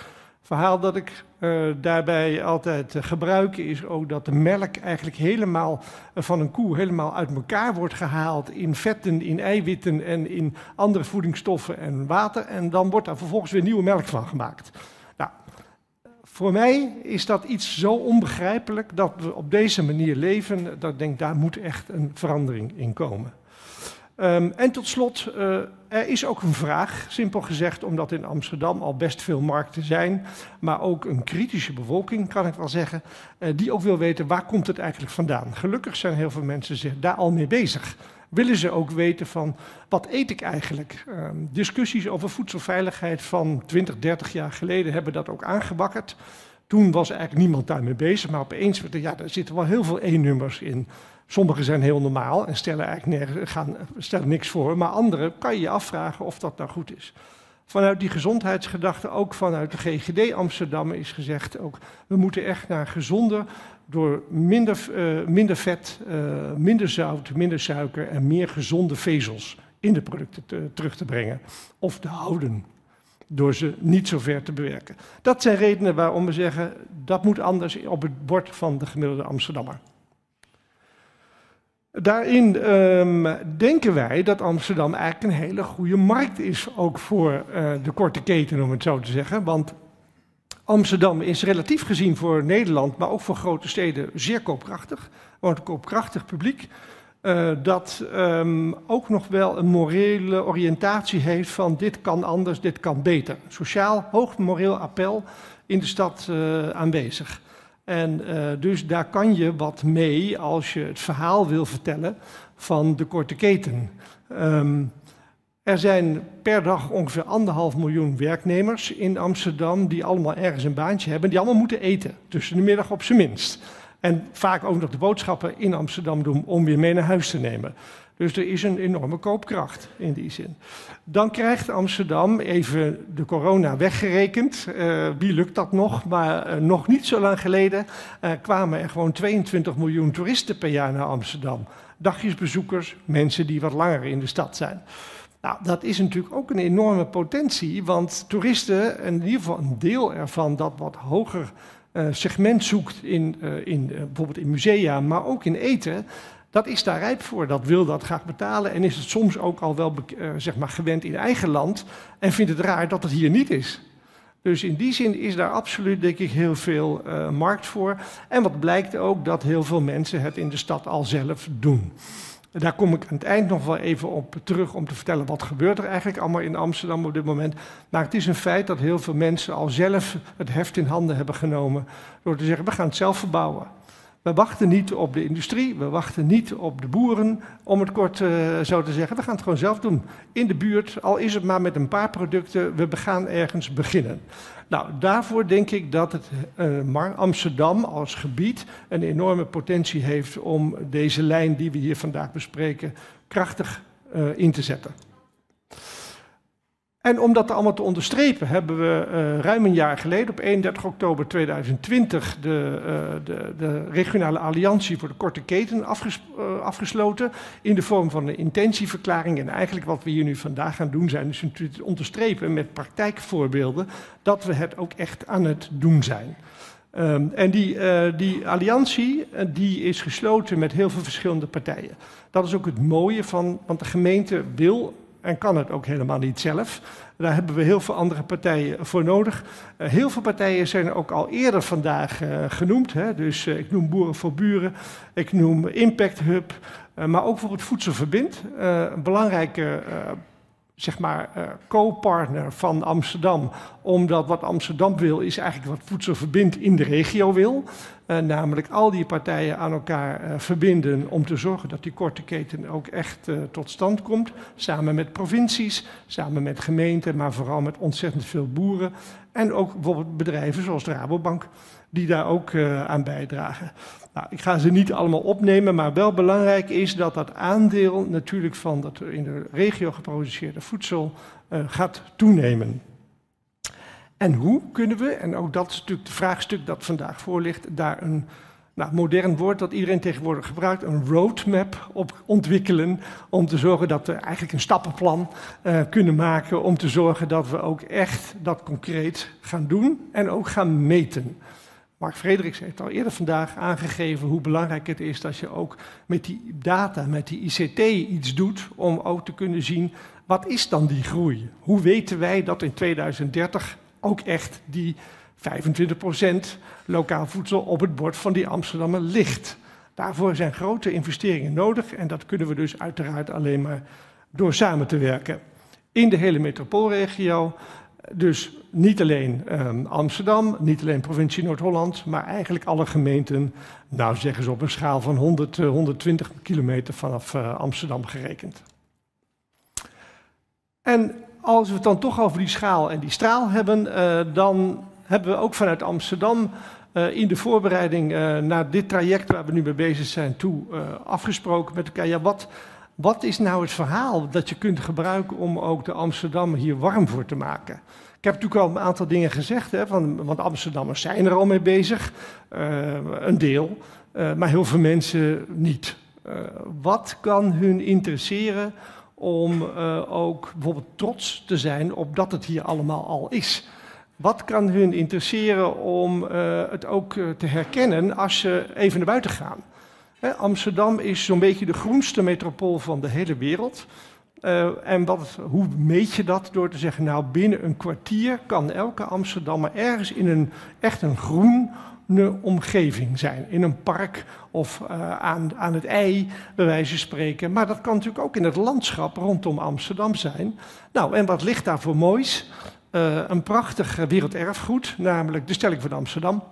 Verhaal dat ik uh, daarbij altijd uh, gebruik is ook dat de melk eigenlijk helemaal uh, van een koe helemaal uit elkaar wordt gehaald in vetten, in eiwitten en in andere voedingsstoffen en water. En dan wordt daar vervolgens weer nieuwe melk van gemaakt. Voor mij is dat iets zo onbegrijpelijk dat we op deze manier leven, dat ik denk, daar moet echt een verandering in komen. Um, en tot slot, uh, er is ook een vraag, simpel gezegd, omdat in Amsterdam al best veel markten zijn, maar ook een kritische bevolking, kan ik wel zeggen, uh, die ook wil weten waar komt het eigenlijk vandaan. Gelukkig zijn heel veel mensen zich daar al mee bezig. Willen ze ook weten van, wat eet ik eigenlijk? Uh, discussies over voedselveiligheid van twintig, dertig jaar geleden hebben dat ook aangewakkerd. Toen was eigenlijk niemand daarmee bezig, maar opeens, ja, daar zitten wel heel veel E-nummers in. Sommige zijn heel normaal en stellen eigenlijk nergens, gaan, stellen niks voor, maar andere kan je je afvragen of dat nou goed is. Vanuit die gezondheidsgedachte, ook vanuit de G G D Amsterdam is gezegd, ook, we moeten echt naar gezonder, door minder, uh, minder vet, uh, minder zout, minder suiker en meer gezonde vezels in de producten te, terug te brengen. Of te houden, door ze niet zo ver te bewerken. Dat zijn redenen waarom we zeggen, dat moet anders op het bord van de gemiddelde Amsterdammer. Daarin um, denken wij dat Amsterdam eigenlijk een hele goede markt is, ook voor uh, de korte keten, om het zo te zeggen. Want Amsterdam is relatief gezien voor Nederland, maar ook voor grote steden, zeer koopkrachtig. Want een koopkrachtig publiek uh, dat um, ook nog wel een morele oriëntatie heeft van dit kan anders, dit kan beter. Sociaal, hoog moreel appel in de stad uh, aanwezig. En uh, dus daar kan je wat mee als je het verhaal wil vertellen van de korte keten. Um, er zijn per dag ongeveer anderhalf miljoen werknemers in Amsterdam die allemaal ergens een baantje hebben, die allemaal moeten eten, tussen de middag op zijn minst. En vaak ook nog de boodschappen in Amsterdam doen om weer mee naar huis te nemen. Dus er is een enorme koopkracht in die zin. Dan krijgt Amsterdam, even de corona weggerekend, uh, wie lukt dat nog, maar uh, nog niet zo lang geleden uh, kwamen er gewoon tweeëntwintig miljoen toeristen per jaar naar Amsterdam. Dagjesbezoekers, mensen die wat langer in de stad zijn. Nou, dat is natuurlijk ook een enorme potentie, want toeristen, en in ieder geval een deel ervan dat wat hoger uh, segment zoekt, in, uh, in, uh, bijvoorbeeld in musea, maar ook in eten, dat is daar rijp voor, dat wil dat graag betalen en is het soms ook al wel zeg maar, gewend in eigen land en vindt het raar dat het hier niet is. Dus in die zin is daar absoluut denk ik heel veel uh, markt voor. En wat blijkt ook dat heel veel mensen het in de stad al zelf doen. Daar kom ik aan het eind nog wel even op terug om te vertellen wat gebeurt er eigenlijk allemaal in Amsterdam op dit moment. Maar het is een feit dat heel veel mensen al zelf het heft in handen hebben genomen door te zeggen we gaan het zelf verbouwen. We wachten niet op de industrie, we wachten niet op de boeren, om het kort uh, zo te zeggen. We gaan het gewoon zelf doen. In de buurt, al is het maar met een paar producten, we gaan ergens beginnen. Nou, daarvoor denk ik dat het, uh, Amsterdam als gebied een enorme potentie heeft om deze lijn die we hier vandaag bespreken krachtig uh, in te zetten. En om dat allemaal te onderstrepen hebben we uh, ruim een jaar geleden, op eenendertig oktober tweeduizend twintig, de, uh, de, de regionale alliantie voor de korte keten afges uh, afgesloten in de vorm van een intentieverklaring. En eigenlijk wat we hier nu vandaag gaan doen zijn dus natuurlijk onderstrepen met praktijkvoorbeelden dat we het ook echt aan het doen zijn. Um, en die, uh, die alliantie uh, die is gesloten met heel veel verschillende partijen. Dat is ook het mooie van, want de gemeente wil en kan het ook helemaal niet zelf. Daar hebben we heel veel andere partijen voor nodig. Uh, heel veel partijen zijn ook al eerder vandaag uh, genoemd. Hè? Dus uh, ik noem Boeren voor Buren, ik noem Impact Hub, uh, maar ook bijvoorbeeld Voedsel Verbind. Uh, een belangrijke uh, zeg maar, uh, co-partner van Amsterdam, omdat wat Amsterdam wil is eigenlijk wat Voedsel Verbind in de regio wil. Uh, namelijk al die partijen aan elkaar uh, verbinden om te zorgen dat die korte keten ook echt uh, tot stand komt. Samen met provincies, samen met gemeenten, maar vooral met ontzettend veel boeren. En ook bijvoorbeeld bedrijven zoals de Rabobank, die daar ook uh, aan bijdragen. Nou, ik ga ze niet allemaal opnemen, maar wel belangrijk is dat dat aandeel natuurlijk van dat in de regio geproduceerde voedsel uh, gaat toenemen. En hoe kunnen we, en ook dat is natuurlijk het vraagstuk dat vandaag voor ligt, daar een nou, modern woord dat iedereen tegenwoordig gebruikt, een roadmap op ontwikkelen, om te zorgen dat we eigenlijk een stappenplan uh, kunnen maken, om te zorgen dat we ook echt dat concreet gaan doen en ook gaan meten. Mark Frederiks heeft al eerder vandaag aangegeven hoe belangrijk het is dat je ook met die data, met die I C T iets doet, om ook te kunnen zien, wat is dan die groei? Hoe weten wij dat in tweeduizend dertig ook echt die vijfentwintig procent lokaal voedsel op het bord van die Amsterdammer ligt? Daarvoor zijn grote investeringen nodig en dat kunnen we dus uiteraard alleen maar door samen te werken. In de hele metropoolregio. Dus niet alleen eh, Amsterdam, niet alleen provincie Noord-Holland, maar eigenlijk alle gemeenten, nou zeggen ze op een schaal van honderd, honderdtwintig kilometer vanaf eh, Amsterdam gerekend. En als we het dan toch over die schaal en die straal hebben, eh, dan hebben we ook vanuit Amsterdam eh, in de voorbereiding eh, naar dit traject waar we nu mee bezig zijn toe eh, afgesproken met elkaar. Ja, wat... Wat is nou het verhaal dat je kunt gebruiken om ook de Amsterdammer hier warm voor te maken? Ik heb natuurlijk al een aantal dingen gezegd, hè, van, want Amsterdammers zijn er al mee bezig. Uh, een deel, uh, maar heel veel mensen niet. Uh, wat kan hun interesseren om uh, ook bijvoorbeeld trots te zijn op dat het hier allemaal al is? Wat kan hun interesseren om uh, het ook uh, te herkennen als ze even naar buiten gaan? He, Amsterdam is zo'n beetje de groenste metropool van de hele wereld. Uh, en wat, hoe meet je dat? Door te zeggen, nou binnen een kwartier kan elke Amsterdammer ergens in een echt een groene omgeving zijn. In een park of uh, aan, aan het ei, bij wijze van spreken. Maar dat kan natuurlijk ook in het landschap rondom Amsterdam zijn. Nou, en wat ligt daar voor moois? Uh, een prachtig werelderfgoed, namelijk de Stelling van Amsterdam.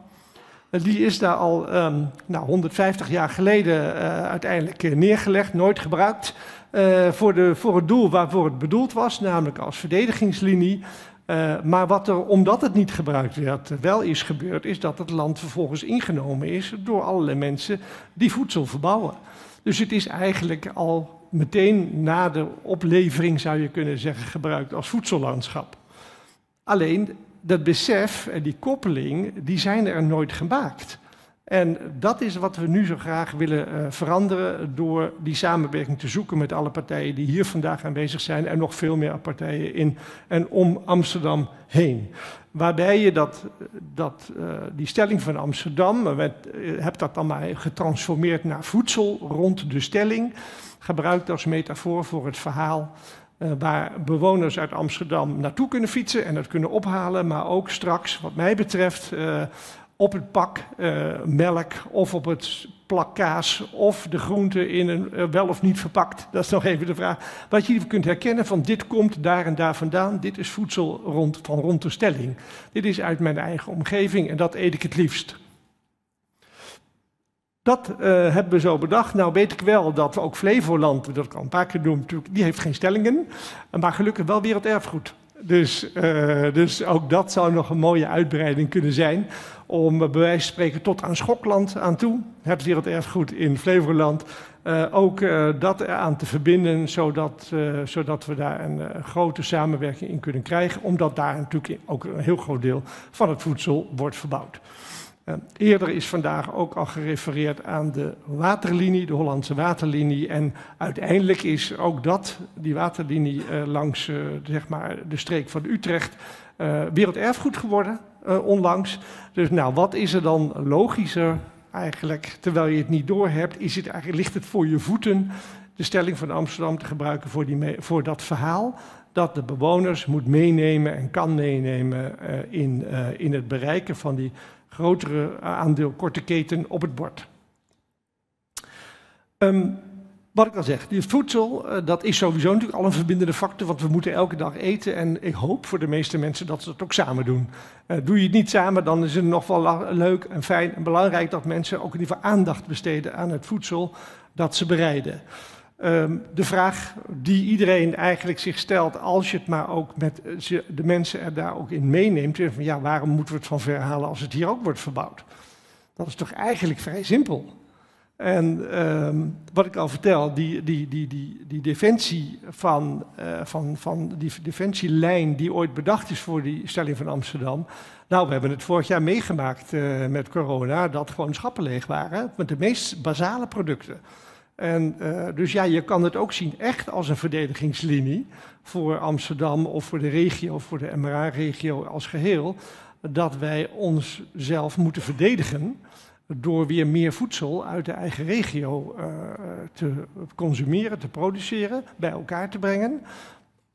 Die is daar al um, nou, honderdvijftig jaar geleden uh, uiteindelijk neergelegd, nooit gebruikt. Uh, voor, de, voor het doel waarvoor het bedoeld was, namelijk als verdedigingslinie. Uh, maar wat er, omdat het niet gebruikt werd, wel is gebeurd, is dat het land vervolgens ingenomen is door allerlei mensen die voedsel verbouwen. Dus het is eigenlijk al meteen na de oplevering, zou je kunnen zeggen, gebruikt als voedsellandschap. Alleen... dat besef en die koppeling, die zijn er nooit gemaakt. En dat is wat we nu zo graag willen uh, veranderen door die samenwerking te zoeken met alle partijen die hier vandaag aanwezig zijn en nog veel meer partijen in en om Amsterdam heen. Waarbij je dat, dat, uh, die Stelling van Amsterdam, met, uh, heb dat dan maar getransformeerd naar Voedsel Rond de Stelling, gebruikt als metafoor voor het verhaal. Uh, waar bewoners uit Amsterdam naartoe kunnen fietsen en dat kunnen ophalen, maar ook straks, wat mij betreft, uh, op het pak uh, melk of op het plak kaas of de groente in een uh, wel of niet verpakt. Dat is nog even de vraag. Wat je kunt herkennen van dit komt daar en daar vandaan, dit is voedsel rond, van rond de stelling. Dit is uit mijn eigen omgeving en dat eet ik het liefst. Dat uh, hebben we zo bedacht. Nou weet ik wel dat ook Flevoland, dat ik al een paar keer noem, die heeft geen stellingen, maar gelukkig wel werelderfgoed. Dus, uh, dus ook dat zou nog een mooie uitbreiding kunnen zijn, om uh, bij wijze van spreken tot aan Schokland aan toe, het werelderfgoed in Flevoland, uh, ook uh, dat eraan te verbinden, zodat, uh, zodat we daar een uh, grote samenwerking in kunnen krijgen, omdat daar natuurlijk ook een heel groot deel van het voedsel wordt verbouwd. Eerder is vandaag ook al gerefereerd aan de waterlinie, de Hollandse Waterlinie. En uiteindelijk is ook dat, die waterlinie eh, langs eh, zeg maar de streek van Utrecht, eh, werelderfgoed geworden eh, onlangs. Dus nou, wat is er dan logischer eigenlijk, terwijl je het niet doorhebt, is het eigenlijk, ligt het voor je voeten... de Stelling van Amsterdam te gebruiken voor, die, voor dat verhaal dat de bewoners moet meenemen en kan meenemen uh, in, uh, in het bereiken van die grotere aandeel korte keten op het bord. Um, Wat ik al zeg, dit voedsel, dat is sowieso natuurlijk al een verbindende factor, want we moeten elke dag eten en ik hoop voor de meeste mensen dat ze dat ook samen doen. Doe je het niet samen, dan is het nog wel leuk en fijn en belangrijk dat mensen ook in ieder geval aandacht besteden aan het voedsel dat ze bereiden. De vraag die iedereen eigenlijk zich stelt, als je het maar ook met de mensen er daar ook in meeneemt, van ja, waarom moeten we het van ver halen als het hier ook wordt verbouwd? Dat is toch eigenlijk vrij simpel. En uh, wat ik al vertel, die, die, die, die, die defensie van, uh, van, van die defensielijn die ooit bedacht is voor die Stelling van Amsterdam. Nou, we hebben het vorig jaar meegemaakt uh, met corona, dat gewoon schappen leeg waren met de meest basale producten. En uh, dus ja, je kan het ook zien echt als een verdedigingslinie voor Amsterdam of voor de regio, of voor de M R A-regio als geheel, dat wij onszelf moeten verdedigen door weer meer voedsel uit de eigen regio uh, te consumeren, te produceren, bij elkaar te brengen,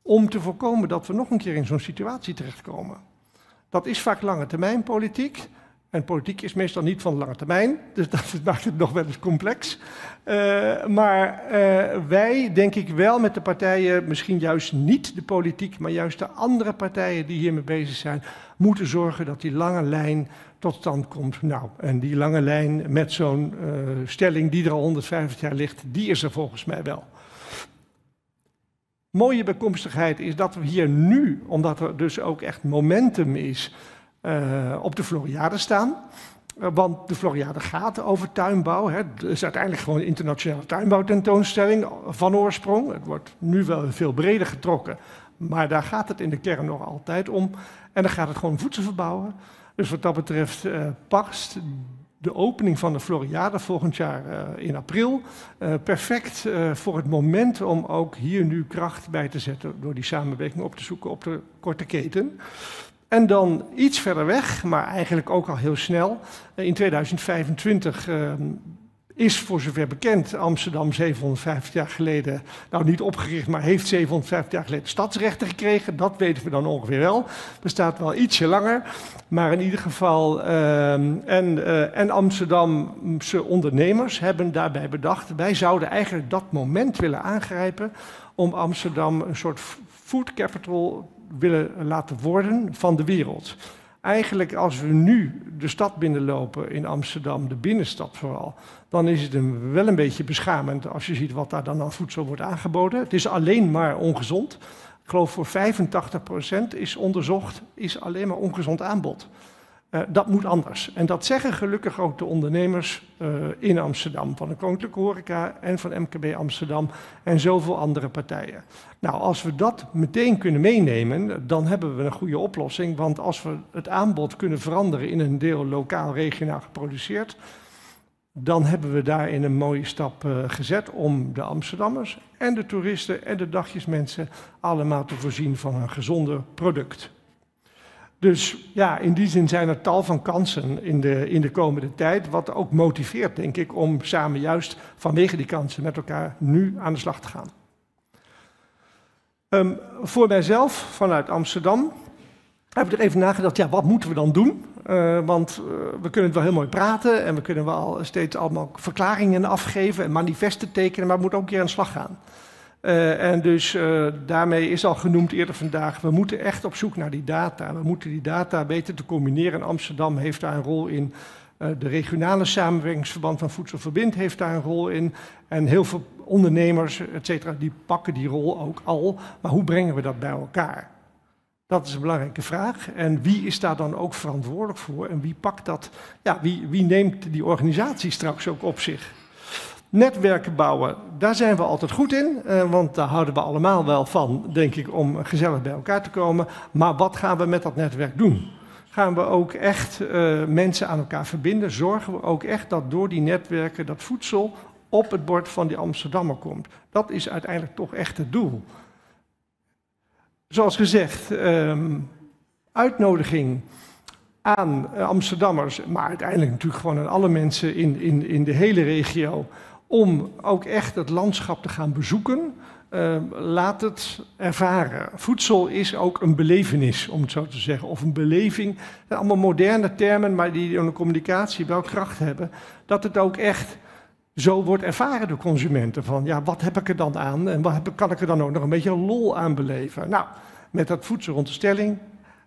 om te voorkomen dat we nog een keer in zo'n situatie terechtkomen. Dat is vaak lange termijn politiek. En politiek is meestal niet van lange termijn, dus dat maakt het nog wel eens complex. Uh, maar uh, wij, denk ik wel met de partijen, misschien juist niet de politiek, maar juist de andere partijen die hiermee bezig zijn, moeten zorgen dat die lange lijn tot stand komt. Nou, en die lange lijn met zo'n uh, stelling die er al honderdvijftig jaar ligt, die is er volgens mij wel. Mooie bijkomstigheid is dat we hier nu, omdat er dus ook echt momentum is, Uh, op de Floriade staan. Uh, want de Floriade gaat over tuinbouw. Hè. Het is uiteindelijk gewoon een internationale tuinbouwtentoonstelling van oorsprong. Het wordt nu wel veel breder getrokken. Maar daar gaat het in de kern nog altijd om. En dan gaat het gewoon voedsel verbouwen. Dus wat dat betreft uh, past de opening van de Floriade volgend jaar uh, in april. Uh, perfect uh, voor het moment om ook hier nu kracht bij te zetten door die samenwerking op te zoeken op de korte keten. En dan iets verder weg, maar eigenlijk ook al heel snel. In tweeduizend vijfentwintig uh, is voor zover bekend Amsterdam zevenhonderdvijftig jaar geleden, nou niet opgericht, maar heeft zevenhonderdvijftig jaar geleden stadsrechten gekregen. Dat weten we dan ongeveer wel. Bestaat wel ietsje langer, maar in ieder geval. Uh, en, uh, en Amsterdamse ondernemers hebben daarbij bedacht, wij zouden eigenlijk dat moment willen aangrijpen om Amsterdam een soort food capital willen laten worden van de wereld. Eigenlijk als we nu de stad binnenlopen in Amsterdam, de binnenstad vooral, dan is het een, wel een beetje beschamend als je ziet wat daar dan aan voedsel wordt aangeboden. Het is alleen maar ongezond. Ik geloof voor vijfentachtig procent is onderzocht, is alleen maar ongezond aanbod. Uh, dat moet anders. En dat zeggen gelukkig ook de ondernemers uh, in Amsterdam, van de Koninklijke Horeca en van M K B Amsterdam en zoveel andere partijen. Nou, als we dat meteen kunnen meenemen, dan hebben we een goede oplossing. Want als we het aanbod kunnen veranderen in een deel lokaal, regionaal geproduceerd, dan hebben we daarin een mooie stap uh, gezet om de Amsterdammers en de toeristen en de dagjesmensen allemaal te voorzien van een gezonder product. Dus ja, in die zin zijn er tal van kansen in de, in de komende tijd, wat ook motiveert, denk ik, om samen juist vanwege die kansen met elkaar nu aan de slag te gaan. Um, voor mijzelf, vanuit Amsterdam, heb ik er even nagedacht, ja, wat moeten we dan doen? Uh, want uh, we kunnen wel heel mooi praten en we kunnen wel steeds allemaal verklaringen afgeven en manifesten tekenen, maar het moet ook een keer aan de slag gaan. Uh, en dus uh, daarmee is al genoemd eerder vandaag, we moeten echt op zoek naar die data. We moeten die data weten te combineren. En Amsterdam heeft daar een rol in. Uh, de regionale samenwerkingsverband van Voedselverbind heeft daar een rol in. En heel veel ondernemers, et cetera, die pakken die rol ook al. Maar hoe brengen we dat bij elkaar? Dat is een belangrijke vraag. En wie is daar dan ook verantwoordelijk voor? En wie pakt dat? Ja, wie, wie neemt die organisatie straks ook op zich? Netwerken bouwen, daar zijn we altijd goed in, want daar houden we allemaal wel van, denk ik, om gezellig bij elkaar te komen. Maar wat gaan we met dat netwerk doen? Gaan we ook echt uh, mensen aan elkaar verbinden? Zorgen we ook echt dat door die netwerken dat voedsel op het bord van die Amsterdammer komt? Dat is uiteindelijk toch echt het doel. Zoals gezegd, um, uitnodiging aan Amsterdammers, maar uiteindelijk natuurlijk gewoon aan alle mensen in, in, in de hele regio, om ook echt het landschap te gaan bezoeken. Uh, laat het ervaren. Voedsel is ook een belevenis, om het zo te zeggen, of een beleving. Dat zijn allemaal moderne termen, maar die in de communicatie wel kracht hebben. Dat het ook echt zo wordt ervaren door consumenten. Van ja, wat heb ik er dan aan en wat heb, kan ik er dan ook nog een beetje lol aan beleven? Nou, met dat voedsel rond de stelling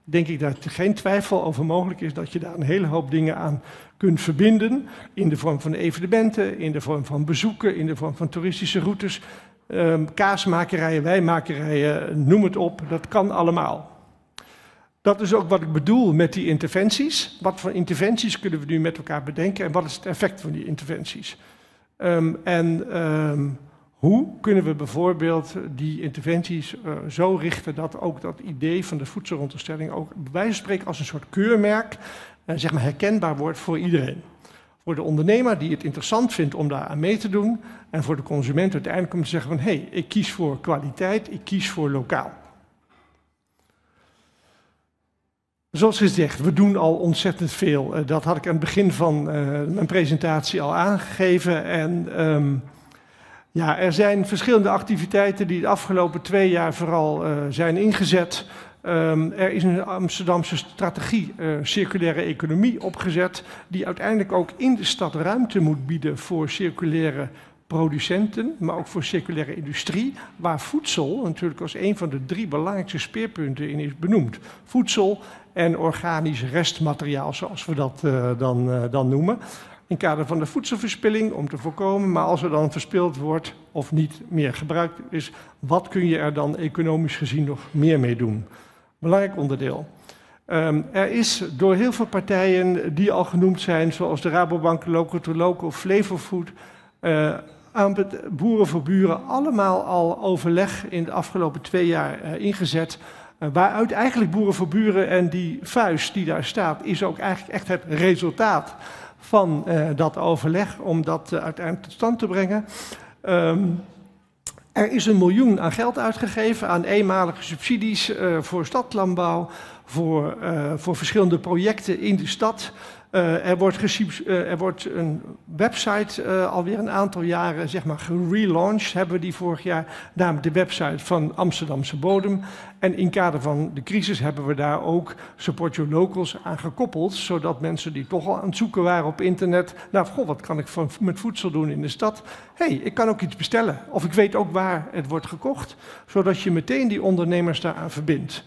denk ik dat er geen twijfel over mogelijk is dat je daar een hele hoop dingen aan kunt verbinden. In de vorm van evenementen, in de vorm van bezoeken, in de vorm van toeristische routes. Um, kaasmakerijen, wijnmakerijen, noem het op, dat kan allemaal. Dat is ook wat ik bedoel met die interventies. Wat voor interventies kunnen we nu met elkaar bedenken en wat is het effect van die interventies? Um, en um, hoe kunnen we bijvoorbeeld die interventies uh, zo richten dat ook dat idee van de voedselrondstelling ook bij wijze van spreken als een soort keurmerk uh, zeg maar herkenbaar wordt voor iedereen. Voor de ondernemer die het interessant vindt om daar aan mee te doen. En voor de consument uiteindelijk om te zeggen van hé, hey, ik kies voor kwaliteit, ik kies voor lokaal. Zoals gezegd, we doen al ontzettend veel. Dat had ik aan het begin van uh, mijn presentatie al aangegeven. En um, ja, er zijn verschillende activiteiten die de afgelopen twee jaar vooral uh, zijn ingezet. Um, er is een Amsterdamse strategie uh, circulaire economie opgezet, die uiteindelijk ook in de stad ruimte moet bieden voor circulaire producenten, maar ook voor circulaire industrie, waar voedsel natuurlijk als een van de drie belangrijkste speerpunten in is benoemd. Voedsel en organisch restmateriaal, zoals we dat uh, dan, uh, dan noemen, in het kader van de voedselverspilling, om te voorkomen, maar als er dan verspild wordt of niet meer gebruikt is, wat kun je er dan economisch gezien nog meer mee doen? Belangrijk onderdeel. Um, er is door heel veel partijen die al genoemd zijn, zoals de Rabobank, Local to Local, Flevo Food, uh, aan het Boeren voor Buren, allemaal al overleg in de afgelopen twee jaar uh, ingezet. Uh, waaruit eigenlijk Boeren voor Buren en die vuist die daar staat, is ook eigenlijk echt het resultaat van uh, dat overleg om dat uh, uiteindelijk tot stand te brengen. Um, Er is een miljoen aan geld uitgegeven aan eenmalige subsidies uh, voor stadlandbouw, voor, uh, voor verschillende projecten in de stad. Uh, er, wordt uh, er wordt een website uh, alweer een aantal jaren zeg maar, gerelaunched, hebben we die vorig jaar, namelijk de website van Amsterdamse bodem. En in kader van de crisis hebben we daar ook Support Your Locals aan gekoppeld, zodat mensen die toch al aan het zoeken waren op internet, nou, goh, wat kan ik van, met voedsel doen in de stad? Hé, hey, ik kan ook iets bestellen, of ik weet ook waar het wordt gekocht, zodat je meteen die ondernemers daaraan verbindt.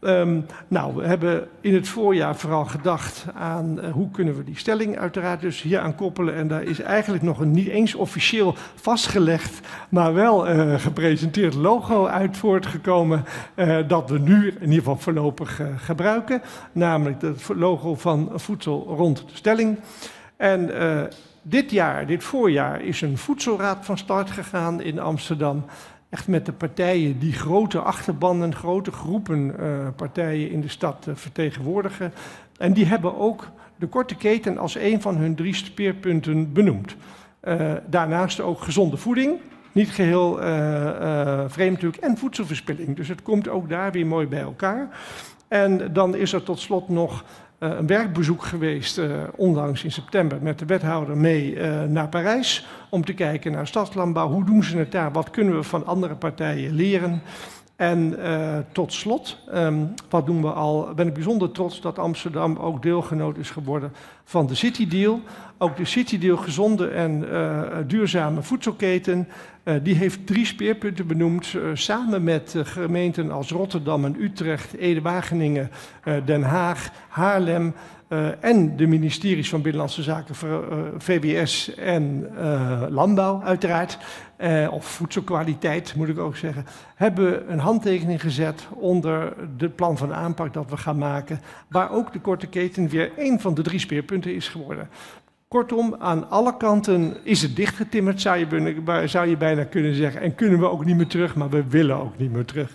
Um, nou, we hebben in het voorjaar vooral gedacht aan uh, hoe kunnen we die stelling uiteraard dus hier aan koppelen. En daar is eigenlijk nog een niet eens officieel vastgelegd, maar wel uh, gepresenteerd logo uit voortgekomen uh, dat we nu in ieder geval voorlopig uh, gebruiken. Namelijk het logo van Voedsel Rond de Stelling. En uh, dit jaar, dit voorjaar, is een voedselraad van start gegaan in Amsterdam. Echt met de partijen die grote achterbanden, grote groepen uh, partijen in de stad uh, vertegenwoordigen. En die hebben ook de korte keten als een van hun drie speerpunten benoemd. Uh, daarnaast ook gezonde voeding, niet geheel uh, uh, vreemd natuurlijk, en voedselverspilling. Dus het komt ook daar weer mooi bij elkaar. En dan is er tot slot nog uh, een werkbezoek geweest, uh, onlangs in september, met de wethouder mee uh, naar Parijs. Om te kijken naar stadslandbouw, hoe doen ze het daar, wat kunnen we van andere partijen leren. En uh, tot slot, um, wat doen we al, ben ik bijzonder trots dat Amsterdam ook deelgenoot is geworden van de City Deal. Ook de City Deal gezonde en uh, duurzame voedselketen, uh, die heeft drie speerpunten benoemd. Uh, samen met uh, gemeenten als Rotterdam en Utrecht, Ede-Wageningen, uh, Den Haag, Haarlem uh, en de ministeries van Binnenlandse Zaken, uh, V W S en uh, Landbouw uiteraard. Uh, of voedselkwaliteit moet ik ook zeggen, hebben een handtekening gezet onder het plan van aanpak dat we gaan maken, waar ook de korte keten weer één van de drie speerpunten is geworden. Kortom, aan alle kanten is het dichtgetimmerd, zou je, zou je bijna kunnen zeggen, en kunnen we ook niet meer terug, maar we willen ook niet meer terug.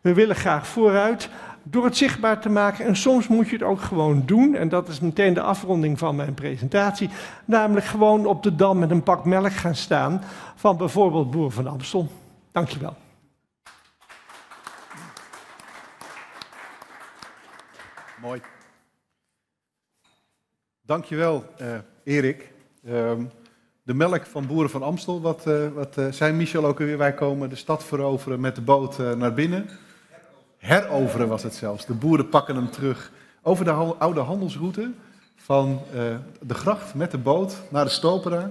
We willen graag vooruit door het zichtbaar te maken en soms moet je het ook gewoon doen. En dat is meteen de afronding van mijn presentatie. Namelijk gewoon op de Dam met een pak melk gaan staan van bijvoorbeeld Boeren van Amstel. Dankjewel. Mooi. Dankjewel, uh, Erik. Uh, de melk van Boeren van Amstel, wat, uh, wat uh, zei Michel ook alweer, wij komen de stad veroveren met de boot uh, naar binnen. Heroveren was het zelfs. De boeren pakken hem terug over de oude handelsroute van uh, de gracht met de boot naar de Stopera.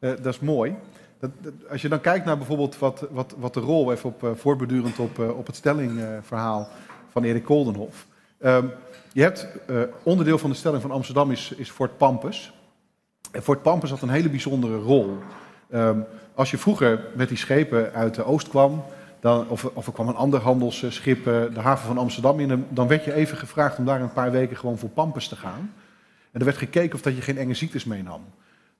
Uh, dat is mooi. Dat, dat, als je dan kijkt naar bijvoorbeeld wat, wat, wat de rol, even op, uh, voortbedurend op, uh, op het stellingverhaal uh, van Erik Koldenhof. Um, je hebt uh, onderdeel van de stelling van Amsterdam is, is Fort Pampus. En Fort Pampus had een hele bijzondere rol. Um, als je vroeger met die schepen uit de oost kwam, dan, of, of er kwam een ander handelsschip uh, de haven van Amsterdam in, dan werd je even gevraagd om daar een paar weken gewoon voor Pampus te gaan. En er werd gekeken of dat je geen enge ziektes meenam.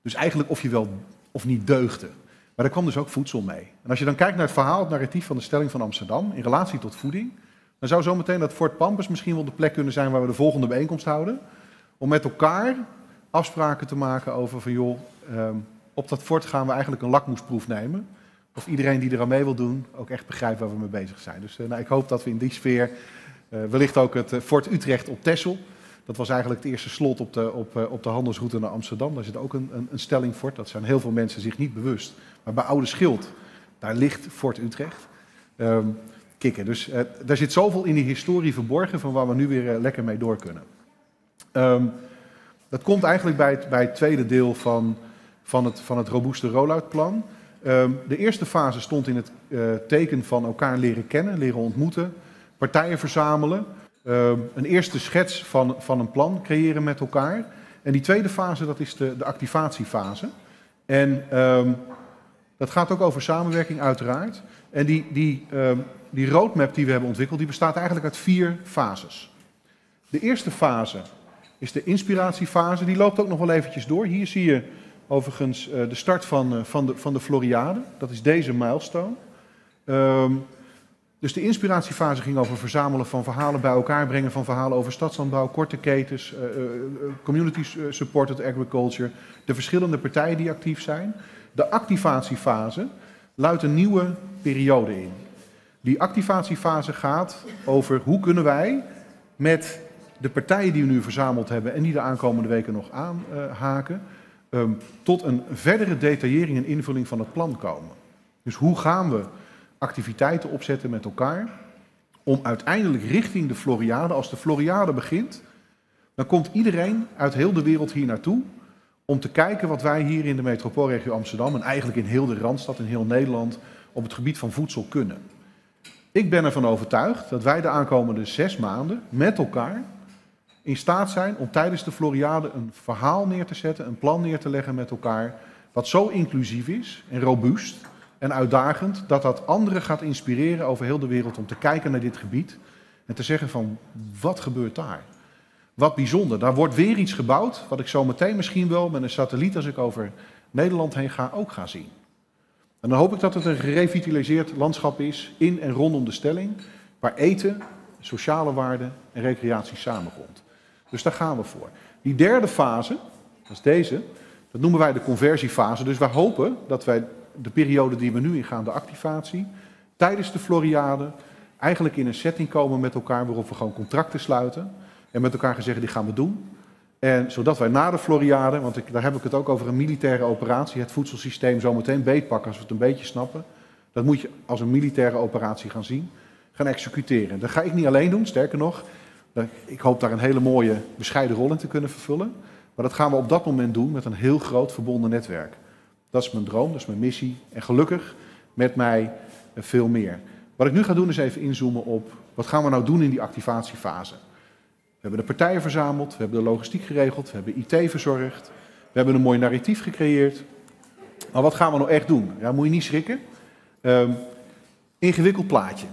Dus eigenlijk of je wel of niet deugde. Maar daar kwam dus ook voedsel mee. En als je dan kijkt naar het verhaal, het narratief van de stelling van Amsterdam in relatie tot voeding, dan zou zometeen dat Fort Pampus misschien wel de plek kunnen zijn waar we de volgende bijeenkomst houden. Om met elkaar afspraken te maken over van joh, um, op dat fort gaan we eigenlijk een lakmoesproef nemen. Of iedereen die eraan mee wil doen ook echt begrijpt waar we mee bezig zijn. Dus uh, nou, ik hoop dat we in die sfeer, uh, wellicht ook het uh, Fort Utrecht op Texel. Dat was eigenlijk het eerste slot op de, op, uh, op de handelsroute naar Amsterdam. Daar zit ook een, een, een stelling fort. Dat zijn heel veel mensen zich niet bewust. Maar bij Oude Schild, daar ligt Fort Utrecht. Um, kikken. Dus uh, daar zit zoveel in die historie verborgen van waar we nu weer uh, lekker mee door kunnen. Um, dat komt eigenlijk bij het, bij het tweede deel van, van, het, van het robuuste rolloutplan. Um, de eerste fase stond in het uh, teken van elkaar leren kennen, leren ontmoeten, partijen verzamelen. Um, een eerste schets van, van een plan creëren met elkaar. En die tweede fase, dat is de, de activatiefase. En um, dat gaat ook over samenwerking uiteraard. En die, die, um, die roadmap die we hebben ontwikkeld, die bestaat eigenlijk uit vier fases. De eerste fase is de inspiratiefase. Die loopt ook nog wel eventjes door. Hier zie je overigens uh, de start van, uh, van, de, van de Floriade. Dat is deze milestone. Um, Dus de inspiratiefase ging over verzamelen van verhalen, bij elkaar brengen van verhalen over stadsaanbouw, korte ketens, uh, community supported agriculture, de verschillende partijen die actief zijn. De activatiefase luidt een nieuwe periode in. Die activatiefase gaat over hoe kunnen wij met de partijen die we nu verzameld hebben en die de aankomende weken nog aanhaken, um, tot een verdere detaillering en invulling van het plan komen. Dus hoe gaan we activiteiten opzetten met elkaar, om uiteindelijk richting de Floriade, als de Floriade begint, dan komt iedereen uit heel de wereld hier naartoe om te kijken wat wij hier in de metropoolregio Amsterdam en eigenlijk in heel de Randstad, in heel Nederland, op het gebied van voedsel kunnen. Ik ben ervan overtuigd dat wij de aankomende zes maanden met elkaar in staat zijn om tijdens de Floriade een verhaal neer te zetten, een plan neer te leggen met elkaar, wat zo inclusief is en robuust en uitdagend, dat dat anderen gaat inspireren over heel de wereld om te kijken naar dit gebied en te zeggen van, wat gebeurt daar? Wat bijzonder, daar wordt weer iets gebouwd, wat ik zo meteen misschien wel met een satelliet als ik over Nederland heen ga, ook ga zien. En dan hoop ik dat het een gerevitaliseerd landschap is in en rondom de stelling, waar eten, sociale waarden en recreatie samenkomt. Dus daar gaan we voor. Die derde fase, dat is deze, dat noemen wij de conversiefase. Dus wij hopen dat wij de periode die we nu ingaan, de activatie, tijdens de Floriade, eigenlijk in een setting komen met elkaar waarop we gewoon contracten sluiten. En met elkaar gaan zeggen, dit gaan we doen. En zodat wij na de Floriade, want ik, daar heb ik het ook over een militaire operatie, het voedselsysteem zo meteen beetpakken als we het een beetje snappen. Dat moet je als een militaire operatie gaan zien, gaan executeren. Dat ga ik niet alleen doen, sterker nog. Ik hoop daar een hele mooie, bescheiden rol in te kunnen vervullen. Maar dat gaan we op dat moment doen met een heel groot verbonden netwerk. Dat is mijn droom, dat is mijn missie en gelukkig met mij veel meer. Wat ik nu ga doen is even inzoomen op wat gaan we nou doen in die activatiefase. We hebben de partijen verzameld, we hebben de logistiek geregeld, we hebben I T verzorgd. We hebben een mooi narratief gecreëerd. Maar wat gaan we nou echt doen? Ja, moet je niet schrikken. Um, ingewikkeld plaatje.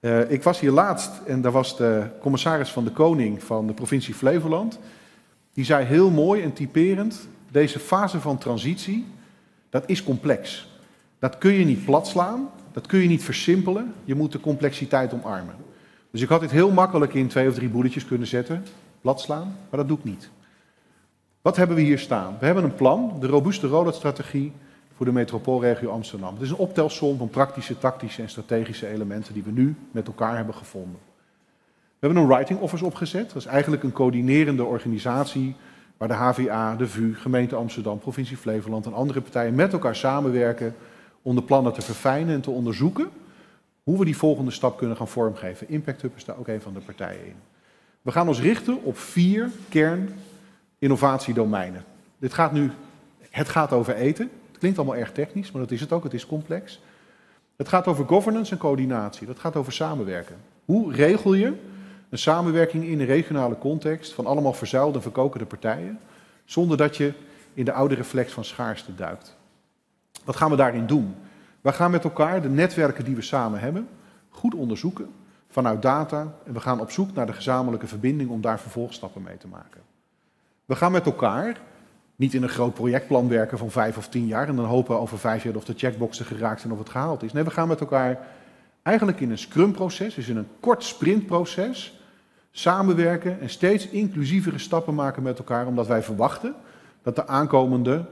Uh, ik was hier laatst en daar was de commissaris van de Koning van de provincie Flevoland. Die zei heel mooi en typerend, deze fase van transitie, dat is complex. Dat kun je niet plat slaan, dat kun je niet versimpelen. Je moet de complexiteit omarmen. Dus ik had dit heel makkelijk in twee of drie bulletjes kunnen zetten, plat slaan, maar dat doe ik niet. Wat hebben we hier staan? We hebben een plan, de robuuste rolloutstrategie voor de metropoolregio Amsterdam. Het is een optelsom van praktische, tactische en strategische elementen die we nu met elkaar hebben gevonden. We hebben een writing office opgezet. Dat is eigenlijk een coördinerende organisatie waar de H V A, de V U, Gemeente Amsterdam, Provincie Flevoland en andere partijen met elkaar samenwerken om de plannen te verfijnen en te onderzoeken hoe we die volgende stap kunnen gaan vormgeven. Impact Hub is daar ook een van de partijen in. We gaan ons richten op vier kerninnovatiedomeinen. Dit gaat nu, het gaat over eten. Het klinkt allemaal erg technisch, maar dat is het ook. Het is complex. Het gaat over governance en coördinatie. Dat gaat over samenwerken. Hoe regel je een samenwerking in een regionale context van allemaal verzuilde en verkokende partijen, zonder dat je in de oude reflex van schaarste duikt? Wat gaan we daarin doen? We gaan met elkaar de netwerken die we samen hebben goed onderzoeken vanuit data. En we gaan op zoek naar de gezamenlijke verbinding om daar vervolgstappen mee te maken. We gaan met elkaar niet in een groot projectplan werken van vijf of tien jaar en dan hopen over vijf jaar of de checkboxen geraakt zijn of het gehaald is. Nee, we gaan met elkaar eigenlijk in een scrumproces, dus in een kort sprintproces, samenwerken en steeds inclusievere stappen maken met elkaar, omdat wij verwachten dat de aankomende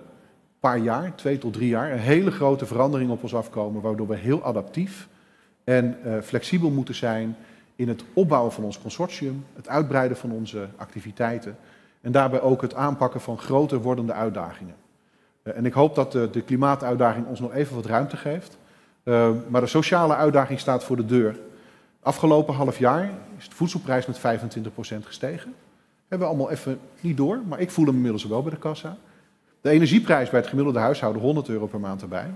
paar jaar, twee tot drie jaar, een hele grote verandering op ons afkomen, waardoor we heel adaptief en uh, flexibel moeten zijn in het opbouwen van ons consortium, het uitbreiden van onze activiteiten en daarbij ook het aanpakken van groter wordende uitdagingen. Uh, en ik hoop dat de, de klimaatuitdaging ons nog even wat ruimte geeft, uh, maar de sociale uitdaging staat voor de deur. Afgelopen half jaar is de voedselprijs met vijfentwintig procent gestegen. Hebben we allemaal even niet door, maar ik voel hem inmiddels wel bij de kassa. De energieprijs bij het gemiddelde huishouden, honderd euro per maand erbij.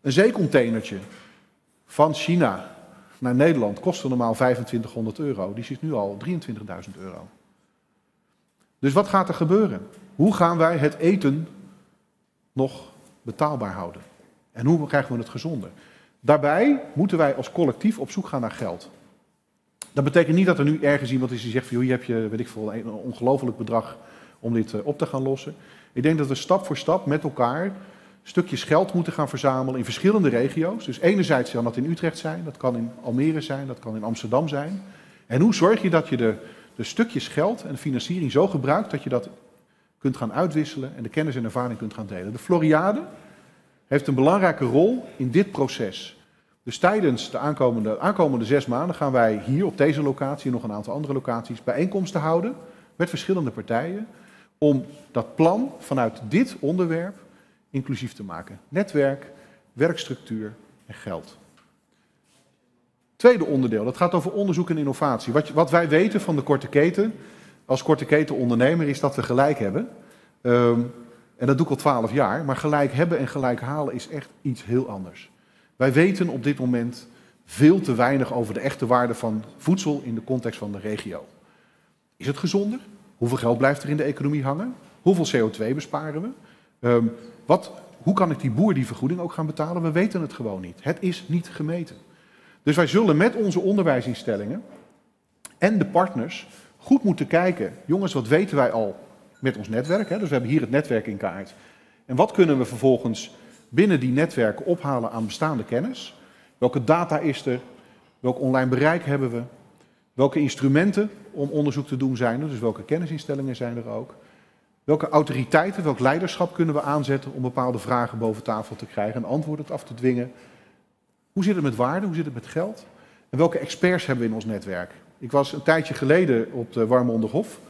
Een zeecontainertje van China naar Nederland kostte normaal vijfentwintighonderd euro. Die zit nu al drieëntwintigduizend euro. Dus wat gaat er gebeuren? Hoe gaan wij het eten nog betaalbaar houden? En hoe krijgen we het gezonder? Daarbij moeten wij als collectief op zoek gaan naar geld. Dat betekent niet dat er nu ergens iemand is die zegt van, joh, hier heb je, weet ik veel, een ongelooflijk bedrag om dit op te gaan lossen. Ik denk dat we stap voor stap met elkaar stukjes geld moeten gaan verzamelen in verschillende regio's. Dus enerzijds kan dat in Utrecht zijn, dat kan in Almere zijn, dat kan in Amsterdam zijn. En hoe zorg je dat je de, de stukjes geld en financiering zo gebruikt dat je dat kunt gaan uitwisselen en de kennis en ervaring kunt gaan delen. De Floriade heeft een belangrijke rol in dit proces. Dus tijdens de aankomende, aankomende zes maanden gaan wij hier op deze locatie en nog een aantal andere locaties bijeenkomsten houden met verschillende partijen, om dat plan vanuit dit onderwerp inclusief te maken. Netwerk, werkstructuur en geld. Tweede onderdeel, dat gaat over onderzoek en innovatie. Wat, wat wij weten van de korte keten, als korte keten ondernemer, is dat we gelijk hebben. Um, en dat doe ik al twaalf jaar, maar gelijk hebben en gelijk halen is echt iets heel anders. Wij weten op dit moment veel te weinig over de echte waarde van voedsel in de context van de regio. Is het gezonder? Hoeveel geld blijft er in de economie hangen? Hoeveel C O twee besparen we? Um, wat, hoe kan ik die boer die vergoeding ook gaan betalen? We weten het gewoon niet. Het is niet gemeten. Dus wij zullen met onze onderwijsinstellingen en de partners goed moeten kijken. Jongens, wat weten wij al met ons netwerk? Hè? Dus we hebben hier het netwerk in kaart. En wat kunnen we vervolgens binnen die netwerken ophalen aan bestaande kennis? Welke data is er? Welk online bereik hebben we? Welke instrumenten om onderzoek te doen zijn er, dus welke kennisinstellingen zijn er ook. Welke autoriteiten, welk leiderschap kunnen we aanzetten om bepaalde vragen boven tafel te krijgen en antwoorden af te dwingen. Hoe zit het met waarde, hoe zit het met geld en welke experts hebben we in ons netwerk? Ik was een tijdje geleden op de Warmonderhof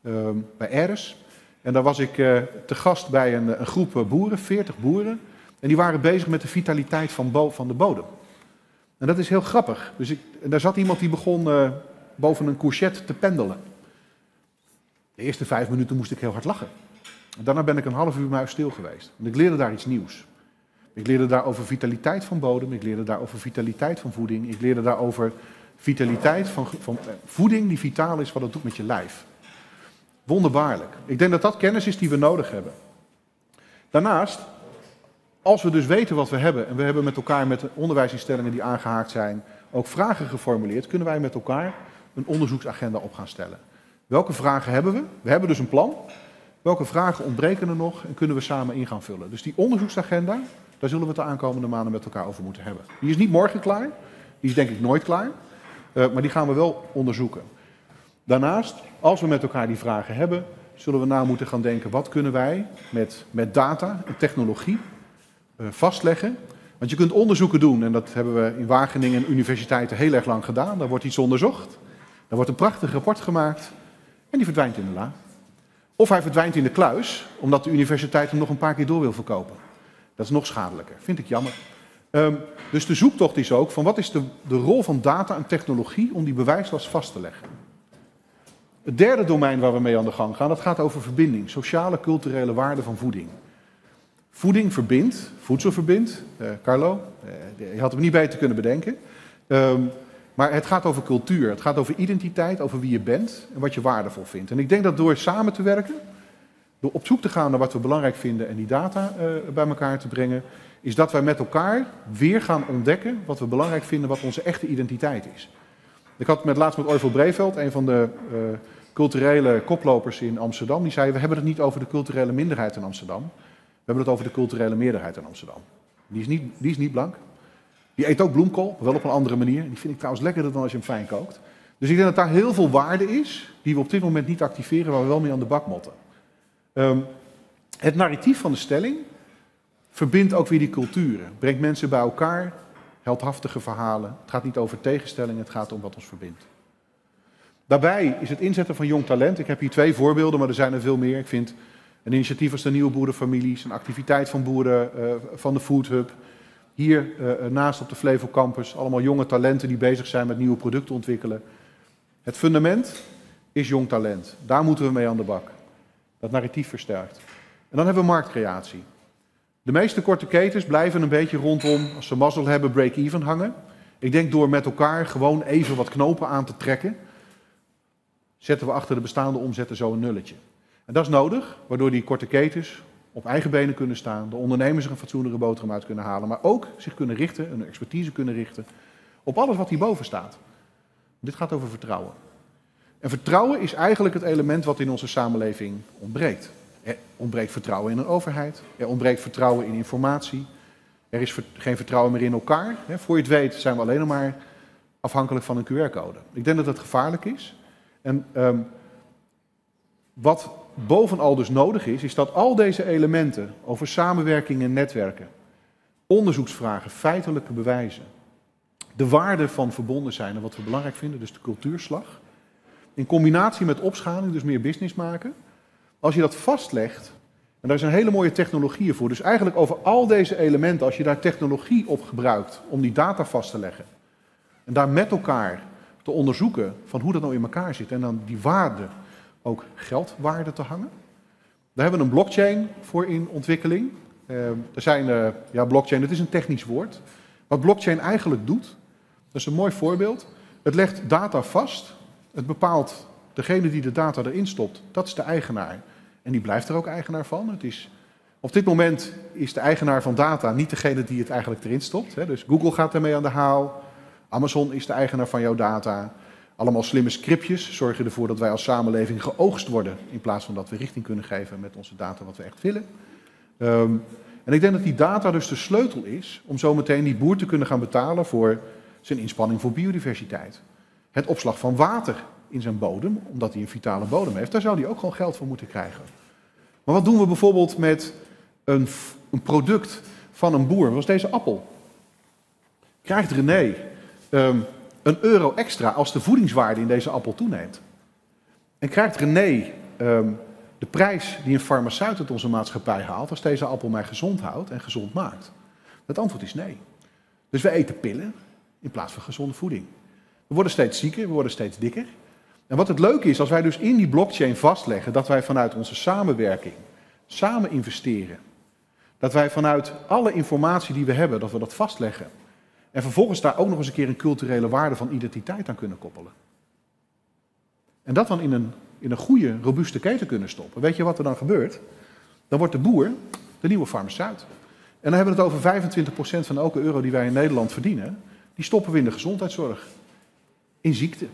uh, bij Eres en daar was ik uh, te gast bij een, een groep boeren, veertig boeren. En die waren bezig met de vitaliteit van, bo van de bodem. En dat is heel grappig. Dus ik, en daar zat iemand die begon uh, boven een courgette te pendelen. De eerste vijf minuten moest ik heel hard lachen. En daarna ben ik een half uur maar stil geweest. En ik leerde daar iets nieuws. Ik leerde daar over vitaliteit van bodem. Ik leerde daar over vitaliteit van voeding. Ik leerde daar over vitaliteit van, van eh, voeding die vitaal is, wat het doet met je lijf. Wonderbaarlijk. Ik denk dat dat kennis is die we nodig hebben. Daarnaast, als we dus weten wat we hebben en we hebben met elkaar met de onderwijsinstellingen die aangehaakt zijn ook vragen geformuleerd, kunnen wij met elkaar een onderzoeksagenda op gaan stellen. Welke vragen hebben we? We hebben dus een plan. Welke vragen ontbreken er nog en kunnen we samen in gaan vullen? Dus die onderzoeksagenda, daar zullen we het de aankomende maanden met elkaar over moeten hebben. Die is niet morgen klaar, die is denk ik nooit klaar, maar die gaan we wel onderzoeken. Daarnaast, als we met elkaar die vragen hebben, zullen we na moeten gaan denken, wat kunnen wij met, met data en technologie vastleggen. Want je kunt onderzoeken doen en dat hebben we in Wageningen en universiteiten heel erg lang gedaan. Daar wordt iets onderzocht, daar wordt een prachtig rapport gemaakt en die verdwijnt in de la. Of hij verdwijnt in de kluis, omdat de universiteit hem nog een paar keer door wil verkopen. Dat is nog schadelijker, vind ik jammer. Um, dus de zoektocht is ook van wat is de, de rol van data en technologie om die bewijslast vast te leggen. Het derde domein waar we mee aan de gang gaan, dat gaat over verbinding. Sociale, culturele waarden van voeding. Voeding verbindt, voedsel verbindt. Uh, Carlo, uh, je had hem niet beter kunnen bedenken. Um, maar het gaat over cultuur, het gaat over identiteit, over wie je bent en wat je waardevol vindt. En ik denk dat door samen te werken, door op zoek te gaan naar wat we belangrijk vinden en die data uh, bij elkaar te brengen, is dat wij met elkaar weer gaan ontdekken wat we belangrijk vinden, wat onze echte identiteit is. Ik had met laatst met Orville Breveld, een van de uh, culturele koplopers in Amsterdam, die zei, we hebben het niet over de culturele minderheid in Amsterdam. We hebben het over de culturele meerderheid in Amsterdam. Die is niet, die is niet blank. Die eet ook bloemkool, maar wel op een andere manier. Die vind ik trouwens lekkerder dan als je hem fijn kookt. Dus ik denk dat daar heel veel waarde is, die we op dit moment niet activeren, waar we wel mee aan de bak motten. Um, het narratief van de stelling verbindt ook weer die culturen. Brengt mensen bij elkaar, heldhaftige verhalen. Het gaat niet over tegenstellingen, het gaat om wat ons verbindt. Daarbij is het inzetten van jong talent. Ik heb hier twee voorbeelden, maar er zijn er veel meer. Ik vind een initiatief als de Nieuwe Boerenfamilies, een activiteit van boeren uh, van de Food Hub. Hier uh, naast op de Flevo Campus, allemaal jonge talenten die bezig zijn met nieuwe producten ontwikkelen. Het fundament is jong talent. Daar moeten we mee aan de bak. Dat narratief versterkt. En dan hebben we marktcreatie. De meeste korte ketens blijven een beetje rondom, als ze mazzel hebben, break-even hangen. Ik denk door met elkaar gewoon even wat knopen aan te trekken, zetten we achter de bestaande omzetten zo een nulletje. En dat is nodig, waardoor die korte ketens op eigen benen kunnen staan, de ondernemers er een fatsoenlijke boterham uit kunnen halen, maar ook zich kunnen richten, hun expertise kunnen richten op alles wat hierboven staat. Dit gaat over vertrouwen. En vertrouwen is eigenlijk het element wat in onze samenleving ontbreekt. Er ontbreekt vertrouwen in een overheid, er ontbreekt vertrouwen in informatie, er is geen vertrouwen meer in elkaar. Voor je het weet zijn we alleen nog maar afhankelijk van een Q R-code. Ik denk dat dat gevaarlijk is. En um, wat bovenal dus nodig is, is dat al deze elementen over samenwerking en netwerken, onderzoeksvragen, feitelijke bewijzen, de waarde van verbonden zijn en wat we belangrijk vinden, dus de cultuurslag, in combinatie met opschaling, dus meer business maken. Als je dat vastlegt, en daar zijn hele mooie technologieën voor, dus eigenlijk over al deze elementen, als je daar technologie op gebruikt om die data vast te leggen en daar met elkaar te onderzoeken van hoe dat nou in elkaar zit en dan die waarde, ook geldwaarde te hangen. Daar hebben we een blockchain voor in ontwikkeling. Eh, er zijn, eh, ja, blockchain, het is een technisch woord. Wat blockchain eigenlijk doet, dat is een mooi voorbeeld, het legt data vast, het bepaalt degene die de data erin stopt, dat is de eigenaar. En die blijft er ook eigenaar van. Het is, op dit moment is de eigenaar van data niet degene die het eigenlijk erin stopt. Hè. Dus Google gaat daarmee aan de haal. Amazon is de eigenaar van jouw data. Allemaal slimme scriptjes zorgen ervoor dat wij als samenleving geoogst worden, in plaats van dat we richting kunnen geven met onze data wat we echt willen. Um, en ik denk dat die data dus de sleutel is om zometeen die boer te kunnen gaan betalen voor zijn inspanning voor biodiversiteit. Het opslag van water in zijn bodem, omdat hij een vitale bodem heeft, daar zou hij ook gewoon geld voor moeten krijgen. Maar wat doen we bijvoorbeeld met een, een product van een boer? Dat was deze appel. Krijgt René um, een euro extra als de voedingswaarde in deze appel toeneemt? En krijgt René um, de prijs die een farmaceut uit onze maatschappij haalt als deze appel mij gezond houdt en gezond maakt? Het antwoord is nee. Dus we eten pillen in plaats van gezonde voeding. We worden steeds zieker, we worden steeds dikker. En wat het leuke is, als wij dus in die blockchain vastleggen dat wij vanuit onze samenwerking samen investeren, dat wij vanuit alle informatie die we hebben, dat we dat vastleggen, en vervolgens daar ook nog eens een keer een culturele waarde van identiteit aan kunnen koppelen. En dat dan in een, in een goede, robuuste keten kunnen stoppen. Weet je wat er dan gebeurt? Dan wordt de boer de nieuwe farmaceut. En dan hebben we het over vijfentwintig procent van elke euro die wij in Nederland verdienen. Die stoppen we in de gezondheidszorg. In ziekte.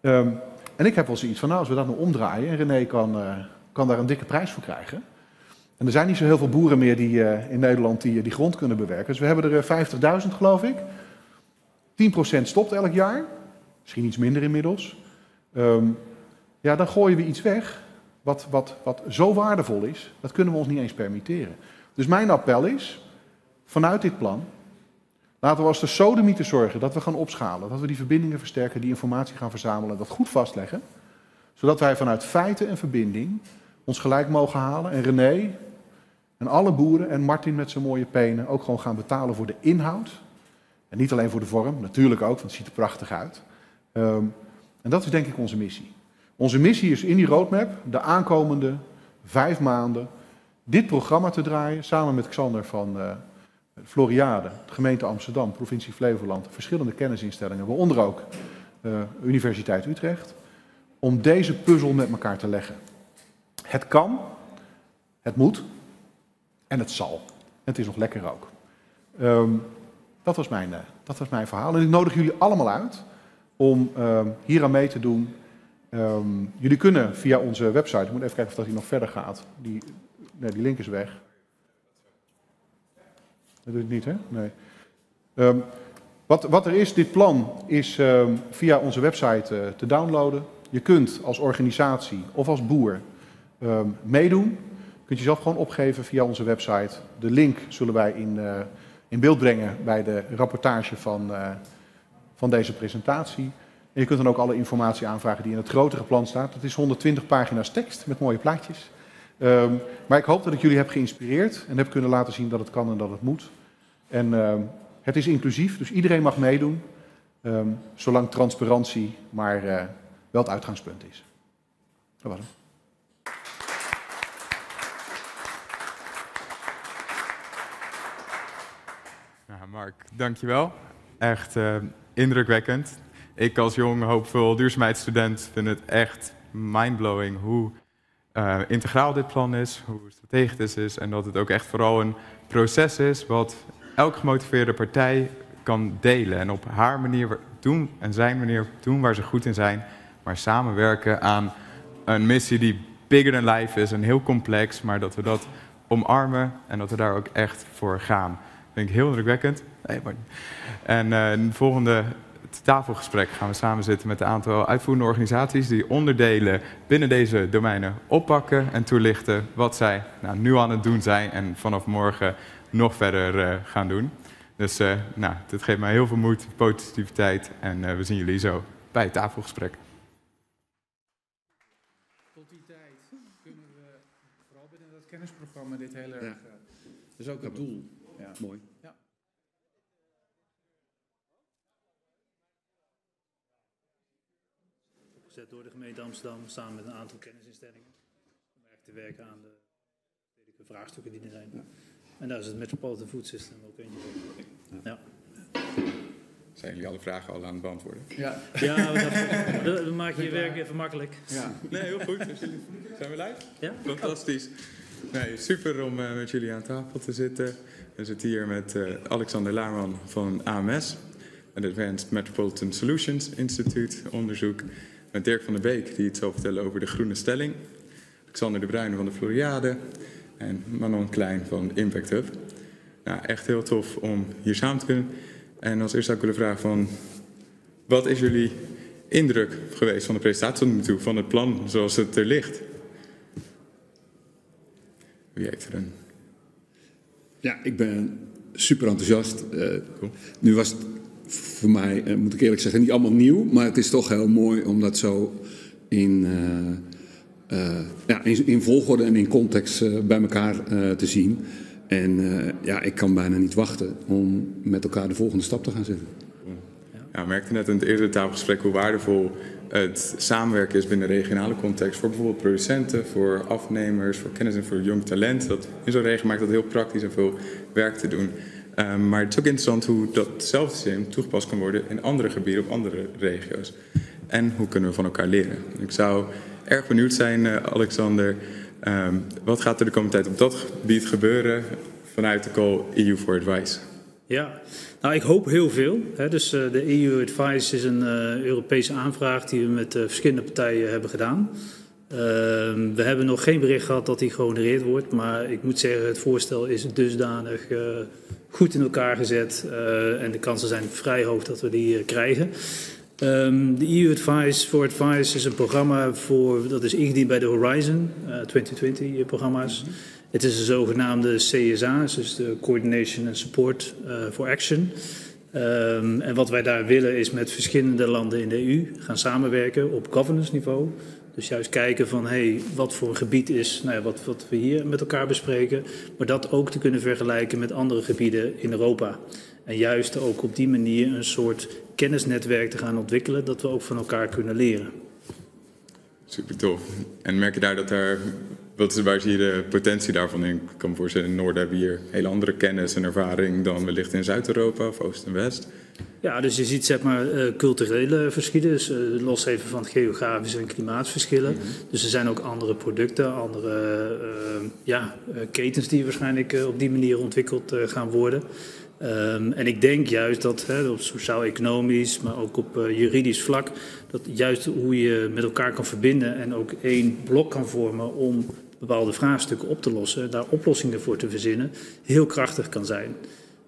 Um, en ik heb wel zoiets van, nou, als we dat nou omdraaien en René kan, uh, kan daar een dikke prijs voor krijgen. En er zijn niet zo heel veel boeren meer die, uh, in Nederland die, die grond kunnen bewerken. Dus we hebben er uh, vijftigduizend, geloof ik. tien procent stopt elk jaar. Misschien iets minder inmiddels. Um, ja, dan gooien we iets weg wat, wat, wat zo waardevol is. Dat kunnen we ons niet eens permitteren. Dus mijn appel is, vanuit dit plan, laten we als de sodemieten zorgen dat we gaan opschalen. Dat we die verbindingen versterken, die informatie gaan verzamelen. Dat goed vastleggen. Zodat wij vanuit feiten en verbinding ons gelijk mogen halen. En René en alle boeren en Martin met zijn mooie penen ook gewoon gaan betalen voor de inhoud. En niet alleen voor de vorm, natuurlijk ook, want het ziet er prachtig uit. Um, en dat is denk ik onze missie. Onze missie is in die roadmap de aankomende vijf maanden dit programma te draaien. Samen met Alexander van uh, Floriade, gemeente Amsterdam, provincie Flevoland. Verschillende kennisinstellingen, waaronder ook uh, Universiteit Utrecht. Om deze puzzel met elkaar te leggen. Het kan, het moet en het zal. Het is nog lekker ook. Um, dat, was mijn, uh, dat was mijn verhaal. En ik nodig jullie allemaal uit om uh, hieraan mee te doen. Um, jullie kunnen via onze website, ik moet even kijken of dat die nog verder gaat. Die, nee, die link is weg. Dat doet het niet, hè? Nee. Um, wat, wat er is, dit plan, is um, via onze website uh, te downloaden. Je kunt als organisatie of als boer um, meedoen. Je kunt jezelf gewoon opgeven via onze website. De link zullen wij in, uh, in beeld brengen bij de rapportage van, uh, van deze presentatie. En je kunt dan ook alle informatie aanvragen die in het grotere plan staat. Dat is honderdtwintig pagina's tekst met mooie plaatjes. Um, maar ik hoop dat ik jullie heb geïnspireerd en heb kunnen laten zien dat het kan en dat het moet. En um, het is inclusief, dus iedereen mag meedoen. Um, zolang transparantie maar uh, wel het uitgangspunt is. Dat was hem. Nou, Mark, dankjewel. Echt uh, indrukwekkend. Ik als jong, hoopvol duurzaamheidsstudent vind het echt mindblowing hoe uh, integraal dit plan is, hoe strategisch dit is en dat het ook echt vooral een proces is wat elke gemotiveerde partij kan delen en op haar manier doen en zijn manier doen waar ze goed in zijn, maar samenwerken aan een missie die bigger than life is en heel complex, maar dat we dat omarmen en dat we daar ook echt voor gaan. Dat vind ik heel indrukwekkend. Hey, en uh, de volgende... Het tafelgesprek gaan we samen zitten met een aantal uitvoerende organisaties die onderdelen binnen deze domeinen oppakken en toelichten wat zij nou, nu aan het doen zijn en vanaf morgen nog verder uh, gaan doen. Dus uh, nou, dit geeft mij heel veel moed, positiviteit en uh, we zien jullie zo bij het tafelgesprek. Tot die tijd kunnen we vooral binnen dat kennisprogramma dit heel erg... Ja. Uh, dat is ook het doel. Ja. Mooi. Ja. Door de gemeente Amsterdam samen met een aantal kennisinstellingen. Om echt te werken aan de, de vraagstukken die er zijn. Ja. En daar is het Metropolitan Food System ook eentje van. Ja. Ja. Zijn jullie alle vragen al aan het beantwoorden? Ja, ja dat, dat, dat maak je je werk even makkelijk. Ja. Nee, heel goed. Zijn we live? Ja? Fantastisch. Nee, super om uh, met jullie aan tafel te zitten. We zitten hier met uh, Alexander Laarman van A M S, Advanced Metropolitan Solutions Instituut, onderzoek. Met Dirk van der Beek, die iets zal vertellen over de Groene Stelling. Alexander de Bruyne van de Floriade. En Manon Klein van Impact Hub. Nou, echt heel tof om hier samen te kunnen. En als eerste zou ik willen vragen van... Wat is jullie indruk geweest van de presentatie tot nu toe? Van het plan zoals het er ligt? Wie heeft er een? Ja, ik ben super enthousiast. Uh, cool. Nu was het... Voor mij, eh, moet ik eerlijk zeggen, niet allemaal nieuw. Maar het is toch heel mooi om dat zo in, uh, uh, ja, in, in volgorde en in context uh, bij elkaar uh, te zien. En uh, ja, ik kan bijna niet wachten om met elkaar de volgende stap te gaan zetten. Ja, we merkten net in het eerdere tafelgesprek hoe waardevol het samenwerken is binnen de regionale context. Voor bijvoorbeeld producenten, voor afnemers, voor kennis en voor jong talent. Dat in zo'n regio maakt dat heel praktisch en veel werk te doen. Uh, maar het is ook interessant hoe datzelfde systeem toegepast kan worden in andere gebieden, op andere regio's. En hoe kunnen we van elkaar leren? Ik zou erg benieuwd zijn, uh, Alexander, uh, wat gaat er de komende tijd op dat gebied gebeuren vanuit de call E U for Advice? Ja, nou ik hoop heel veel. Hè. Dus uh, de E U Advice is een uh, Europese aanvraag die we met uh, verschillende partijen hebben gedaan. Uh, we hebben nog geen bericht gehad dat die gehonoreerd wordt, maar ik moet zeggen, het voorstel is dusdanig uh, goed in elkaar gezet uh, en de kansen zijn vrij hoog dat we die uh, krijgen. Um, de E U Advice for Advice is een programma voor, dat is ingediend bij de Horizon uh, twintig twintig programma's. Mm-hmm. Het is de zogenaamde C S A, dus de Coordination and Support uh, for Action. Um, en wat wij daar willen is met verschillende landen in de E U gaan samenwerken op governance niveau. Dus juist kijken van hey, wat voor gebied is nou ja, wat, wat we hier met elkaar bespreken. Maar dat ook te kunnen vergelijken met andere gebieden in Europa. En juist ook op die manier een soort kennisnetwerk te gaan ontwikkelen. Dat we ook van elkaar kunnen leren. Super tof. En merk je daar dat er... Wat is, waar zie je de potentie daarvan in? Ik kan me voorstellen, in het noorden hebben we hier hele andere kennis en ervaring dan wellicht in Zuid-Europa of Oost en West. Ja, dus je ziet zeg maar culturele verschillen, dus los even van geografische en klimaatverschillen. Mm-hmm. Dus er zijn ook andere producten, andere uh, ja, ketens die waarschijnlijk uh, op die manier ontwikkeld uh, gaan worden. Um, en ik denk juist dat hè, op sociaal-economisch, maar ook op uh, juridisch vlak, dat juist hoe je met elkaar kan verbinden en ook één blok kan vormen om bepaalde vraagstukken op te lossen, daar oplossingen voor te verzinnen, heel krachtig kan zijn.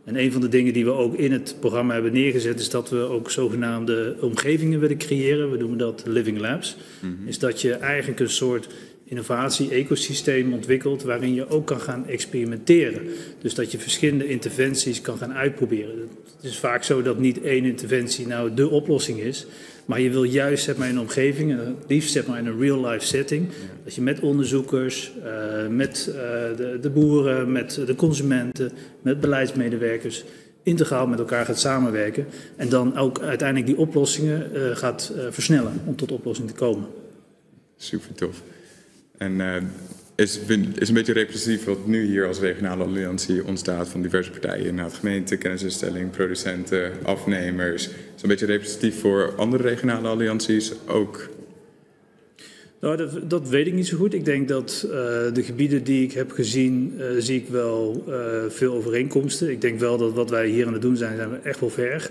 En een van de dingen die we ook in het programma hebben neergezet is dat we ook zogenaamde omgevingen willen creëren. We noemen dat Living Labs. Mm-hmm. Is dat je eigenlijk een soort innovatie-ecosysteem ontwikkelt waarin je ook kan gaan experimenteren. Dus dat je verschillende interventies kan gaan uitproberen. Het is vaak zo dat niet één interventie nou de oplossing is. Maar je wil juist zeg maar, in een omgeving, het liefst zeg maar, in een real-life setting, dat je met onderzoekers, uh, met uh, de, de boeren, met de consumenten, met beleidsmedewerkers integraal met elkaar gaat samenwerken. En dan ook uiteindelijk die oplossingen uh, gaat uh, versnellen om tot oplossing te komen. Super tof. En uh, is, is een beetje representatief wat nu hier als regionale alliantie ontstaat van diverse partijen. Inderdaad gemeenten, kennisinstellingen, producenten, afnemers. Is dat een beetje representatief voor andere regionale allianties ook? Nou, dat, dat weet ik niet zo goed. Ik denk dat uh, de gebieden die ik heb gezien, uh, zie ik wel uh, veel overeenkomsten. Ik denk wel dat wat wij hier aan het doen zijn, zijn we echt wel ver.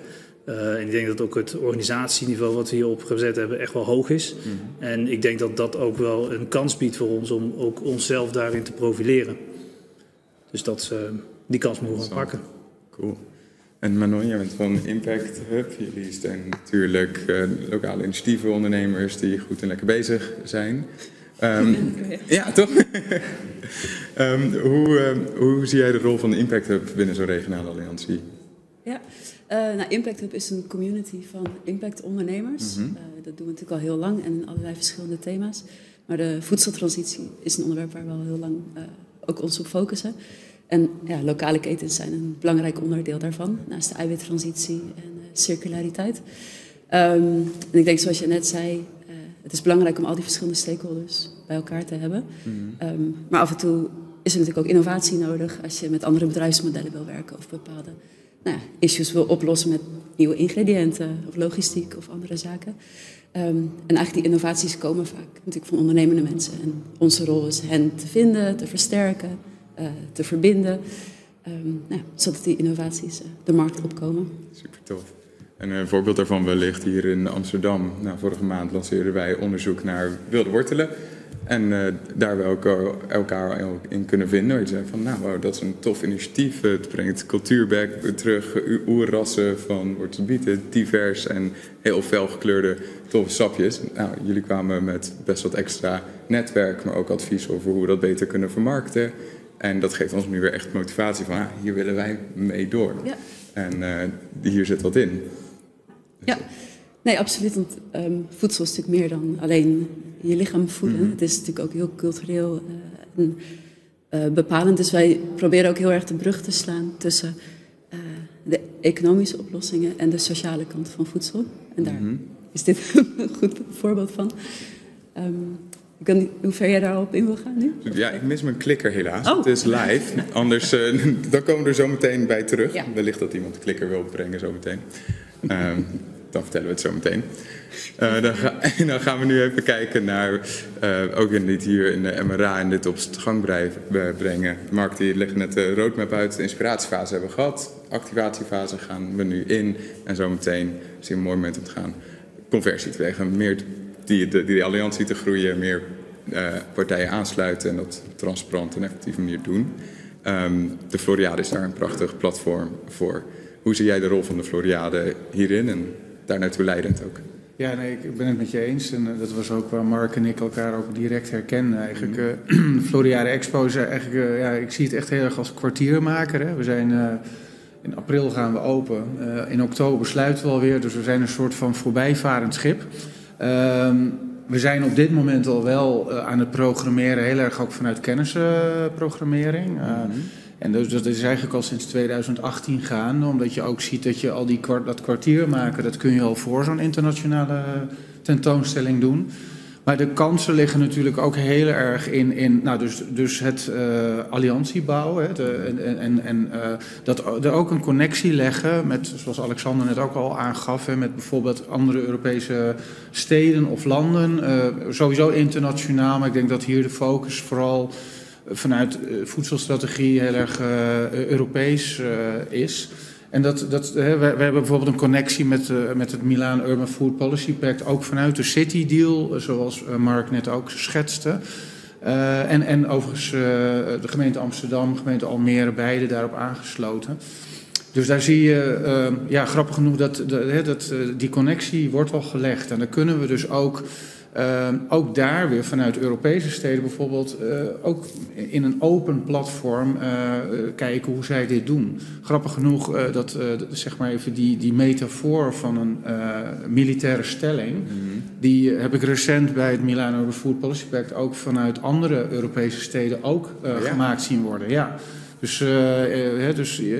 Uh, en ik denk dat ook het organisatieniveau wat we hierop gezet hebben echt wel hoog is. Mm-hmm. En ik denk dat dat ook wel een kans biedt voor ons om ook onszelf daarin te profileren. Dus dat uh, die kans moeten we gaan pakken. Cool. En Manon, jij bent van Impact Hub. Jullie zijn natuurlijk uh, lokale initiatieven, ondernemers die goed en lekker bezig zijn. Um, ja, toch? um, hoe, uh, hoe zie jij de rol van de Impact Hub binnen zo'n regionale alliantie? Ja, uh, nou, Impact Hub is een community van impactondernemers. Mm-hmm. uh, dat doen we natuurlijk al heel lang en in allerlei verschillende thema's. Maar de voedseltransitie is een onderwerp waar we al heel lang uh, ook ons op focussen. En ja, lokale ketens zijn een belangrijk onderdeel daarvan, naast de eiwittransitie en uh, circulariteit. Um, en ik denk, zoals je net zei, uh, het is belangrijk om al die verschillende stakeholders bij elkaar te hebben. Mm-hmm. um, maar af en toe is er natuurlijk ook innovatie nodig als je met andere bedrijfsmodellen wil werken of bepaalde... Nou ja, issues wil oplossen met nieuwe ingrediënten of logistiek of andere zaken. Um, en eigenlijk die innovaties komen vaak natuurlijk van ondernemende mensen. En onze rol is hen te vinden, te versterken, uh, te verbinden. Um, nou, zodat die innovaties uh, de markt opkomen. Super tof. En een voorbeeld daarvan wellicht hier in Amsterdam. Nou, vorige maand lanceerden wij onderzoek naar wilde wortelen. En uh, daar we elkaar, elkaar in kunnen vinden. Je zei van, nou, wow, dat is een tof initiatief. Het brengt cultuur back weer terug. Oerrassen van wortelbieten, divers en heel felgekleurde toffe sapjes. Nou, jullie kwamen met best wat extra netwerk, maar ook advies over hoe we dat beter kunnen vermarkten. En dat geeft ons nu weer echt motivatie van, ah, hier willen wij mee door. Ja. En uh, hier zit wat in. Ja. Nee, absoluut. Want um, voedsel is natuurlijk meer dan alleen je lichaam voeden. Mm-hmm. Het is natuurlijk ook heel cultureel uh, en, uh, bepalend. Dus wij proberen ook heel erg de brug te slaan tussen uh, de economische oplossingen en de sociale kant van voedsel. En daar mm-hmm. is dit een goed voorbeeld van. Um, Ik weet niet hoe ver jij daarop in wil gaan nu? Ja, ik mis mijn klikker helaas. Oh. Het is live. Anders uh, dan komen we er zo meteen bij terug. Ja. Wellicht dat iemand de klikker wil brengen zo meteen. Uh, dan vertellen we het zo meteen. Uh, dan, ga, dan gaan we nu even kijken naar, uh, ook in dit hier in de M R A en dit op gang brengen. Mark, die legt net de roadmap uit. De inspiratiefase hebben we gehad. Activatiefase gaan we nu in. En zo meteen is hier een mooi moment om te gaan. Conversie te wegen. Meer die de, die de alliantie te groeien, meer uh, partijen aansluiten en dat transparant en effectieve manier doen. Um, de Floriade is daar een prachtig platform voor. Hoe zie jij de rol van de Floriade hierin en daarnaartoe leidend ook? Ja, nee, ik ben het met je eens. En uh, dat was ook waar Mark en ik elkaar ook direct herkennen eigenlijk. Mm. Uh, Floriade Expo is eigenlijk, uh, ja, ik zie het echt heel erg als kwartiermaker. Hè. We zijn... Uh, In april gaan we open. Uh, in oktober sluiten we alweer. Dus we zijn een soort van voorbijvarend schip. Um, we zijn op dit moment al wel uh, aan het programmeren, heel erg ook vanuit kennisprogrammering. Uh, mm-hmm. uh, en dus dat is eigenlijk al sinds tweeduizend achttien gaande, omdat je ook ziet dat je al die kwart, dat kwartier maken, dat kun je al voor zo'n internationale tentoonstelling doen. Maar de kansen liggen natuurlijk ook heel erg in, in nou dus, dus het uh, alliantie bouwen. Hè, de, en en, en uh, dat er ook een connectie leggen met, zoals Alexander net ook al aangaf, hè, met bijvoorbeeld andere Europese steden of landen. Uh, sowieso internationaal, maar ik denk dat hier de focus vooral vanuit uh, voedselstrategie heel erg uh, Europees uh, is. En dat, dat, hè, we, we hebben bijvoorbeeld een connectie met, uh, met het Milan Urban Food Policy Pact, ook vanuit de City Deal, zoals uh, Mark net ook schetste. Uh, en, en overigens uh, de gemeente Amsterdam, gemeente Almere, beide daarop aangesloten. Dus daar zie je, uh, ja, grappig genoeg, dat, de, hè, dat uh, die connectie wordt al gelegd. En dan kunnen we dus ook, uh, ook daar weer vanuit Europese steden bijvoorbeeld, uh, ook in een open platform uh, kijken hoe zij dit doen. Grappig genoeg, uh, dat, uh, dat zeg maar even die, die metafoor van een uh, militaire stelling, mm-hmm. die heb ik recent bij het Milan Urban Food Policy Pact ook vanuit andere Europese steden ook uh, ja. gemaakt zien worden. Ja. Dus, uh, dus, uh,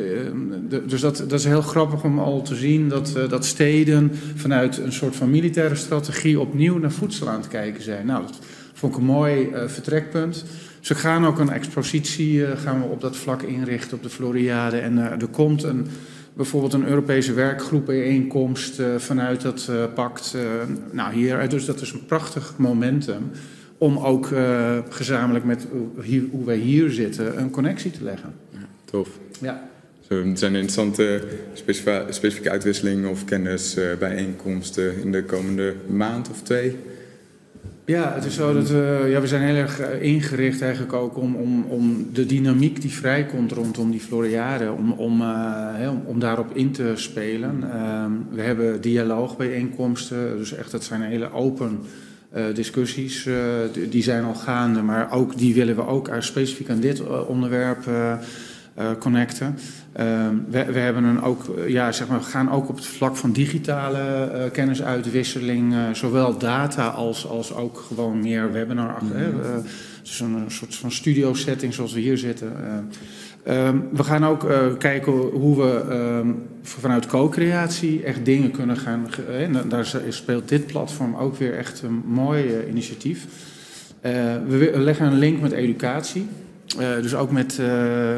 dus dat, dat is heel grappig om al te zien dat, uh, dat steden vanuit een soort van militaire strategie opnieuw naar voedsel aan het kijken zijn. Nou, dat vond ik een mooi uh, vertrekpunt. Ze dus gaan ook een expositie uh, gaan we op dat vlak inrichten op de Floriade. En uh, er komt een, bijvoorbeeld een Europese werkgroep bijeenkomst uh, vanuit dat uh, pact. Uh, nou, hier, dus dat is een prachtig momentum. Om ook uh, gezamenlijk met hier, hoe wij hier zitten een connectie te leggen. Ja, tof. Ja. Zo, er zijn interessante specif- specifieke uitwisselingen of kennisbijeenkomsten in de komende maand of twee? Ja, het is zo dat uh, ja, we zijn heel erg ingericht eigenlijk ook om, om, om de dynamiek die vrijkomt rondom die Floriade, om, om, uh, he, om, om daarop in te spelen. Uh, we hebben dialoogbijeenkomsten, dus echt dat zijn hele open Uh, discussies, uh, die, die zijn al gaande, maar ook die willen we ook uh, specifiek aan dit uh, onderwerp uh, uh, connecten. Uh, we, we, hebben een ook, uh, ja, zeg maar, we gaan ook op het vlak van digitale uh, kennisuitwisseling, uh, zowel data als, als ook gewoon meer webinar. Mm-hmm. Hè, uh, dus een, een soort van studio setting zoals we hier zitten. Uh, Um, we gaan ook uh, kijken hoe we um, vanuit co-creatie echt dingen kunnen gaan. He, daar speelt dit platform ook weer echt een mooi uh, initiatief. Uh, we leggen een link met educatie. Uh, dus ook met uh,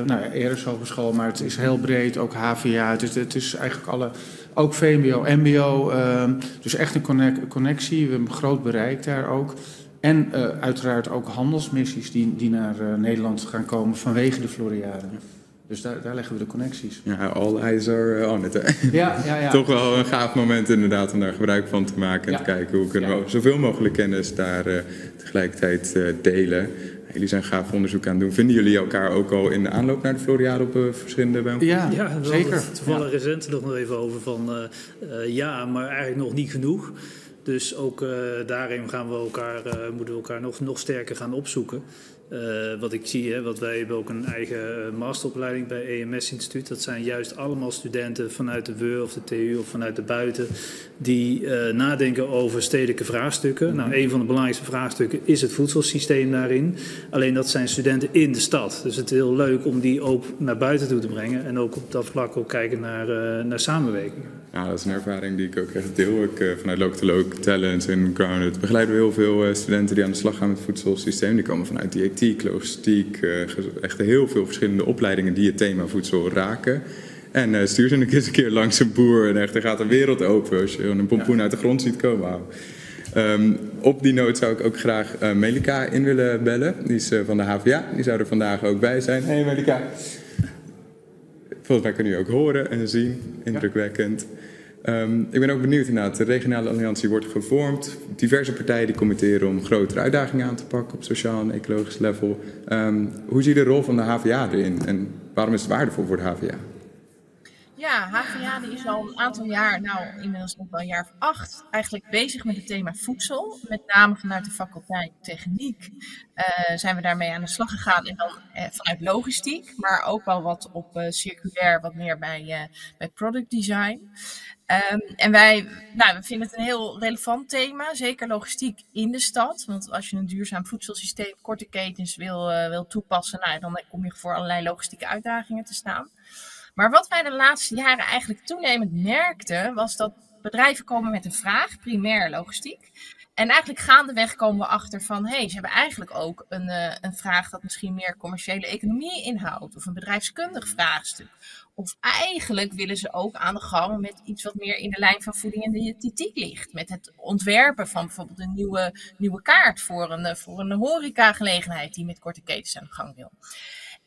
nou, Eres Hogeschool, maar het is heel breed, ook H V A. Het is, het is eigenlijk alle, ook V M B O, M B O. Uh, dus echt een connect, connectie. We hebben een groot bereik daar ook. En uh, uiteraard ook handelsmissies die, die naar uh, Nederland gaan komen vanwege de Floriade. Dus daar, daar leggen we de connecties. Ja, all eyes are on it, hè? Ja, ja, ja. Toch wel een gaaf moment inderdaad om daar gebruik van te maken. En ja. te kijken hoe kunnen we ja. zoveel mogelijk kennis daar uh, tegelijkertijd uh, delen. Jullie zijn gaaf onderzoek aan het doen. Vinden jullie elkaar ook al in de aanloop naar de Floriade op uh, verschillende bijeenkomsten? Ja, ja zeker. Toevallig ja. recent nog even over van uh, uh, ja, maar eigenlijk nog niet genoeg. Dus ook uh, daarin gaan we elkaar, uh, moeten we elkaar nog, nog sterker gaan opzoeken. Uh, wat ik zie, hè, wat wij hebben ook een eigen masteropleiding bij E M S-instituut. Dat zijn juist allemaal studenten vanuit de W U of de T U of vanuit de buiten die uh, nadenken over stedelijke vraagstukken. Nou, een van de belangrijkste vraagstukken is het voedselsysteem daarin. Alleen dat zijn studenten in de stad. Dus het is heel leuk om die ook naar buiten toe te brengen en ook op dat vlak ook kijken naar, uh, naar samenwerking. Ja, dat is een ervaring die ik ook echt deel. Ik, uh, vanuit Local to Local Talents en Grounded begeleiden we heel veel uh, studenten die aan de slag gaan met het voedselsysteem. Die komen vanuit die logistiek, echt heel veel verschillende opleidingen die het thema voedsel raken. En uh, stuur ze eens een keer langs een boer en echt, er gaat een wereld open als je een pompoen uit de grond ziet komen. Um, op die noot zou ik ook graag uh, Melika in willen bellen. Die is uh, van de H V A, die zou er vandaag ook bij zijn. Hey Melika. Volgens mij kunnen jullie ook horen en zien, indrukwekkend. Um, ik ben ook benieuwd inderdaad, de regionale alliantie wordt gevormd. Diverse partijen die committeren om grotere uitdagingen aan te pakken op sociaal en ecologisch level. Um, hoe zie je de rol van de H V A erin en waarom is het waardevol voor de H V A? Ja, H V A is al een aantal jaar, nou inmiddels nog wel een jaar of acht, eigenlijk bezig met het thema voedsel. Met name vanuit de faculteit techniek uh, zijn we daarmee aan de slag gegaan. En dan uh, vanuit logistiek, maar ook wel wat op uh, circulair, wat meer bij, uh, bij product design. Um, en wij nou, we vinden het een heel relevant thema, zeker logistiek in de stad. Want als je een duurzaam voedselsysteem, korte ketens wil, uh, wil toepassen, nou, dan kom je voor allerlei logistieke uitdagingen te staan. Maar wat wij de laatste jaren eigenlijk toenemend merkten, was dat bedrijven komen met een vraag, primair logistiek. En eigenlijk gaandeweg komen we achter van, hé, hey, ze hebben eigenlijk ook een, uh, een vraag dat misschien meer commerciële economie inhoudt. Of een bedrijfskundig vraagstuk. Of eigenlijk willen ze ook aan de gang met iets wat meer in de lijn van voeding en diëtetiek ligt. Met het ontwerpen van bijvoorbeeld een nieuwe, nieuwe kaart voor een, voor een horecagelegenheid die met korte ketens aan de gang wil.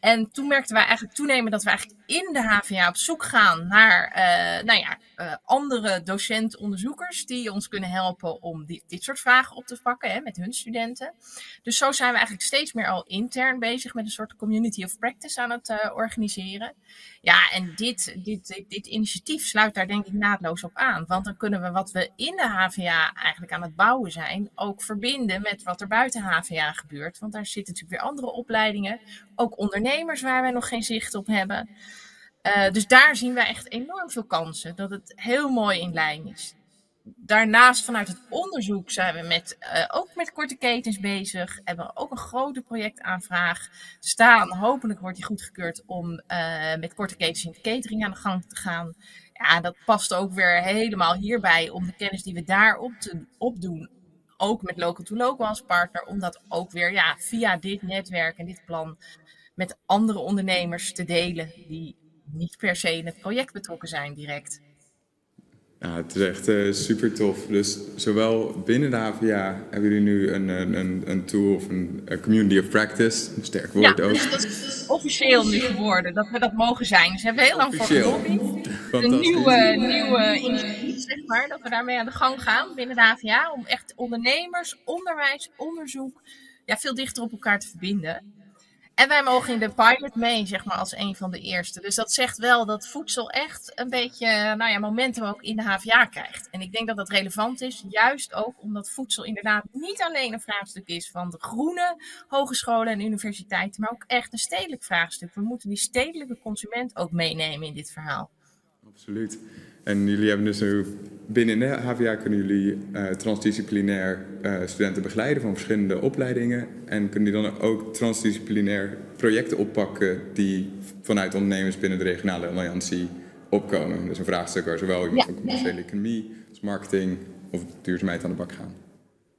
En toen merkten wij eigenlijk toenemen dat we eigenlijk in de H V A op zoek gaan naar uh, nou ja, uh, andere docent-onderzoekers die ons kunnen helpen om die, dit soort vragen op te pakken hè, met hun studenten. Dus zo zijn we eigenlijk steeds meer al intern bezig met een soort community of practice aan het uh, organiseren. Ja, en dit, dit, dit, dit initiatief sluit daar denk ik naadloos op aan. Want dan kunnen we wat we in de H V A eigenlijk aan het bouwen zijn, ook verbinden met wat er buiten H V A gebeurt. Want daar zitten natuurlijk weer andere opleidingen, ook ondernemers. Waar wij nog geen zicht op hebben. Uh, dus daar zien wij echt enorm veel kansen. Dat het heel mooi in lijn is. Daarnaast vanuit het onderzoek zijn we met, uh, ook met korte ketens bezig. Hebben we ook een grote projectaanvraag staan. Hopelijk wordt die goedgekeurd om uh, met korte ketens in de catering aan de gang te gaan. Ja, dat past ook weer helemaal hierbij. Om de kennis die we daarop te, opdoen. Ook met Local to Local als partner. Om dat ook weer ja, via dit netwerk en dit plan met andere ondernemers te delen die niet per se in het project betrokken zijn direct. Ja, het is echt uh, super tof. Dus zowel binnen de H V A hebben jullie nu een, een, een tool of een community of practice, een sterk woord ja, ook. Ja, dat is officieel nu geworden, dat we dat mogen zijn. Dus we hebben heel lang voor gelobbied. Een nieuwe, nieuwe initiatief, zeg maar, dat we daarmee aan de gang gaan binnen de H V A om echt ondernemers, onderwijs, onderzoek ja, veel dichter op elkaar te verbinden. En wij mogen in de pilot mee, zeg maar, als een van de eerste. Dus dat zegt wel dat voedsel echt een beetje, nou ja, momentum ook in de H V A krijgt. En ik denk dat dat relevant is, juist ook omdat voedsel inderdaad niet alleen een vraagstuk is van de groene hogescholen en universiteiten, maar ook echt een stedelijk vraagstuk. We moeten die stedelijke consument ook meenemen in dit verhaal. Absoluut. En jullie hebben dus nu binnen de H V A kunnen jullie uh, transdisciplinair uh, studenten begeleiden van verschillende opleidingen. En kunnen jullie dan ook transdisciplinair projecten oppakken die vanuit ondernemers binnen de regionale alliantie opkomen. Dus een vraagstuk waar zowel iemand ja. van commerciële economie als marketing of duurzaamheid aan de bak gaan.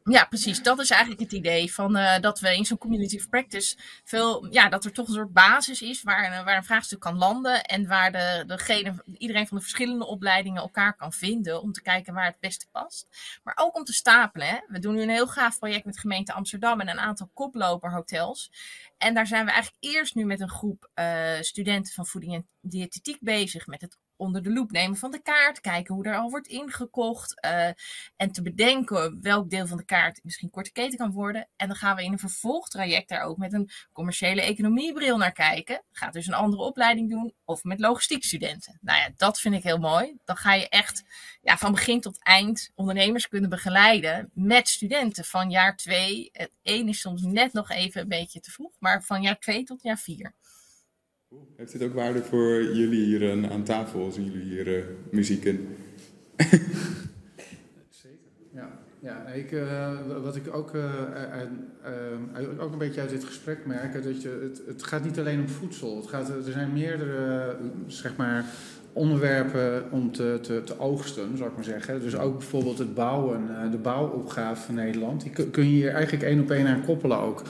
Ja, precies. Dat is eigenlijk het idee van uh, dat we in zo'n community of practice veel, ja, dat er toch een soort basis is waar, waar een vraagstuk kan landen en waar de, degene, iedereen van de verschillende opleidingen elkaar kan vinden om te kijken waar het beste past. Maar ook om te stapelen. Hè. We doen nu een heel gaaf project met Gemeente Amsterdam en een aantal koploperhotels. En daar zijn we eigenlijk eerst nu met een groep uh, studenten van voeding en diëtetiek bezig met het onder de loep nemen van de kaart, kijken hoe er al wordt ingekocht uh, en te bedenken welk deel van de kaart misschien korte keten kan worden. En dan gaan we in een vervolgtraject daar ook met een commerciële economiebril naar kijken. Gaat dus een andere opleiding doen of met logistiekstudenten. Nou ja, dat vind ik heel mooi. Dan ga je echt ja, van begin tot eind ondernemers kunnen begeleiden met studenten van jaar twee. Het één is soms net nog even een beetje te vroeg, maar van jaar twee tot jaar vier. Heeft dit ook waarde voor jullie hier aan tafel? Zien jullie hier uh, muziek in? Zeker, ja. ja ik, uh, wat ik ook, uh, uh, uh, ook een beetje uit dit gesprek merk, dat je, het, het gaat niet alleen om voedsel. Het gaat, er zijn meerdere uh, zeg maar, onderwerpen om te, te, te oogsten, zou ik maar zeggen. Dus ook bijvoorbeeld het bouwen, uh, de bouwopgave van Nederland. Die kun je hier eigenlijk één op één aan koppelen ook.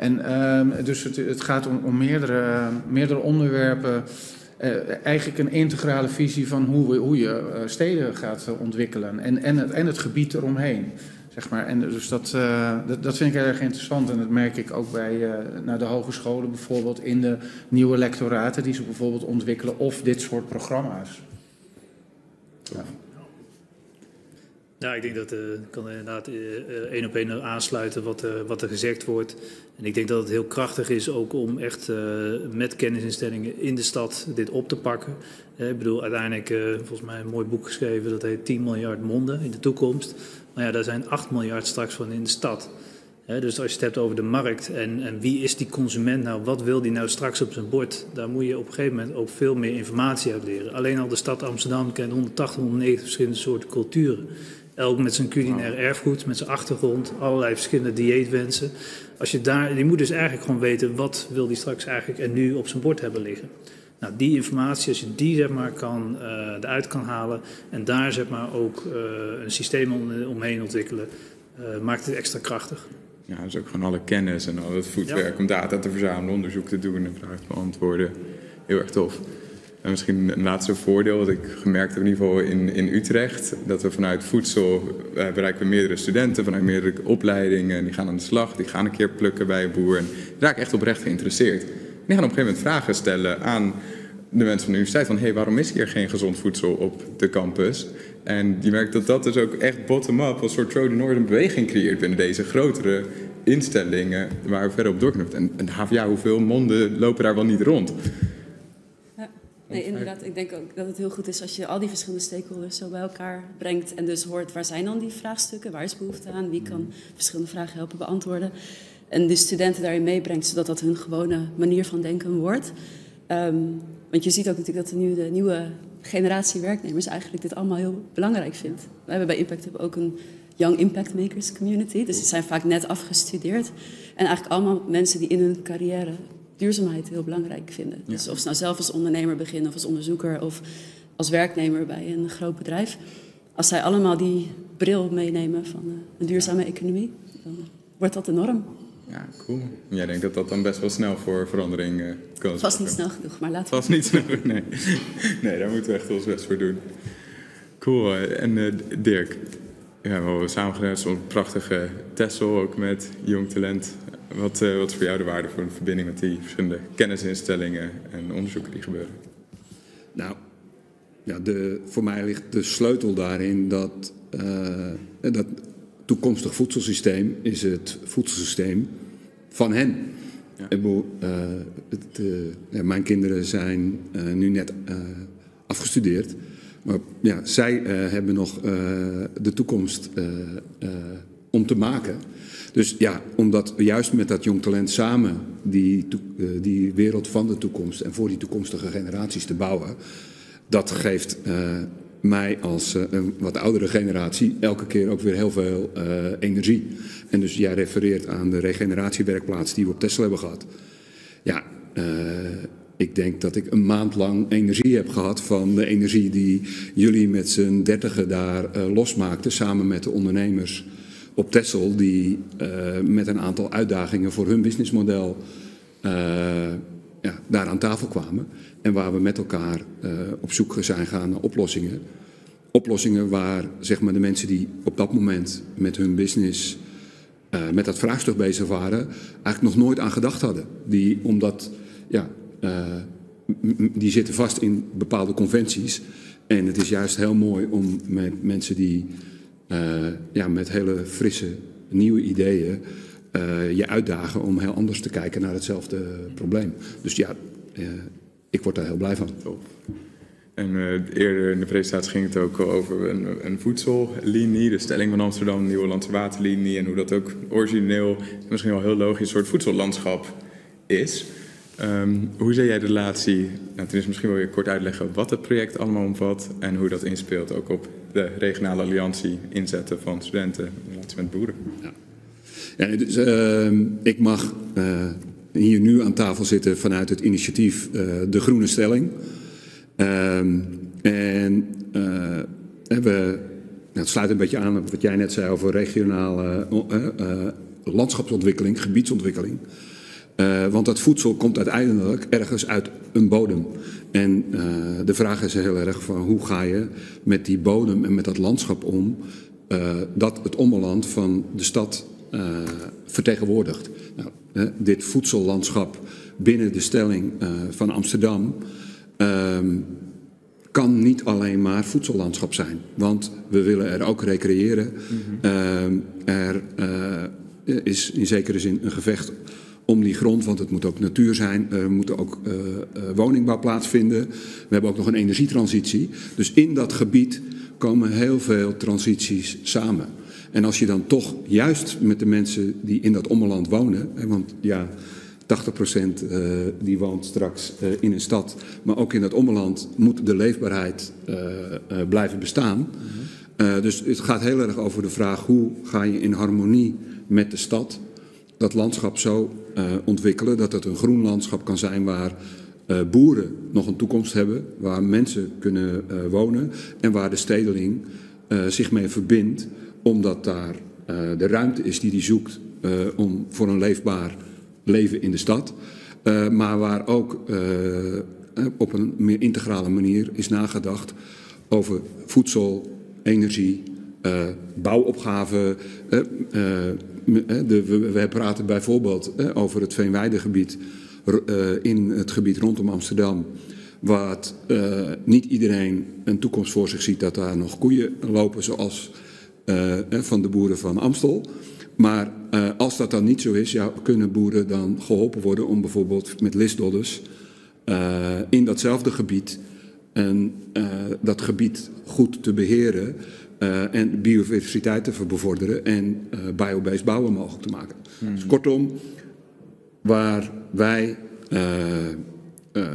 En um, dus het, het gaat om, om meerdere, meerdere onderwerpen, uh, eigenlijk een integrale visie van hoe, hoe je uh, steden gaat uh, ontwikkelen en, en, het, en het gebied eromheen, zeg maar. En dus dat, uh, dat, dat vind ik heel erg interessant en dat merk ik ook bij uh, naar de hogescholen bijvoorbeeld in de nieuwe lectoraten die ze bijvoorbeeld ontwikkelen of dit soort programma's. Ja. Nou, ik denk dat uh, ik kan inderdaad één uh, op één aansluiten wat, uh, wat er gezegd wordt. En ik denk dat het heel krachtig is ook om echt uh, met kennisinstellingen in de stad dit op te pakken. Uh, ik bedoel, uiteindelijk, uh, volgens mij een mooi boek geschreven, dat heet tien miljard monden in de toekomst. Maar ja, daar zijn acht miljard straks van in de stad. Uh, dus als je het hebt over de markt en, en wie is die consument nou, wat wil die nou straks op zijn bord? Daar moet je op een gegeven moment ook veel meer informatie uit leren. Alleen al de stad Amsterdam kent honderdtachtig, honderdnegentig verschillende soorten culturen. Elk met zijn culinair erfgoed, met zijn achtergrond, allerlei verschillende dieetwensen. Als je, daar, je moet dus eigenlijk gewoon weten wat wil die straks eigenlijk en nu op zijn bord hebben liggen. Nou, die informatie, als je die zeg maar, kan, uh, eruit kan halen en daar zeg maar, ook uh, een systeem om, omheen ontwikkelen, uh, maakt het extra krachtig. Ja, dus ook gewoon alle kennis en al het voetwerk ja. om data te verzamelen, onderzoek te doen en vragen te beantwoorden. Heel erg tof. En misschien een laatste voordeel, wat ik gemerkt heb in ieder geval in, in Utrecht, dat we vanuit voedsel eh, bereiken we meerdere studenten vanuit meerdere opleidingen. Die gaan aan de slag, die gaan een keer plukken bij een boer. En die raken echt oprecht geïnteresseerd. En die gaan op een gegeven moment vragen stellen aan de mensen van de universiteit van, hé, hey, waarom is hier geen gezond voedsel op de campus? En je merkt dat dat dus ook echt bottom-up als soort Trojan Horse een beweging creëert binnen deze grotere instellingen waar we verder op doorknopen. En, en de H V A, hoeveel monden lopen daar wel niet rond? Nee, inderdaad. Ik denk ook dat het heel goed is als je al die verschillende stakeholders zo bij elkaar brengt en dus hoort waar zijn dan die vraagstukken, waar is behoefte aan, wie kan verschillende vragen helpen beantwoorden. En de studenten daarin meebrengt, zodat dat hun gewone manier van denken wordt. Um, want je ziet ook natuurlijk dat de nieuwe, de nieuwe generatie werknemers eigenlijk dit allemaal heel belangrijk vindt. We hebben bij Impact Hub ook een Young Impact Makers Community, dus ze zijn vaak net afgestudeerd. En eigenlijk allemaal mensen die in hun carrière duurzaamheid heel belangrijk vinden. Dus of ze nou zelf als ondernemer beginnen of als onderzoeker of als werknemer bij een groot bedrijf. Als zij allemaal die bril meenemen van een duurzame economie, dan wordt dat de norm. Ja, cool. Jij denkt dat dat dan best wel snel voor verandering uh, kan Vast niet snel genoeg, maar laten we... Vast niet snel genoeg, nee. Nee, daar moeten we echt ons best voor doen. Cool. En uh, Dirk, ja, we hebben samen gedaan zo'n prachtige Tessel, ook met jong talent. Wat, uh, wat is voor jou de waarde voor een verbinding met die verschillende kennisinstellingen en onderzoeken die gebeuren? Nou, ja, de, voor mij ligt de sleutel daarin dat uh, dat toekomstig voedselsysteem is het voedselsysteem van hen. Ja. Ik bedoel, uh, het, uh, mijn kinderen zijn uh, nu net uh, afgestudeerd, maar ja, zij uh, hebben nog uh, de toekomst uh, uh, om te maken. Dus ja, omdat we juist met dat jong talent samen die, die wereld van de toekomst en voor die toekomstige generaties te bouwen, dat geeft uh, mij als uh, een wat oudere generatie elke keer ook weer heel veel uh, energie. En dus jij refereert aan de regeneratiewerkplaats die we op Tessel hebben gehad. Ja, uh, ik denk dat ik een maand lang energie heb gehad van de energie die jullie met z'n dertigen daar uh, losmaakten samen met de ondernemers op Tessel, die uh, met een aantal uitdagingen voor hun businessmodel uh, ja, daar aan tafel kwamen. En waar we met elkaar uh, op zoek zijn gaan naar oplossingen. Oplossingen waar zeg maar, de mensen die op dat moment met hun business, uh, met dat vraagstuk bezig waren, eigenlijk nog nooit aan gedacht hadden. Die, omdat, ja, uh, die zitten vast in bepaalde conventies. En het is juist heel mooi om met mensen die Uh, ja, met hele frisse, nieuwe ideeën uh, je uitdagen om heel anders te kijken naar hetzelfde probleem. Dus ja, uh, ik word daar heel blij van. Top. En uh, eerder in de presentatie ging het ook over een, een voedsellinie, de Stelling van Amsterdam, de nieuwe Hollandse Waterlinie, en hoe dat ook origineel, misschien wel heel logisch, een soort voedsellandschap is. Um, hoe zie jij de relatie? Nou, ten is misschien wil je kort uitleggen wat het project allemaal omvat en hoe dat inspeelt ook op de regionale alliantie inzetten van studenten in relatie met boeren. Ja. Ja, dus, uh, ik mag uh, hier nu aan tafel zitten vanuit het initiatief uh, De Groene Stelling. Uh, en uh, we, het sluit een beetje aan op wat jij net zei over regionale uh, uh, landschapsontwikkeling, gebiedsontwikkeling. Uh, want dat voedsel komt uiteindelijk ergens uit een bodem. En uh, de vraag is heel erg van hoe ga je met die bodem en met dat landschap om uh, dat het ommeland van de stad uh, vertegenwoordigt. Nou, uh, dit voedsellandschap binnen de Stelling uh, van Amsterdam uh, kan niet alleen maar voedsellandschap zijn. Want we willen er ook recreëren. Mm-hmm. uh, er uh, is in zekere zin een gevecht om die grond, want het moet ook natuur zijn. Er moet ook uh, woningbouw plaatsvinden. We hebben ook nog een energietransitie. Dus in dat gebied komen heel veel transities samen. En als je dan toch juist met de mensen die in dat ommeland wonen, hè, want ja, tachtig procent uh, die woont straks uh, in een stad, maar ook in dat ommeland moet de leefbaarheid uh, uh, blijven bestaan. Mm-hmm. uh, dus het gaat heel erg over de vraag hoe ga je in harmonie met de stad dat landschap zo uh, ontwikkelen dat het een groen landschap kan zijn waar uh, boeren nog een toekomst hebben, waar mensen kunnen uh, wonen en waar de stedeling uh, zich mee verbindt, omdat daar uh, de ruimte is die die zoekt uh, om voor een leefbaar leven in de stad. Uh, maar waar ook uh, op een meer integrale manier is nagedacht over voedsel, energie, uh, bouwopgaven. Uh, uh, de, we, we praten bijvoorbeeld uh, over het veenweidegebied uh, in het gebied rondom Amsterdam. Wat uh, niet iedereen een toekomst voor zich ziet dat daar nog koeien lopen zoals uh, van de boeren van Amstel. Maar uh, als dat dan niet zo is, ja, kunnen boeren dan geholpen worden om bijvoorbeeld met lisdodders uh, in datzelfde gebied en, uh, dat gebied goed te beheren uh, en biodiversiteit te bevorderen en uh, biobased bouwen mogelijk te maken. Mm-hmm. Dus kortom, waar wij uh, uh,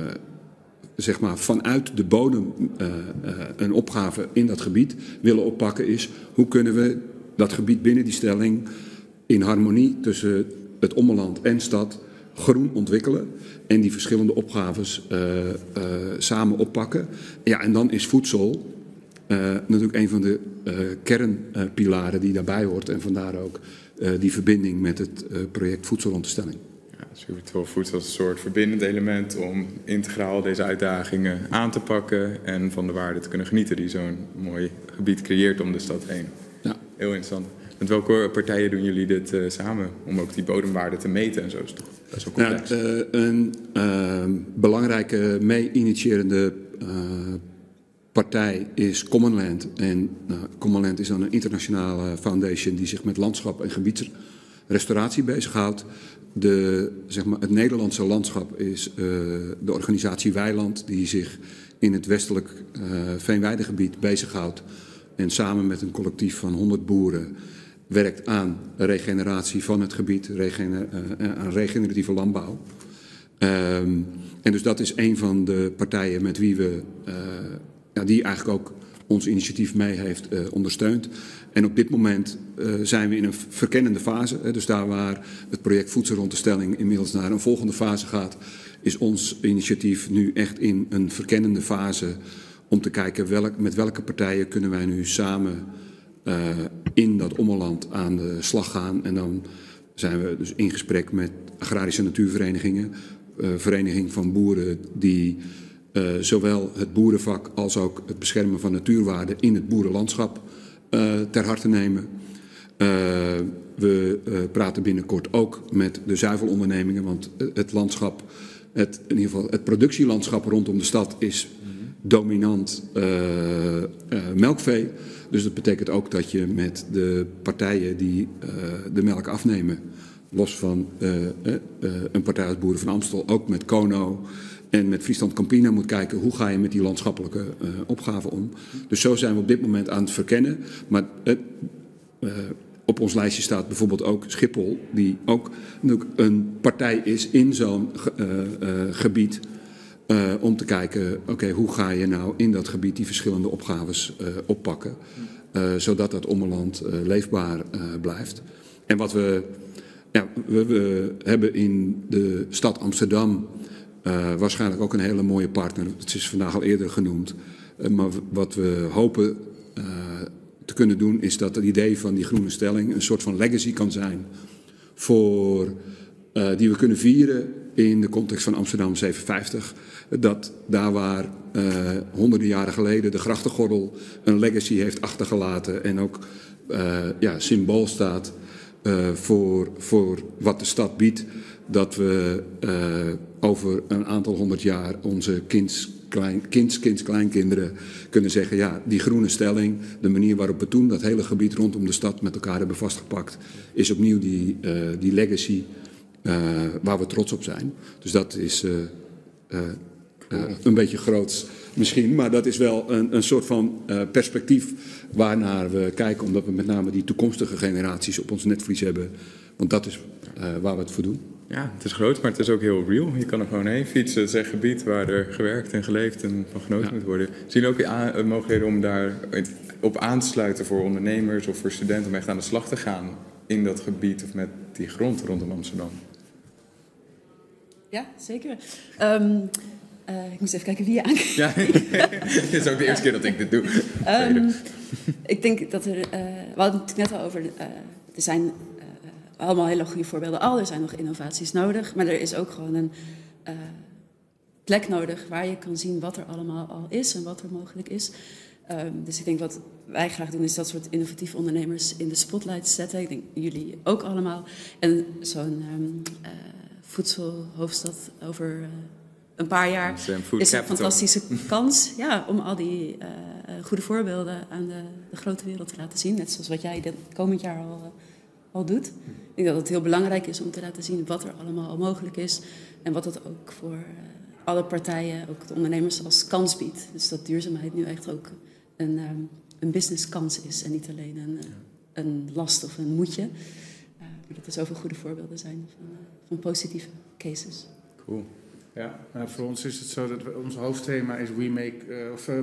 zeg maar vanuit de bodem uh, uh, een opgave in dat gebied willen oppakken is, hoe kunnen we dat gebied binnen die stelling in harmonie tussen het ommeland en stad groen ontwikkelen en die verschillende opgaves uh, uh, samen oppakken. Ja, en dan is voedsel uh, natuurlijk een van de uh, kernpilaren die daarbij hoort en vandaar ook uh, die verbinding met het uh, project Voedsel Rond de Stelling. Ja, super tof. Voedsel als een soort verbindend element om integraal deze uitdagingen aan te pakken en van de waarde te kunnen genieten die zo'n mooi gebied creëert om de stad heen. Ja. Heel interessant. Met welke partijen doen jullie dit uh, samen? Om ook die bodemwaarde te meten en zo. Is toch best wel complex. Ja, uh, een uh, belangrijke mee-initiërende uh, partij is Commonland. En uh, Commonland is dan een internationale foundation die zich met landschap en gebiedsrestauratie bezighoudt. De, zeg maar, het Nederlandse landschap is uh, de organisatie Weiland die zich in het westelijk uh, veenweidegebied bezighoudt. En samen met een collectief van honderd boeren werkt aan regeneratie van het gebied, regener, uh, aan regeneratieve landbouw. Um, en dus dat is een van de partijen met wie we, uh, ja, die eigenlijk ook ons initiatief mee heeft uh, ondersteund. En op dit moment uh, zijn we in een verkennende fase. Hè, dus daar waar het project Voedsel Rond de Stelling inmiddels naar een volgende fase gaat, is ons initiatief nu echt in een verkennende fase. Om te kijken welk, met welke partijen kunnen wij nu samen uh, in dat ommeland aan de slag gaan. En dan zijn we dus in gesprek met agrarische natuurverenigingen. Uh, vereniging van boeren die uh, zowel het boerenvak als ook het beschermen van natuurwaarden in het boerenlandschap uh, ter harte nemen. Uh, we uh, praten binnenkort ook met de zuivelondernemingen. Want het landschap, het, in ieder geval het productielandschap rondom de stad is dominant uh, uh, melkvee. Dus dat betekent ook dat je met de partijen die uh, de melk afnemen, los van uh, uh, uh, een partij als Boeren van Amstel, ook met Kono en met Friesland Campina moet kijken hoe ga je met die landschappelijke uh, opgave om. Dus zo zijn we op dit moment aan het verkennen. Maar uh, uh, op ons lijstje staat bijvoorbeeld ook Schiphol, die ook een partij is in zo'n uh, uh, gebied. Uh, om te kijken, oké, okay, hoe ga je nou in dat gebied die verschillende opgaves uh, oppakken. Uh, zodat dat ommeland uh, leefbaar uh, blijft. En wat we, ja, we, we hebben in de stad Amsterdam uh, waarschijnlijk ook een hele mooie partner. Het is vandaag al eerder genoemd. Uh, maar wat we hopen uh, te kunnen doen is dat het idee van die groene stelling een soort van legacy kan zijn. Voor, uh, die we kunnen vieren in de context van Amsterdam zevenenvijftig, dat daar waar uh, honderden jaren geleden de grachtengordel een legacy heeft achtergelaten en ook uh, ja, symbool staat uh, voor, voor wat de stad biedt, dat we uh, over een aantal honderd jaar onze kinds, klein, kind, kind, kleinkinderen kunnen zeggen, ja, die groene stelling, de manier waarop we toen dat hele gebied rondom de stad met elkaar hebben vastgepakt, is opnieuw die, uh, die legacy uh, waar we trots op zijn. Dus dat is uh, uh, uh, een beetje groots misschien, maar dat is wel een, een soort van uh, perspectief waarnaar we kijken, omdat we met name die toekomstige generaties op ons netvlies hebben, want dat is uh, waar we het voor doen. Ja, het is groot, maar het is ook heel real. Je kan er gewoon heen fietsen. Het is echt gebied waar er gewerkt en geleefd en van genoten ja. moet worden. Zien jullie ook mogelijkheden om daar op aan te sluiten voor ondernemers of voor studenten om echt aan de slag te gaan in dat gebied of met die grond rondom Amsterdam? Ja, zeker. Um, uh, ik moest even kijken wie je aankijkt. Ja, dit is ook de eerste keer dat ik dit doe. Um, ik denk dat er... Uh, we hadden het net al over... Uh, er zijn... allemaal hele goede voorbeelden al. Er zijn nog innovaties nodig. Maar er is ook gewoon een uh, plek nodig waar je kan zien wat er allemaal al is en wat er mogelijk is. Um, dus ik denk wat wij graag doen is dat soort innovatieve ondernemers in de spotlight zetten. Ik denk jullie ook allemaal. En zo'n um, uh, voedselhoofdstad over uh, een paar jaar is een capital. Fantastische kans ja, om al die uh, goede voorbeelden aan de, de grote wereld te laten zien. Net zoals wat jij dit komend jaar al... Uh, al doet. Ik denk dat het heel belangrijk is om te laten zien wat er allemaal al mogelijk is en wat dat ook voor alle partijen, ook de ondernemers, als kans biedt. Dus dat duurzaamheid nu echt ook een, een businesskans is en niet alleen een, een last of een moetje. Uh, maar dat er zoveel goede voorbeelden zijn van, van positieve cases. Cool. Ja, nou, voor ons is het zo dat we, ons hoofdthema is We Make uh, of, uh,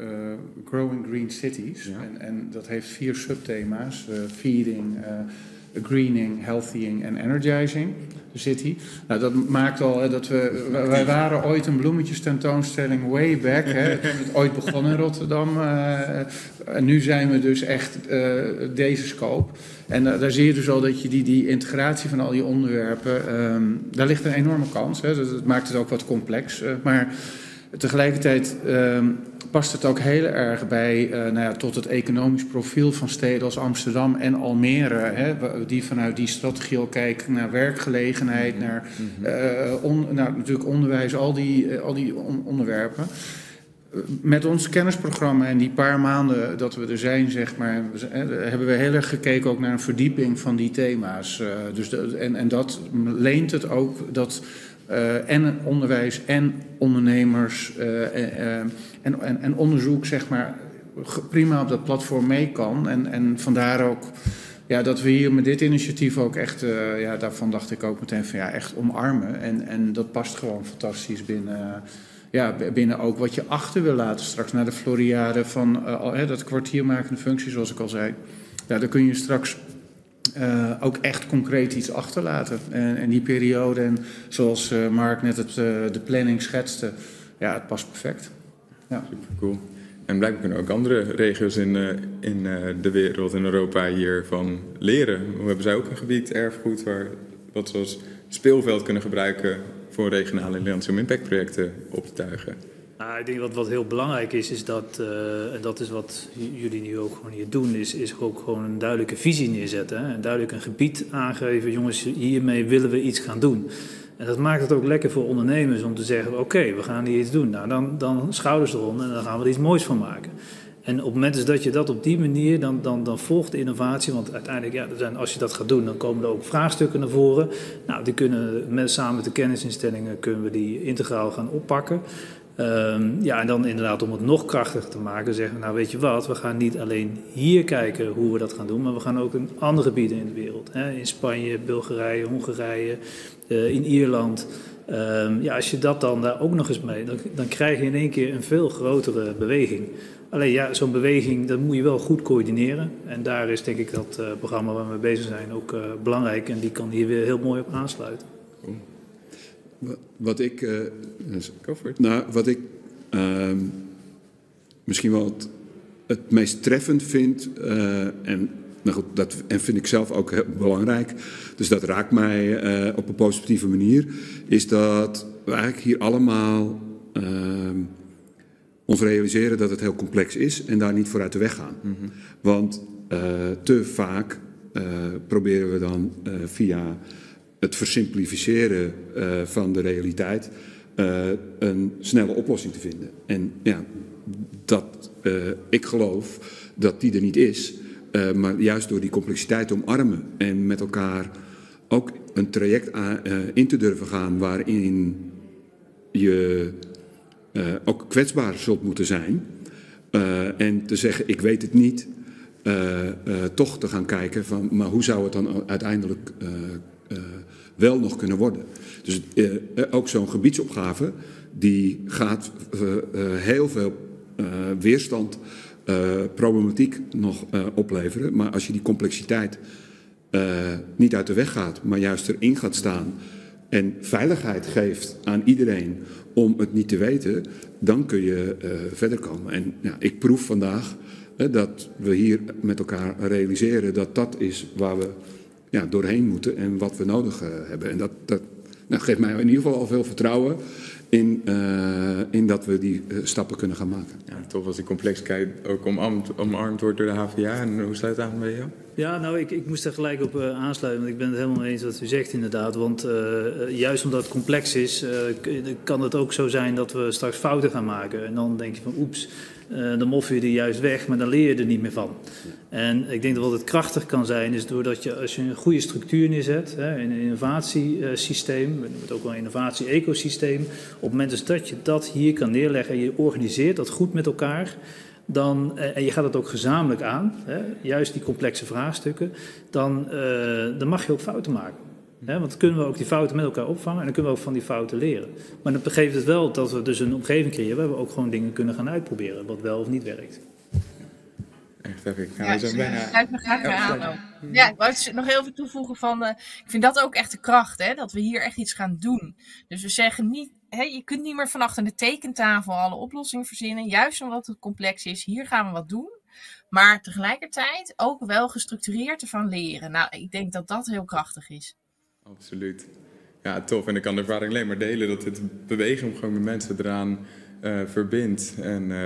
uh, Growing Green Cities. Ja. En, en dat heeft vier subthema's. Uh, feeding, uh, greening, healthying en energizing. De city. Nou, dat maakt al hè, dat we... Wij waren ooit een bloemetjes tentoonstelling way back. Hè. Toen het ooit begon in Rotterdam. Uh, en nu zijn we dus echt uh, deze scope. En uh, daar zie je dus al dat je die, die integratie van al die onderwerpen... Um, daar ligt een enorme kans. Hè. Dat, dat maakt het ook wat complex. Uh, maar tegelijkertijd... Um, past het ook heel erg bij uh, nou ja, tot het economisch profiel van steden als Amsterdam en Almere. Hè, die vanuit die strategie al kijken naar werkgelegenheid, mm-hmm. naar, uh, on, naar natuurlijk onderwijs, al die, uh, al die on- onderwerpen. Met ons kennisprogramma en die paar maanden dat we er zijn, zeg maar, hebben we heel erg gekeken ook naar een verdieping van die thema's. Uh, dus de, en, en dat leent het ook dat... Uh, en onderwijs en ondernemers uh, uh, en, en, en onderzoek, zeg maar, prima op dat platform mee kan. En, en vandaar ook ja, dat we hier met dit initiatief ook echt, uh, ja, daarvan dacht ik ook meteen van ja, echt omarmen. En, en dat past gewoon fantastisch binnen... Uh, Ja, binnen ook wat je achter wil laten straks naar de Floriade van uh, dat kwartiermakende functie, zoals ik al zei. Ja, daar kun je straks uh, ook echt concreet iets achterlaten. En, en die periode, en zoals uh, Mark net het, uh, de planning schetste, ja, het past perfect. Ja. Super cool. En blijkbaar kunnen ook andere regio's in, uh, in uh, de wereld, in Europa, hiervan leren. Hoe hebben zij ook een gebied erfgoed waar wat ze als speelveld kunnen gebruiken voor regionale en landse om impactprojecten op te tuigen? Nou, ik denk dat wat heel belangrijk is, is dat, uh, en dat is wat jullie nu ook gewoon hier doen, is, is ook gewoon een duidelijke visie neerzetten. Hè? En duidelijk een gebied aangeven, jongens, hiermee willen we iets gaan doen. En dat maakt het ook lekker voor ondernemers om te zeggen, oké, okay, we gaan hier iets doen. Nou, dan, dan schouders eronder en dan gaan we er iets moois van maken. En op het moment dat je dat op die manier, dan, dan, dan volgt de innovatie. Want uiteindelijk, ja, zijn, als je dat gaat doen, dan komen er ook vraagstukken naar voren. Nou, die kunnen met, samen met de kennisinstellingen kunnen we die integraal gaan oppakken. Um, ja, en dan inderdaad om het nog krachtiger te maken, zeggen we, nou weet je wat, we gaan niet alleen hier kijken hoe we dat gaan doen, maar we gaan ook in andere gebieden in de wereld. Hè? In Spanje, Bulgarije, Hongarije, uh, in Ierland. Um, ja, als je dat dan daar ook nog eens mee, dan, dan krijg je in één keer een veel grotere beweging. Alleen ja, zo'n beweging, dat moet je wel goed coördineren. En daar is denk ik dat uh, programma waar we mee bezig zijn ook uh, belangrijk. En die kan hier weer heel mooi op aansluiten. Wat ik... Uh, nou, wat ik uh, misschien wel het, het meest treffend vind... Uh, en, nou goed, dat, en vind ik zelf ook heel belangrijk... dus dat raakt mij uh, op een positieve manier... is dat we eigenlijk hier allemaal... Uh, ons realiseren dat het heel complex is en daar niet voor uit de weg gaan. Mm-hmm. Want uh, te vaak uh, proberen we dan uh, via het versimplificeren uh, van de realiteit... uh, een snelle oplossing te vinden. En ja, dat, uh, ik geloof dat die er niet is, uh, maar juist door die complexiteit omarmen en met elkaar ook een traject aan, uh, in te durven gaan waarin je uh, ook kwetsbaar zult moeten zijn. Uh, en te zeggen, ik weet het niet, uh, uh, toch te gaan kijken van, maar hoe zou het dan uiteindelijk uh, uh, wel nog kunnen worden. Dus uh, ook zo'n gebiedsopgave, die gaat uh, uh, heel veel uh, weerstand, uh, problematiek nog uh, opleveren. Maar als je die complexiteit uh, niet uit de weg gaat, maar juist erin gaat staan en veiligheid geeft aan iedereen om het niet te weten, dan kun je uh, verder komen. En ja, ik proef vandaag uh, dat we hier met elkaar realiseren dat dat is waar we ja, doorheen moeten en wat we nodig uh, hebben. En dat, dat nou, geeft mij in ieder geval al veel vertrouwen in, uh, in dat we die uh, stappen kunnen gaan maken. Ja, tof als die complexiteit ook omarmd, omarmd wordt door de H V A. En hoe sluit het aan bij jou? Ja, nou, ik, ik moest daar gelijk op uh, aansluiten, want ik ben het helemaal mee eens wat u zegt inderdaad. Want uh, juist omdat het complex is, uh, kan het ook zo zijn dat we straks fouten gaan maken. En dan denk je van oeps, uh, dan moffen je er juist weg, maar dan leer je er niet meer van. En ik denk dat wat het krachtig kan zijn, is doordat je als je een goede structuur neerzet, hè, in een innovatiesysteem, we noemen het ook wel een innovatie-ecosysteem, op het moment dat je dat hier kan neerleggen en je organiseert dat goed met elkaar, dan, en je gaat het ook gezamenlijk aan, hè, juist die complexe vraagstukken, dan, uh, dan mag je ook fouten maken. Hè, want dan kunnen we ook die fouten met elkaar opvangen en dan kunnen we ook van die fouten leren. Maar dat begeeft het wel dat we dus een omgeving creëren waar we ook gewoon dingen kunnen gaan uitproberen, wat wel of niet werkt. Echt, heb ik. Nou, ja, ik bijna... sluit me graag bij aan. Ja, ja, ik wou nog heel veel toevoegen van, uh, ik vind dat ook echt de kracht, hè, dat we hier echt iets gaan doen. Dus we zeggen niet, hè, je kunt niet meer van achter de tekentafel alle oplossingen verzinnen, juist omdat het complex is, hier gaan we wat doen. Maar tegelijkertijd ook wel gestructureerd ervan leren. Nou, ik denk dat dat heel krachtig is. Absoluut. Ja, tof. En ik kan de ervaring alleen maar delen dat het bewegen gewoon de mensen eraan uh, verbindt. En uh,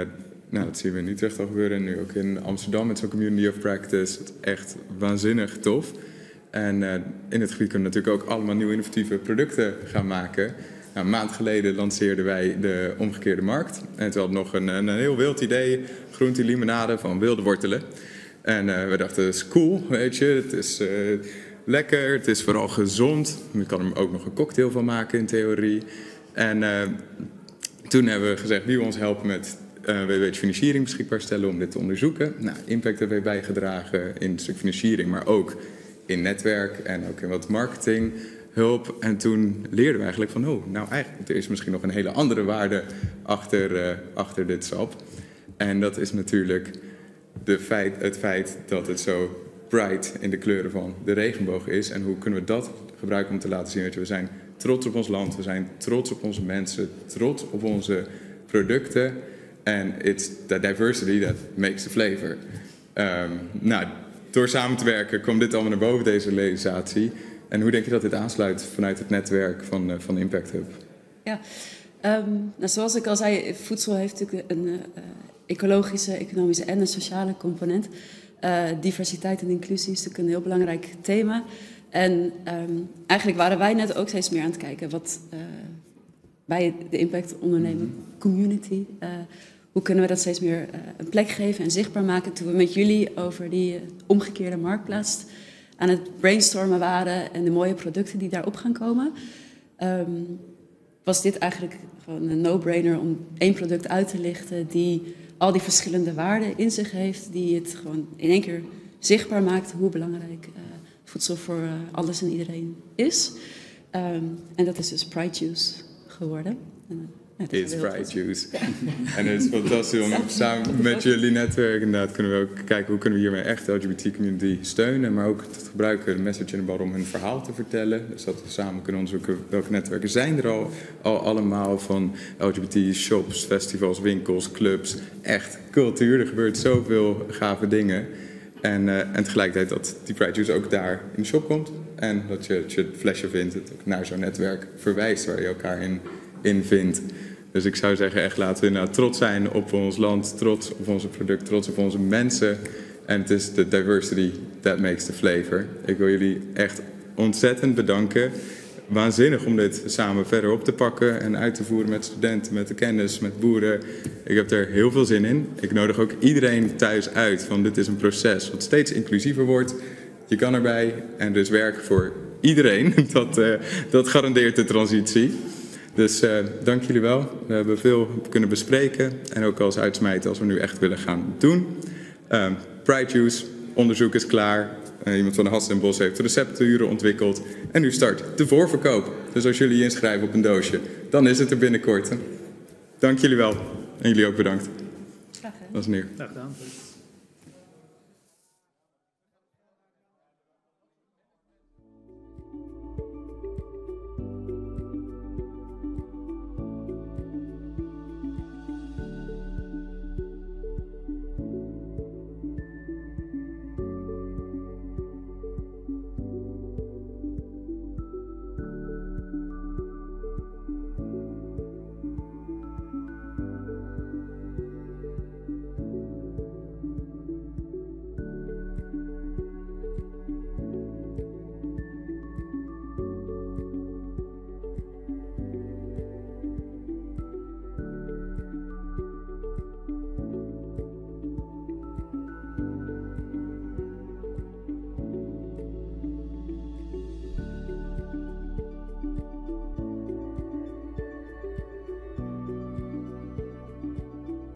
nou, dat zien we in Utrecht al gebeuren en nu ook in Amsterdam met zo'n community of practice. Dat is echt waanzinnig tof. En uh, in het gebied kunnen we natuurlijk ook allemaal nieuwe innovatieve producten gaan maken. Nou, een maand geleden lanceerden wij de omgekeerde markt. En toen had nog een, een heel wild idee, groente limonade van wilde wortelen. En uh, we dachten, dat is cool, weet je, het is uh, lekker, het is vooral gezond. Je kan er ook nog een cocktail van maken in theorie. En uh, toen hebben we gezegd, wie wil ons helpen met uh, een beetje financiering beschikbaar stellen om dit te onderzoeken. Nou, Impact hebben wij bijgedragen in het stuk financiering, maar ook in netwerk en ook in wat marketing. Hulp. En toen leerden we eigenlijk van, oh, nou eigenlijk, er is misschien nog een hele andere waarde achter, uh, achter dit sap. En dat is natuurlijk de feit, het feit dat het zo bright in de kleuren van de regenboog is. En hoe kunnen we dat gebruiken om te laten zien, weet je, we zijn trots op ons land, we zijn trots op onze mensen, trots op onze producten. En it's the diversity that makes the flavor. Um, nou, door samen te werken kwam dit allemaal naar boven, deze realisatie. En hoe denk je dat dit aansluit vanuit het netwerk van, uh, van Impact Hub? Ja, um, nou, zoals ik al zei, voedsel heeft natuurlijk een uh, ecologische, economische en een sociale component. Uh, diversiteit en inclusie is natuurlijk een heel belangrijk thema. En um, eigenlijk waren wij net ook steeds meer aan het kijken wat uh, bij de Impact Ondernemer Community, uh, hoe kunnen we dat steeds meer uh, een plek geven en zichtbaar maken. Toen we met jullie over die uh, omgekeerde marktplaats aan het brainstormen waren en de mooie producten die daarop gaan komen, um, was dit eigenlijk gewoon een no-brainer om één product uit te lichten die al die verschillende waarden in zich heeft, die het gewoon in één keer zichtbaar maakt hoe belangrijk uh, voedsel voor uh, alles en iedereen is. Um, en dat is dus Pride Juice geworden. En, uh, het is Pride Juice. Ja. En het is fantastisch om samen met jullie netwerk inderdaad kunnen we ook kijken hoe kunnen we hiermee echt de L G B T-community steunen, maar ook het gebruiken, de message in de bar om hun verhaal te vertellen. Dus dat we samen kunnen onderzoeken welke netwerken zijn er al, al allemaal van L G B T-shops, festivals, winkels, clubs. Echt cultuur, er gebeurt zoveel gave dingen. En, uh, en tegelijkertijd dat die Pride Juice ook daar in de shop komt en dat je, dat je het flesje vindt, dat ook naar zo'n netwerk verwijst waar je elkaar in, in vindt. Dus ik zou zeggen, echt laten we nou trots zijn op ons land, trots op onze producten, trots op onze mensen. En het is de diversity that makes the flavor. Ik wil jullie echt ontzettend bedanken. waanzinnig om dit samen verder op te pakken en uit te voeren met studenten, met de kennis, met boeren. Ik heb er heel veel zin in. Ik nodig ook iedereen thuis uit, van dit is een proces wat steeds inclusiever wordt. Je kan erbij en dus werk voor iedereen. Dat, uh, dat garandeert de transitie. Dus uh, dank jullie wel. We hebben veel kunnen bespreken en ook als uitsmijten als we nu echt willen gaan doen. Uh, Pride Juice, onderzoek is klaar. Uh, iemand van de Hats en Bos heeft recepturen ontwikkeld. En nu start de voorverkoop. Dus als jullie je inschrijven op een doosje, dan is het er binnenkort. Dank jullie wel. En jullie ook bedankt. Graag gedaan. Dat is neer. Graag gedaan.